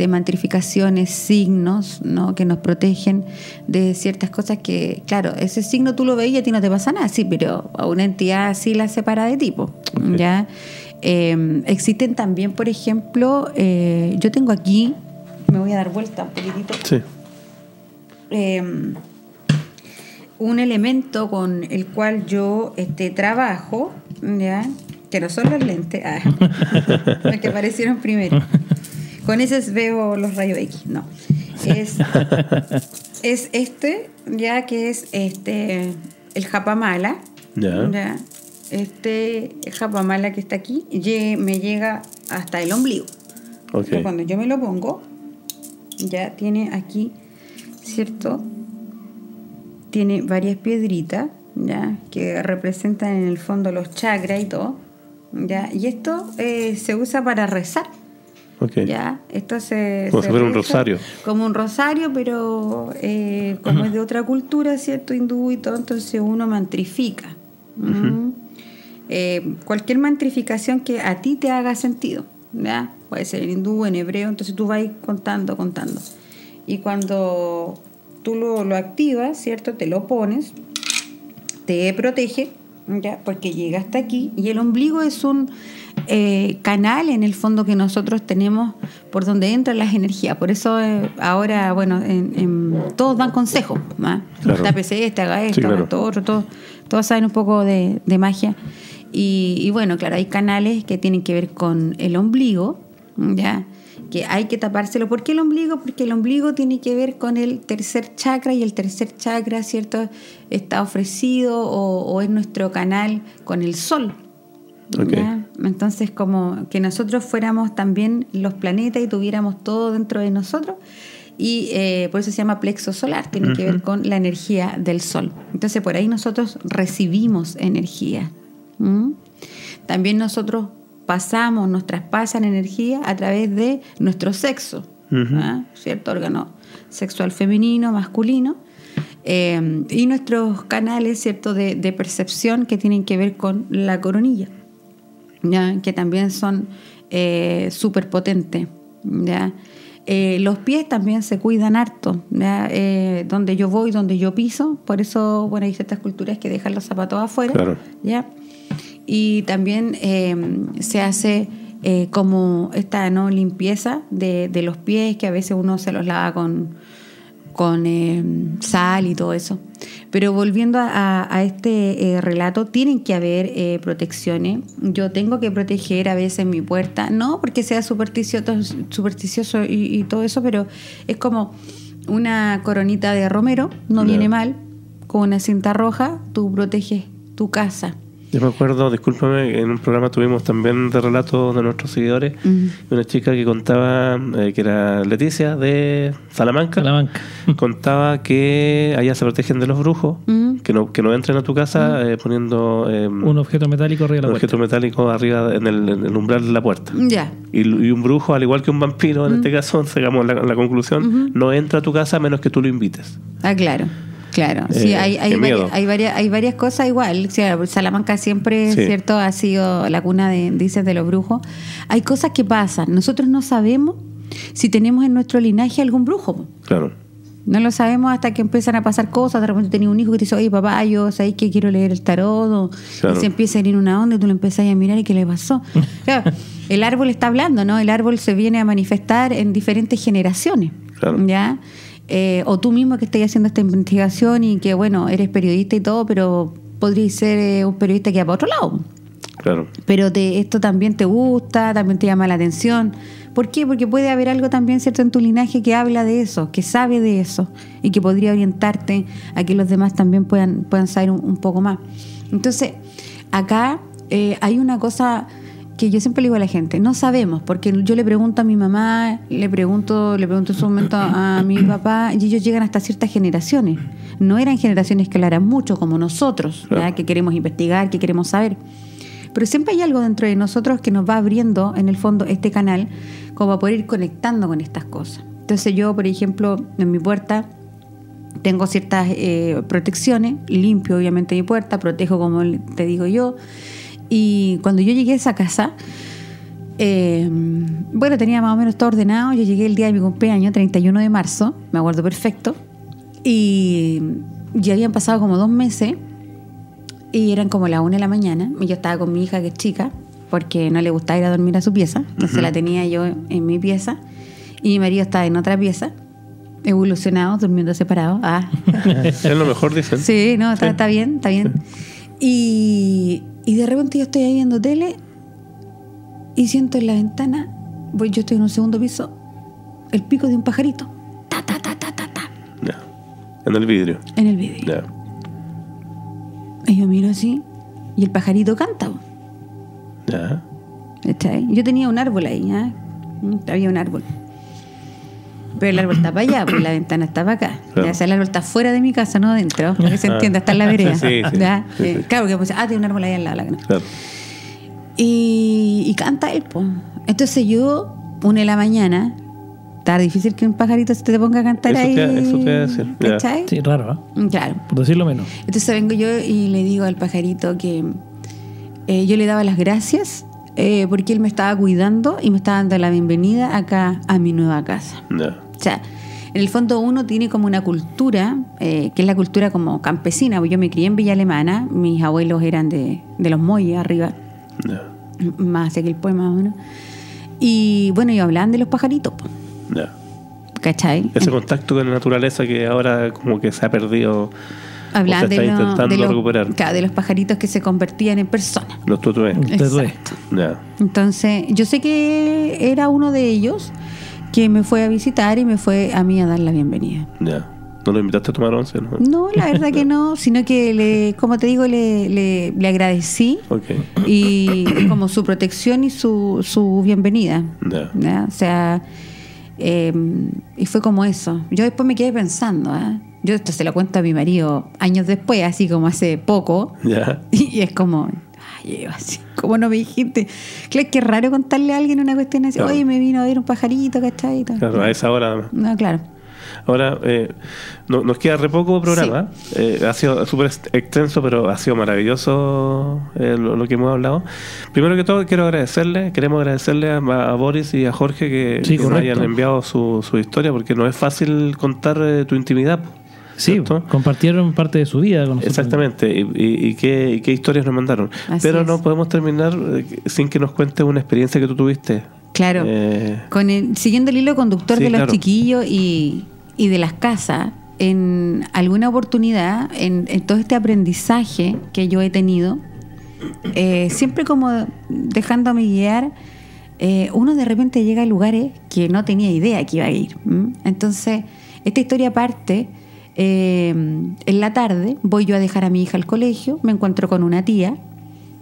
mantrificaciones, signos, ¿no?, que nos protegen de ciertas cosas que, claro, ese signo tú lo ves y a ti no te pasa nada, sí, pero a una entidad así la separa de tipo, okay. ¿Ya? Existen también, por ejemplo, yo tengo aquí, me voy a dar vuelta un poquitito, sí. Un elemento con el cual yo trabajo, ¿ya?, que no son los lentes, los que aparecieron primero, con esos veo los rayos X, no, es este, ya, que es el japamala, yeah. ¿Ya? Este japamala que está aquí me llega hasta el ombligo. Okay. Cuando yo me lo pongo, ya tiene aquí, ¿cierto? Tiene varias piedritas, ¿ya?, que representan en el fondo los chakras y todo, ¿ya? Y esto se usa para rezar. Okay. ¿Ya? Esto se reza un rosario. Como un rosario, pero como es de otra cultura, ¿cierto?, hindú y todo, entonces uno mantrifica. Cualquier mantrificación que a ti te haga sentido, ¿ya? Puede ser en hindú, en hebreo, entonces tú vas contando, y cuando tú lo activas, ¿cierto?, te lo pones, te protege, ¿ya?, porque llega hasta aquí, y el ombligo es un canal en el fondo que nosotros tenemos por donde entran las energías. Por eso ahora, bueno, todos dan consejos, ¿no? Claro. Tápese este, haga esto, sí, claro. Haga todo otro, todos saben un poco de magia. Y bueno, claro, hay canales que tienen que ver con el ombligo, ¿ya?, que hay que tapárselo. ¿Por qué el ombligo? Porque el ombligo tiene que ver con el tercer chakra, y el tercer chakra, ¿cierto?, está ofrecido o es nuestro canal con el sol. Okay. Entonces, como que nosotros fuéramos también los planetas y tuviéramos todo dentro de nosotros, y por eso se llama plexo solar, tiene que ver con la energía del sol. Entonces, por ahí nosotros recibimos energía. También nosotros nos traspasan energía a través de nuestro sexo, ¿cierto? Órgano sexual femenino, masculino, y nuestros canales, ¿cierto?, de percepción, que tienen que ver con la coronilla, ¿ya?, que también son súper potentes, ¿ya? Los pies también se cuidan harto, ¿ya? Donde yo voy, donde yo piso, por eso, bueno, hay ciertas culturas que dejan los zapatos afuera, claro, ¿ya? Y también se hace como esta, ¿no?, limpieza de los pies, que a veces uno se los lava con sal y todo eso. Pero volviendo a este relato, tienen que haber protecciones. Yo tengo que proteger a veces mi puerta, no porque sea supersticioso y todo eso, pero es como una coronita de romero, no viene mal, con una cinta roja, tú proteges tu casa. Yo me acuerdo, discúlpame, en un programa tuvimos también de relatos de nuestros seguidores, una chica que contaba, que era Leticia de Salamanca. Contaba que allá se protegen de los brujos, que no entren a tu casa poniendo un objeto metálico arriba de la puerta. Un objeto metálico arriba en el umbral de la puerta. Ya. Y un brujo, al igual que un vampiro, en este caso, sacamos la conclusión, no entra a tu casa a menos que tú lo invites. Ah, claro. Claro, sí, hay varias cosas igual. O sea, Salamanca siempre, sí, ¿cierto?, ha sido la cuna de dices de los brujos. Hay cosas que pasan. Nosotros no sabemos si tenemos en nuestro linaje algún brujo. Claro. No lo sabemos hasta que empiezan a pasar cosas. De repente tenés un hijo que te dice, oye, papá, yo sabés que quiero leer el tarot. O, claro, y se empieza a ir en una onda y tú lo empezás a mirar y ¿qué le pasó? Claro, el árbol está hablando, ¿no? El árbol se viene a manifestar en diferentes generaciones. Claro. ¿Ya? O tú mismo que estás haciendo esta investigación y que, bueno, eres periodista y todo, pero podrías ser un periodista que va para otro lado. Claro. Pero esto también te gusta, también te llama la atención. ¿Por qué? Porque puede haber algo también, ¿cierto?, en tu linaje que habla de eso, que sabe de eso y que podría orientarte a que los demás también puedan saber un poco más. Entonces, acá hay una cosa que yo siempre le digo a la gente, no sabemos, porque yo le pregunto a mi mamá, le pregunto en su momento a mi papá, y ellos llegan hasta ciertas generaciones. No eran generaciones que hablaran mucho como nosotros, ¿verdad?, que queremos investigar, que queremos saber. Pero siempre hay algo dentro de nosotros que nos va abriendo, en el fondo, este canal, como para poder ir conectando con estas cosas. Entonces yo, por ejemplo, en mi puerta tengo ciertas protecciones, limpio obviamente mi puerta, protejo como te digo yo. Y cuando yo llegué a esa casa, bueno, tenía más o menos todo ordenado. Yo llegué el día de mi cumpleaños, 31 de marzo, me acuerdo perfecto. Y ya habían pasado como 2 meses y eran como las 1 de la mañana. Y yo estaba con mi hija, que es chica, porque no le gustaba ir a dormir a su pieza. Entonces la tenía yo en mi pieza y mi marido estaba en otra pieza. Evolucionado, durmiendo separado. Ah. Es lo mejor, dicen. Sí, no, está bien, está bien. Y de repente yo estoy ahí viendo tele y siento en la ventana, pues yo estoy en un segundo piso, el pico de un pajarito. Ta, ta, ta, ta, ta, ta. No. En el vidrio. En el vidrio. No. Y yo miro así y el pajarito canta. No. Yo tenía un árbol ahí, ¿eh? Había un árbol. Pero el árbol está para allá, pues la ventana está para acá. Claro. O sea, el árbol está fuera de mi casa, no adentro. Para que se entienda, está en la vereda. Sí, sí, sí. Claro, que pues, tiene un árbol ahí al lado. ¿No? Claro. Y canta él, pues. Entonces yo, 1 de la mañana, está difícil que un pajarito se te ponga a cantar eso ahí. Eso te va a decir. ¿Cachai? Sí, raro, ¿eh? Claro. Por decirlo menos. Entonces vengo yo y le digo al pajarito que yo le daba las gracias. Porque él me estaba cuidando y me estaba dando la bienvenida acá a mi nueva casa. No. O sea, en el fondo uno tiene como una cultura, que es la cultura como campesina. Yo me crié en Villa Alemana, mis abuelos eran de los molles arriba, no, más hacia Quilpué más o menos. Y bueno, ellos hablaban de los pajaritos. Po. No. ¿Cachai? Ese contacto con la naturaleza que ahora como que se ha perdido. Hablan de los pajaritos que se convertían en personas. Los tutué. Exacto. Yeah. Entonces, yo sé que era uno de ellos que me fue a visitar y me fue a mí a dar la bienvenida. Ya. Yeah. ¿No lo invitaste a tomar once? No, no, la verdad que no, sino que, como te digo, le agradecí. Okay. Y como su protección y su bienvenida. Yeah. Yeah. O sea, y fue como eso. Yo después me quedé pensando, ¿eh? Yo esto se lo cuento a mi marido años después, así como hace poco. Yeah. Y es como, ay, así, ¿cómo no me dijiste? Claro, que es raro contarle a alguien una cuestión así. Claro. Oye, me vino a ver un pajarito, ¿cachai? Claro, a esa hora. No, claro. Ahora nos queda re poco programa. Sí. Ha sido súper extenso, pero ha sido maravilloso lo que hemos hablado. Primero que todo, queremos agradecerle a Boris y a Jorge que nos hayan enviado su historia, porque no es fácil contar tu intimidad. Sí, ¿cierto? Compartieron parte de su vida con nosotros. Exactamente, y qué historias nos mandaron. Pero no podemos terminar sin que nos cuentes una experiencia que tú tuviste. Claro, siguiendo el hilo conductor de los chiquillos y de las casas, en alguna oportunidad, en todo este aprendizaje que yo he tenido, siempre como dejándome guiar, uno de repente llega a lugares que no tenía idea que iba a ir. Entonces, esta historia parte... en la tarde voy yo a dejar a mi hija al colegio, me encuentro con una tía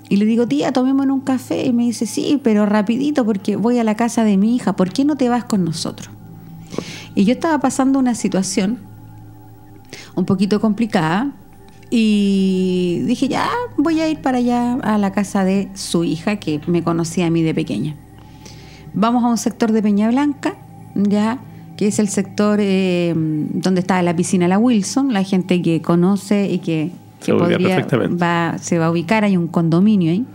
y le digo, tía, tomémonos un café, y me dice, sí, pero rapidito porque voy a la casa de mi hija, ¿por qué no te vas con nosotros? Y yo estaba pasando una situación un poquito complicada y dije, ya, voy a ir para allá a la casa de su hija que me conocía a mí de pequeña. Vamos a un sector de Peña Blanca, ya, que es el sector donde está la piscina La Wilson, la gente que conoce y que se va a ubicar, hay un condominio ahí.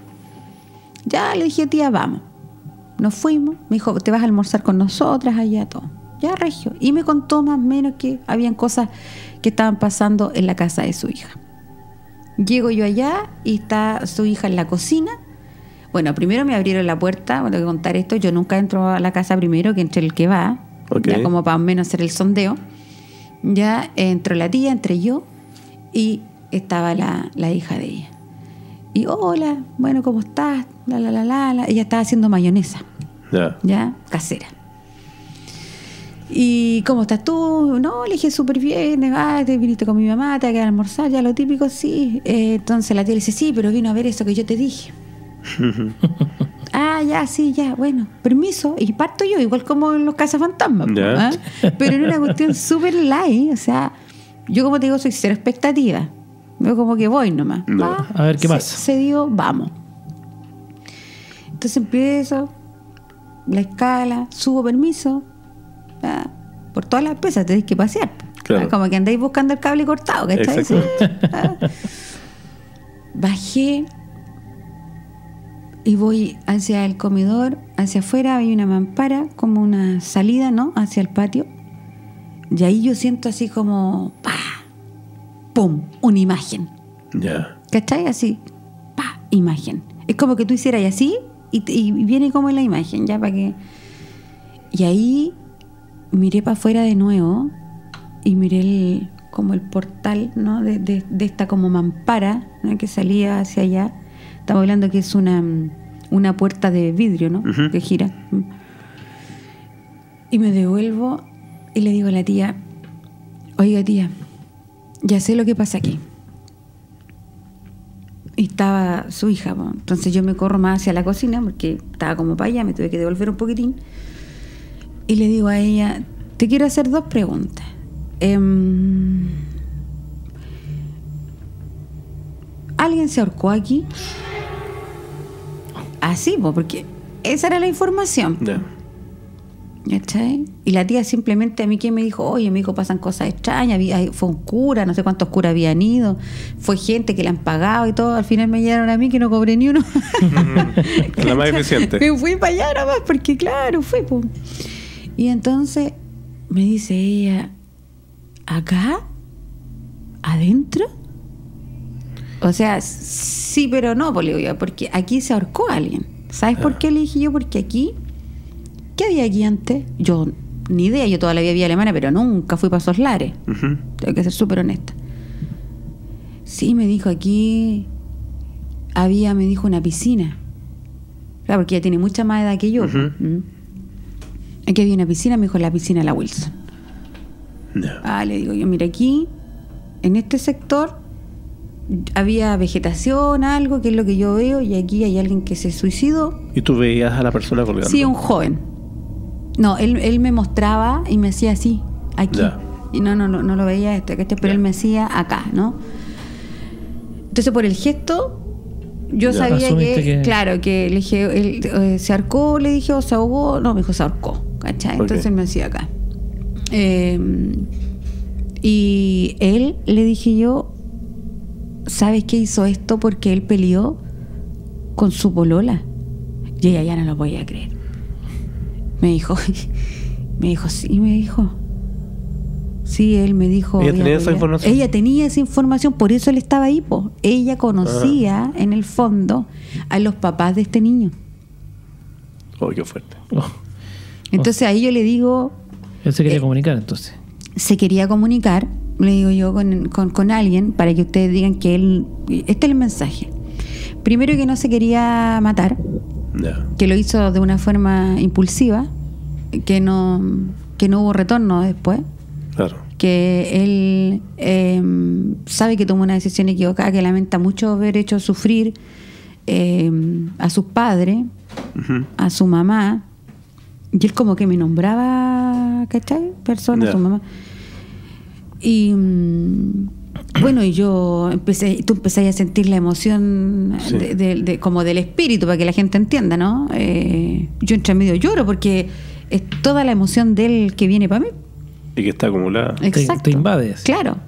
Ya le dije, tía, vamos. Nos fuimos, me dijo, te vas a almorzar con nosotras allá, todo. Ya, regio. Y me contó más o menos que habían cosas que estaban pasando en la casa de su hija. Llego yo allá y está su hija en la cocina. Bueno, primero me abrieron la puerta, tengo que contar esto, yo nunca entro a la casa primero que entre el que va. Okay. Ya como para menos hacer el sondeo. Ya entró la tía, entré yo y estaba la hija de ella. Y hola, bueno, ¿cómo estás? Ella estaba haciendo mayonesa. Yeah. Ya, casera. ¿Y cómo estás tú? No, le dije súper bien, te viniste con mi mamá, te vas a quedar a almorzar, ya lo típico, sí. Entonces la tía le dice, sí, pero vino a ver eso que yo te dije. Ah, ya, sí, ya, bueno, permiso. Y parto yo, igual como en los cazafantasmas, ¿eh? Pero en una cuestión súper light. O sea, yo como te digo, soy cero expectativa. Yo como que voy nomás. No. Va, a ver qué pasa. Se dio, vamos. Entonces empiezo la escala, subo, permiso. ¿Ah? Por todas las pesas tenéis que pasear. Claro. ¿Ah? Como que andáis buscando el cable cortado, ¿cachai? ¿Sí? ¿Ah? Bajé. Y voy hacia el comedor, hacia afuera, hay una mampara, como una salida, ¿no? Hacia el patio. Y ahí yo siento así como, ¡pah! ¡Pum! Una imagen. Yeah. ¿Cachai? Así, ¡pah! Imagen. Es como que tú hicieras así y viene como en la imagen, ya para que... Y ahí miré para afuera de nuevo y miré como el portal, ¿no? De esta como mampara, ¿no? Que salía hacia allá. Estaba hablando que es una puerta de vidrio, ¿no? Uh-huh. Que gira. Y me devuelvo y le digo a la tía, oiga tía, ya sé lo que pasa aquí. Y estaba su hija, ¿no? Entonces yo me corro más hacia la cocina porque estaba como para allá, me tuve que devolver un poquitín. Y le digo a ella, te quiero hacer dos preguntas. ¿Alguien se ahorcó aquí? Así, porque esa era la información. Yeah. ¿Cachai? Y la tía simplemente a mí que me dijo, oye, me dijo, pasan cosas extrañas, fue un cura, no sé cuántos curas habían ido, fue gente que le han pagado y todo, al final me llegaron a mí que no cobré ni uno. La más eficiente. Me fui para allá nomás, porque claro, fue. Pum. Y entonces me dice ella, ¿acá? ¿Adentro? O sea, sí, pero no, porque aquí se ahorcó alguien. ¿Sabes por qué? Le dije yo, porque aquí... ¿Qué había aquí antes? Yo, ni idea, yo toda la vida vi alemana, pero nunca fui para esos lares. Uh-huh. Tengo que ser súper honesta. Sí, me dijo, aquí había, me dijo, una piscina. Claro, porque ella tiene mucha más edad que yo. Uh-huh. Aquí había una piscina, me dijo, la piscina de La Wilson. No. Ah, le digo yo, mira, aquí, en este sector... había vegetación, algo, que es lo que yo veo, y aquí hay alguien que se suicidó. ¿Y tú veías a la persona colgando? Sí, un joven. No, él me mostraba y me hacía así, aquí. Ya. Y no lo veía pero ya. Él me hacía acá, ¿no? Entonces, por el gesto, yo sabía que... Claro, que le dije, él se ahorcó, le dije, o se ahogó. No, me dijo, se ahorcó, ¿cachai? Entonces él me hacía acá. Y él, le dije yo, ¿sabes qué? Hizo esto porque él peleó con su polola. Y ella ya no lo podía creer. Me dijo, sí, él me dijo. ¿Ella tenía esa información? Ella tenía esa información, por eso él estaba ahí, po. Ella conocía, en el fondo, a los papás de este niño. Oh, qué fuerte. Entonces ahí yo le digo... Él se quería comunicar, entonces. Se quería comunicar, le digo yo, con alguien, para que ustedes digan que él... Este es el mensaje. Primero, que no se quería matar, que lo hizo de una forma impulsiva, que no hubo retorno después. Claro. Que él sabe que tomó una decisión equivocada, que lamenta mucho haber hecho sufrir a sus padres, a su mamá. Y él como que me nombraba, ¿cachai? Persona, su mamá. Y bueno, y yo empecé a sentir la emoción como del espíritu, para que la gente entienda, ¿no? Yo entre medio lloro porque es toda la emoción de él que viene para mí. Y que está acumulada. Exacto. Te invades. Claro.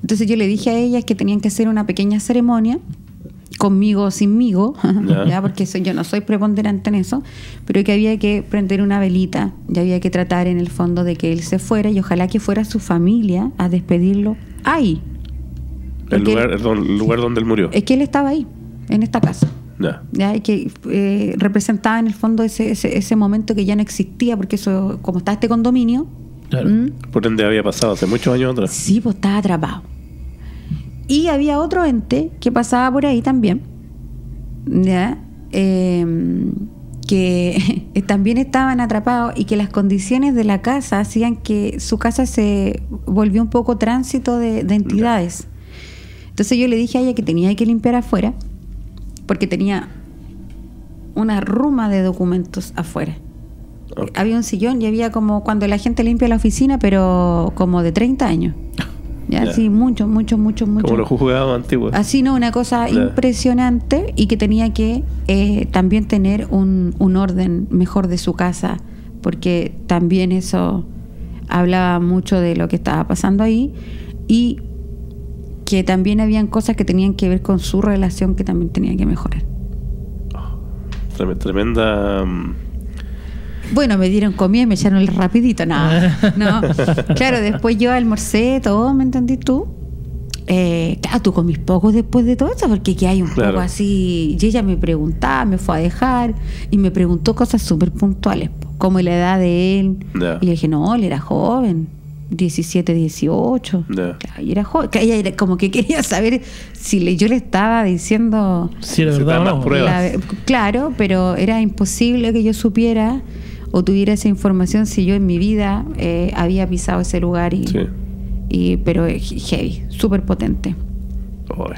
Entonces yo le dije a ellas que tenían que hacer una pequeña ceremonia, conmigo o sinmigo, ¿ya? Porque yo no soy preponderante en eso, pero que había que prender una velita y había que tratar en el fondo de que él se fuera, y ojalá que fuera su familia a despedirlo ahí. El lugar donde él murió. Es que él estaba ahí, en esta casa. Ya, y que representaba en el fondo ese momento que ya no existía, porque eso, como está este condominio... Claro. Por ende había pasado hace muchos años atrás. Sí, pues estaba atrapado. Y había otro ente que pasaba por ahí también, ¿ya? Que también estaban atrapados, y que las condiciones de la casa hacían que su casa se volvió un poco tránsito de entidades. Entonces yo le dije a ella que tenía que limpiar afuera, porque tenía una ruma de documentos afuera. Había un sillón y había como cuando la gente limpia la oficina, pero como de 30 años. Ya, así, mucho. Como los juzgados antiguos. Así, ¿no? Una cosa impresionante, y que tenía que también tener un orden mejor de su casa, porque también eso hablaba mucho de lo que estaba pasando ahí, y que también habían cosas que tenían que ver con su relación que también tenía que mejorar. Oh, tremenda... Bueno, me dieron comida y me echaron el rapidito. No. Claro, después yo almorcé, todo, ¿me entendí tú? Claro, tú comís poco después de todo eso, porque aquí hay un poco así. Y ella me preguntaba, me fue a dejar, y me preguntó cosas súper puntuales, como la edad de él. Y le dije, no, él era joven, 17, 18. Claro, y era joven. Ella era como que quería saber si yo le estaba diciendo... Sí, la verdad, más pruebas. Claro, pero era imposible que yo supiera... o tuviera esa información si yo en mi vida había pisado ese lugar pero heavy, súper potente.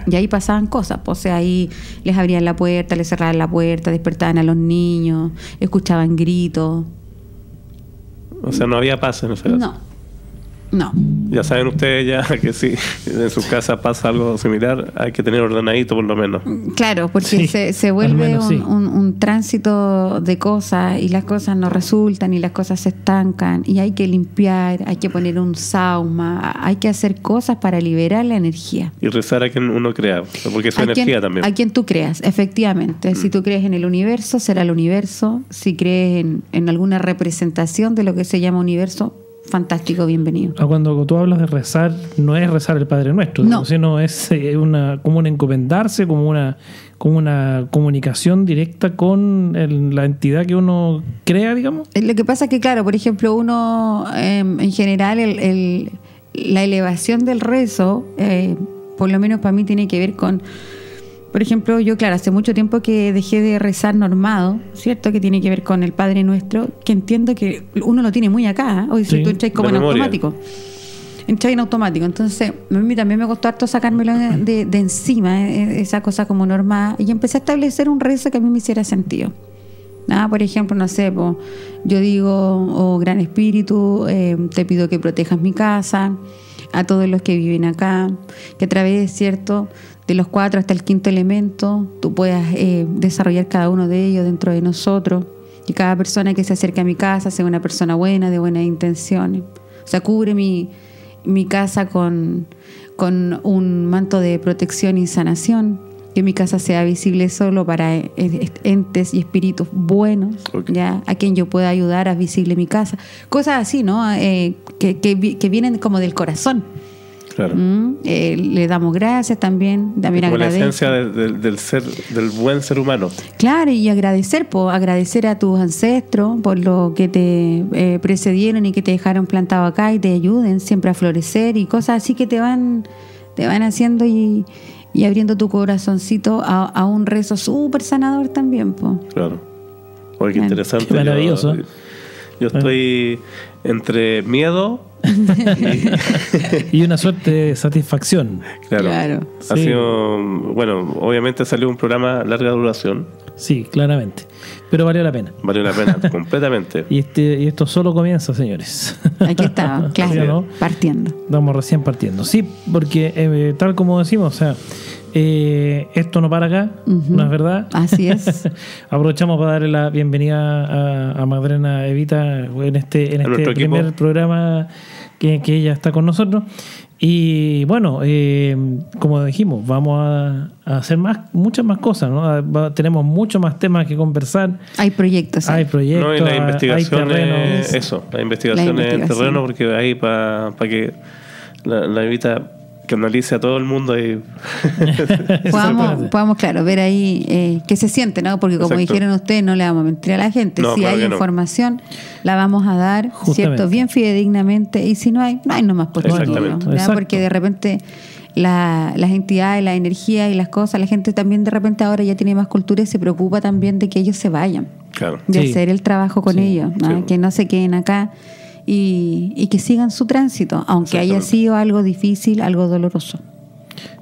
Y ahí pasaban cosas, pues, o sea, ahí les abrían la puerta, les cerraban la puerta, despertaban a los niños, escuchaban gritos. O sea, no había paz en esa casa. No. Ya saben ustedes ya que si en su casa pasa algo similar, hay que tener ordenadito por lo menos. Claro, porque se vuelve un tránsito de cosas, y las cosas no resultan, y las cosas se estancan, y hay que limpiar, hay que poner un sauma, hay que hacer cosas para liberar la energía. Y rezar a quien uno crea, porque es energía también. A quien tú creas, efectivamente. Si tú crees en el universo, será el universo. Si crees en alguna representación de lo que se llama universo, fantástico, bienvenido. Cuando tú hablas de rezar, no es rezar el Padre Nuestro, sino es como un encomendarse, como una comunicación directa con la entidad que uno crea, digamos. Lo que pasa es que, claro, por ejemplo, uno en general la elevación del rezo, por lo menos para mí, tiene que ver con, por ejemplo, yo, claro, hace mucho tiempo que dejé de rezar normado, ¿cierto? Que tiene que ver con el Padre Nuestro, que entiendo que uno lo tiene muy acá, ¿eh? O sea, tú entras como en automático. Entonces, a mí también me costó harto sacármelo de encima, esa cosa como normal. Y empecé a establecer un rezo que a mí me hiciera sentido. Por ejemplo, no sé, pues, yo digo, Gran Espíritu, te pido que protejas mi casa, a todos los que viven acá, que a través, ¿cierto?, de los 4 hasta el 5 elemento, tú puedas desarrollar cada uno de ellos dentro de nosotros, y cada persona que se acerque a mi casa sea una persona buena, de buenas intenciones. O sea, cubre mi casa con un manto de protección y sanación, que mi casa sea visible solo para entes y espíritus buenos, okay, ya, a quien yo pueda ayudar a visible mi casa. Cosas así, ¿no? Que vienen como del corazón. Claro. Le damos gracias también. También agradecer. La esencia del ser, del buen ser humano. Claro, y agradecer, pues, agradecer a tus ancestros por lo que te precedieron y que te dejaron plantado acá y te ayuden siempre a florecer y cosas así que te van haciendo y abriendo tu corazoncito a un rezo súper sanador también, pues. Claro. Oye, qué interesante. Qué maravilloso. Yo estoy entre miedo y una suerte de satisfacción. Claro. Ha sido, bueno, obviamente salió un programa larga duración. Sí, claramente. Pero valió la pena. Valió la pena, completamente. Y esto solo comienza, señores. Aquí está, claro, ¿no? Partiendo. Estamos recién partiendo. Sí, porque tal como decimos, o sea, esto no para acá, ¿no es verdad? Así es. Aprovechamos para darle la bienvenida a Magdalena Evita en este primer programa que ella está con nosotros. Y bueno, como dijimos, vamos a hacer muchas más cosas, ¿no? Tenemos muchos más temas que conversar. Hay proyectos. ¿Sí? Hay proyectos. No, y la investigación, la investigación en terreno, porque ahí para que la Evita que analice a todo el mundo y podamos, claro, ver ahí qué se siente, ¿no? Porque como dijeron ustedes, no le vamos a mentir a la gente. No, si claro hay información, la vamos a dar, justamente, ¿cierto? Bien fidedignamente, y si no hay, no hay nomás por todo, porque de repente las entidades, la energía y las cosas, la gente también de repente ahora ya tiene más cultura y se preocupa también de que ellos se vayan, claro, de hacer el trabajo con ellos, ¿no? Que no se queden acá. Y que sigan su tránsito, aunque haya sido algo difícil, algo doloroso.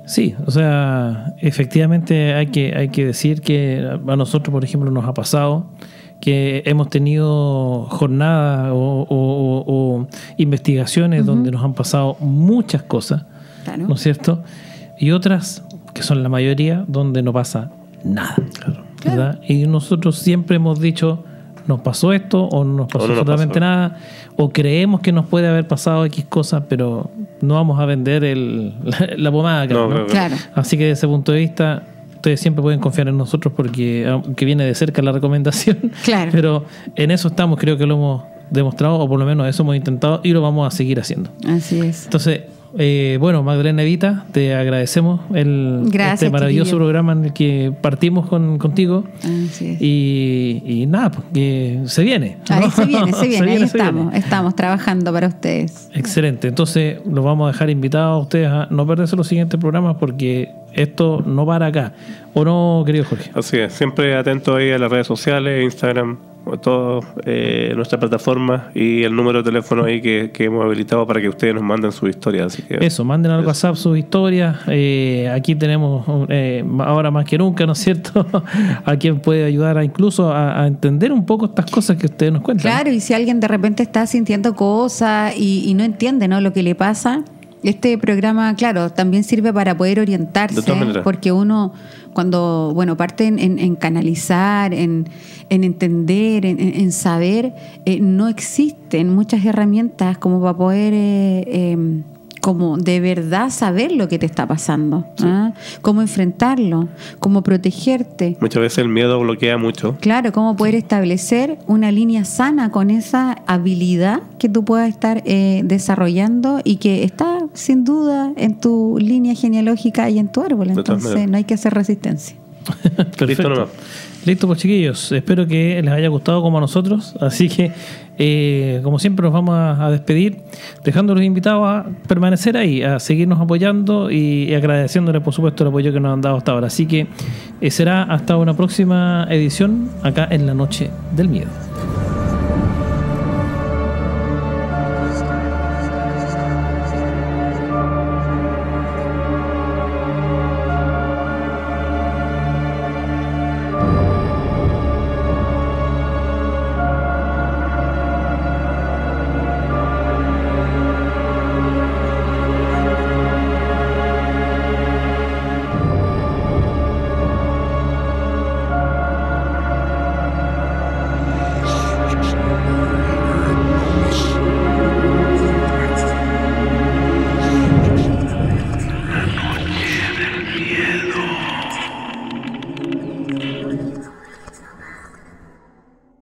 Sí, o sea, efectivamente hay que decir que a nosotros, por ejemplo, nos ha pasado que hemos tenido jornadas o investigaciones donde nos han pasado muchas cosas, claro, ¿no es cierto? Y otras, que son la mayoría, donde no pasa nada, ¿verdad? Y nosotros siempre hemos dicho, nos pasó esto o no nos pasó absolutamente nada, o creemos que nos puede haber pasado X cosas, pero no vamos a vender la pomada, claro, ¿no? Claro. Así que desde ese punto de vista ustedes siempre pueden confiar en nosotros, porque aunque viene de cerca la recomendación, claro, pero en eso estamos, creo que lo hemos demostrado, o por lo menos eso hemos intentado y lo vamos a seguir haciendo. Así es. Entonces, bueno, Magdalena Evita, te agradecemos este maravilloso programa en el que partimos contigo. Así es. Y nada, pues, que se viene, ¿no? Ahí se viene, ahí estamos trabajando para ustedes. Excelente, entonces los vamos a dejar invitados a ustedes a no perderse los siguientes programas, porque esto no para acá, ¿o no, querido Jorge? Así es, siempre atento ahí a las redes sociales, Instagram, todo, nuestra plataforma y el número de teléfono ahí que hemos habilitado para que ustedes nos manden sus historias. Así que, eso, manden al WhatsApp sus historias. Aquí tenemos, ahora más que nunca, ¿no es cierto?, a quien puede ayudar incluso a entender un poco estas cosas que ustedes nos cuentan. Claro, y si alguien de repente está sintiendo cosas y no entiende, ¿no?, lo que le pasa, este programa, claro, también sirve para poder orientarse, porque uno cuando, bueno, parte en canalizar, en entender, en saber, no existen muchas herramientas como para poder como de verdad saber lo que te está pasando, ¿ah? Cómo enfrentarlo, cómo protegerte. Muchas veces el miedo bloquea mucho. Claro, cómo poder establecer una línea sana con esa habilidad que tú puedas estar desarrollando y que está sin duda en tu línea genealógica y en tu árbol. Entonces no hay que hacer resistencia. Perfecto. Listo, pues, chiquillos, espero que les haya gustado como a nosotros, así que como siempre nos vamos a despedir dejándolos invitados a permanecer ahí, a seguirnos apoyando y agradeciéndoles, por supuesto, el apoyo que nos han dado hasta ahora, así que será hasta una próxima edición acá en La Noche del Miedo.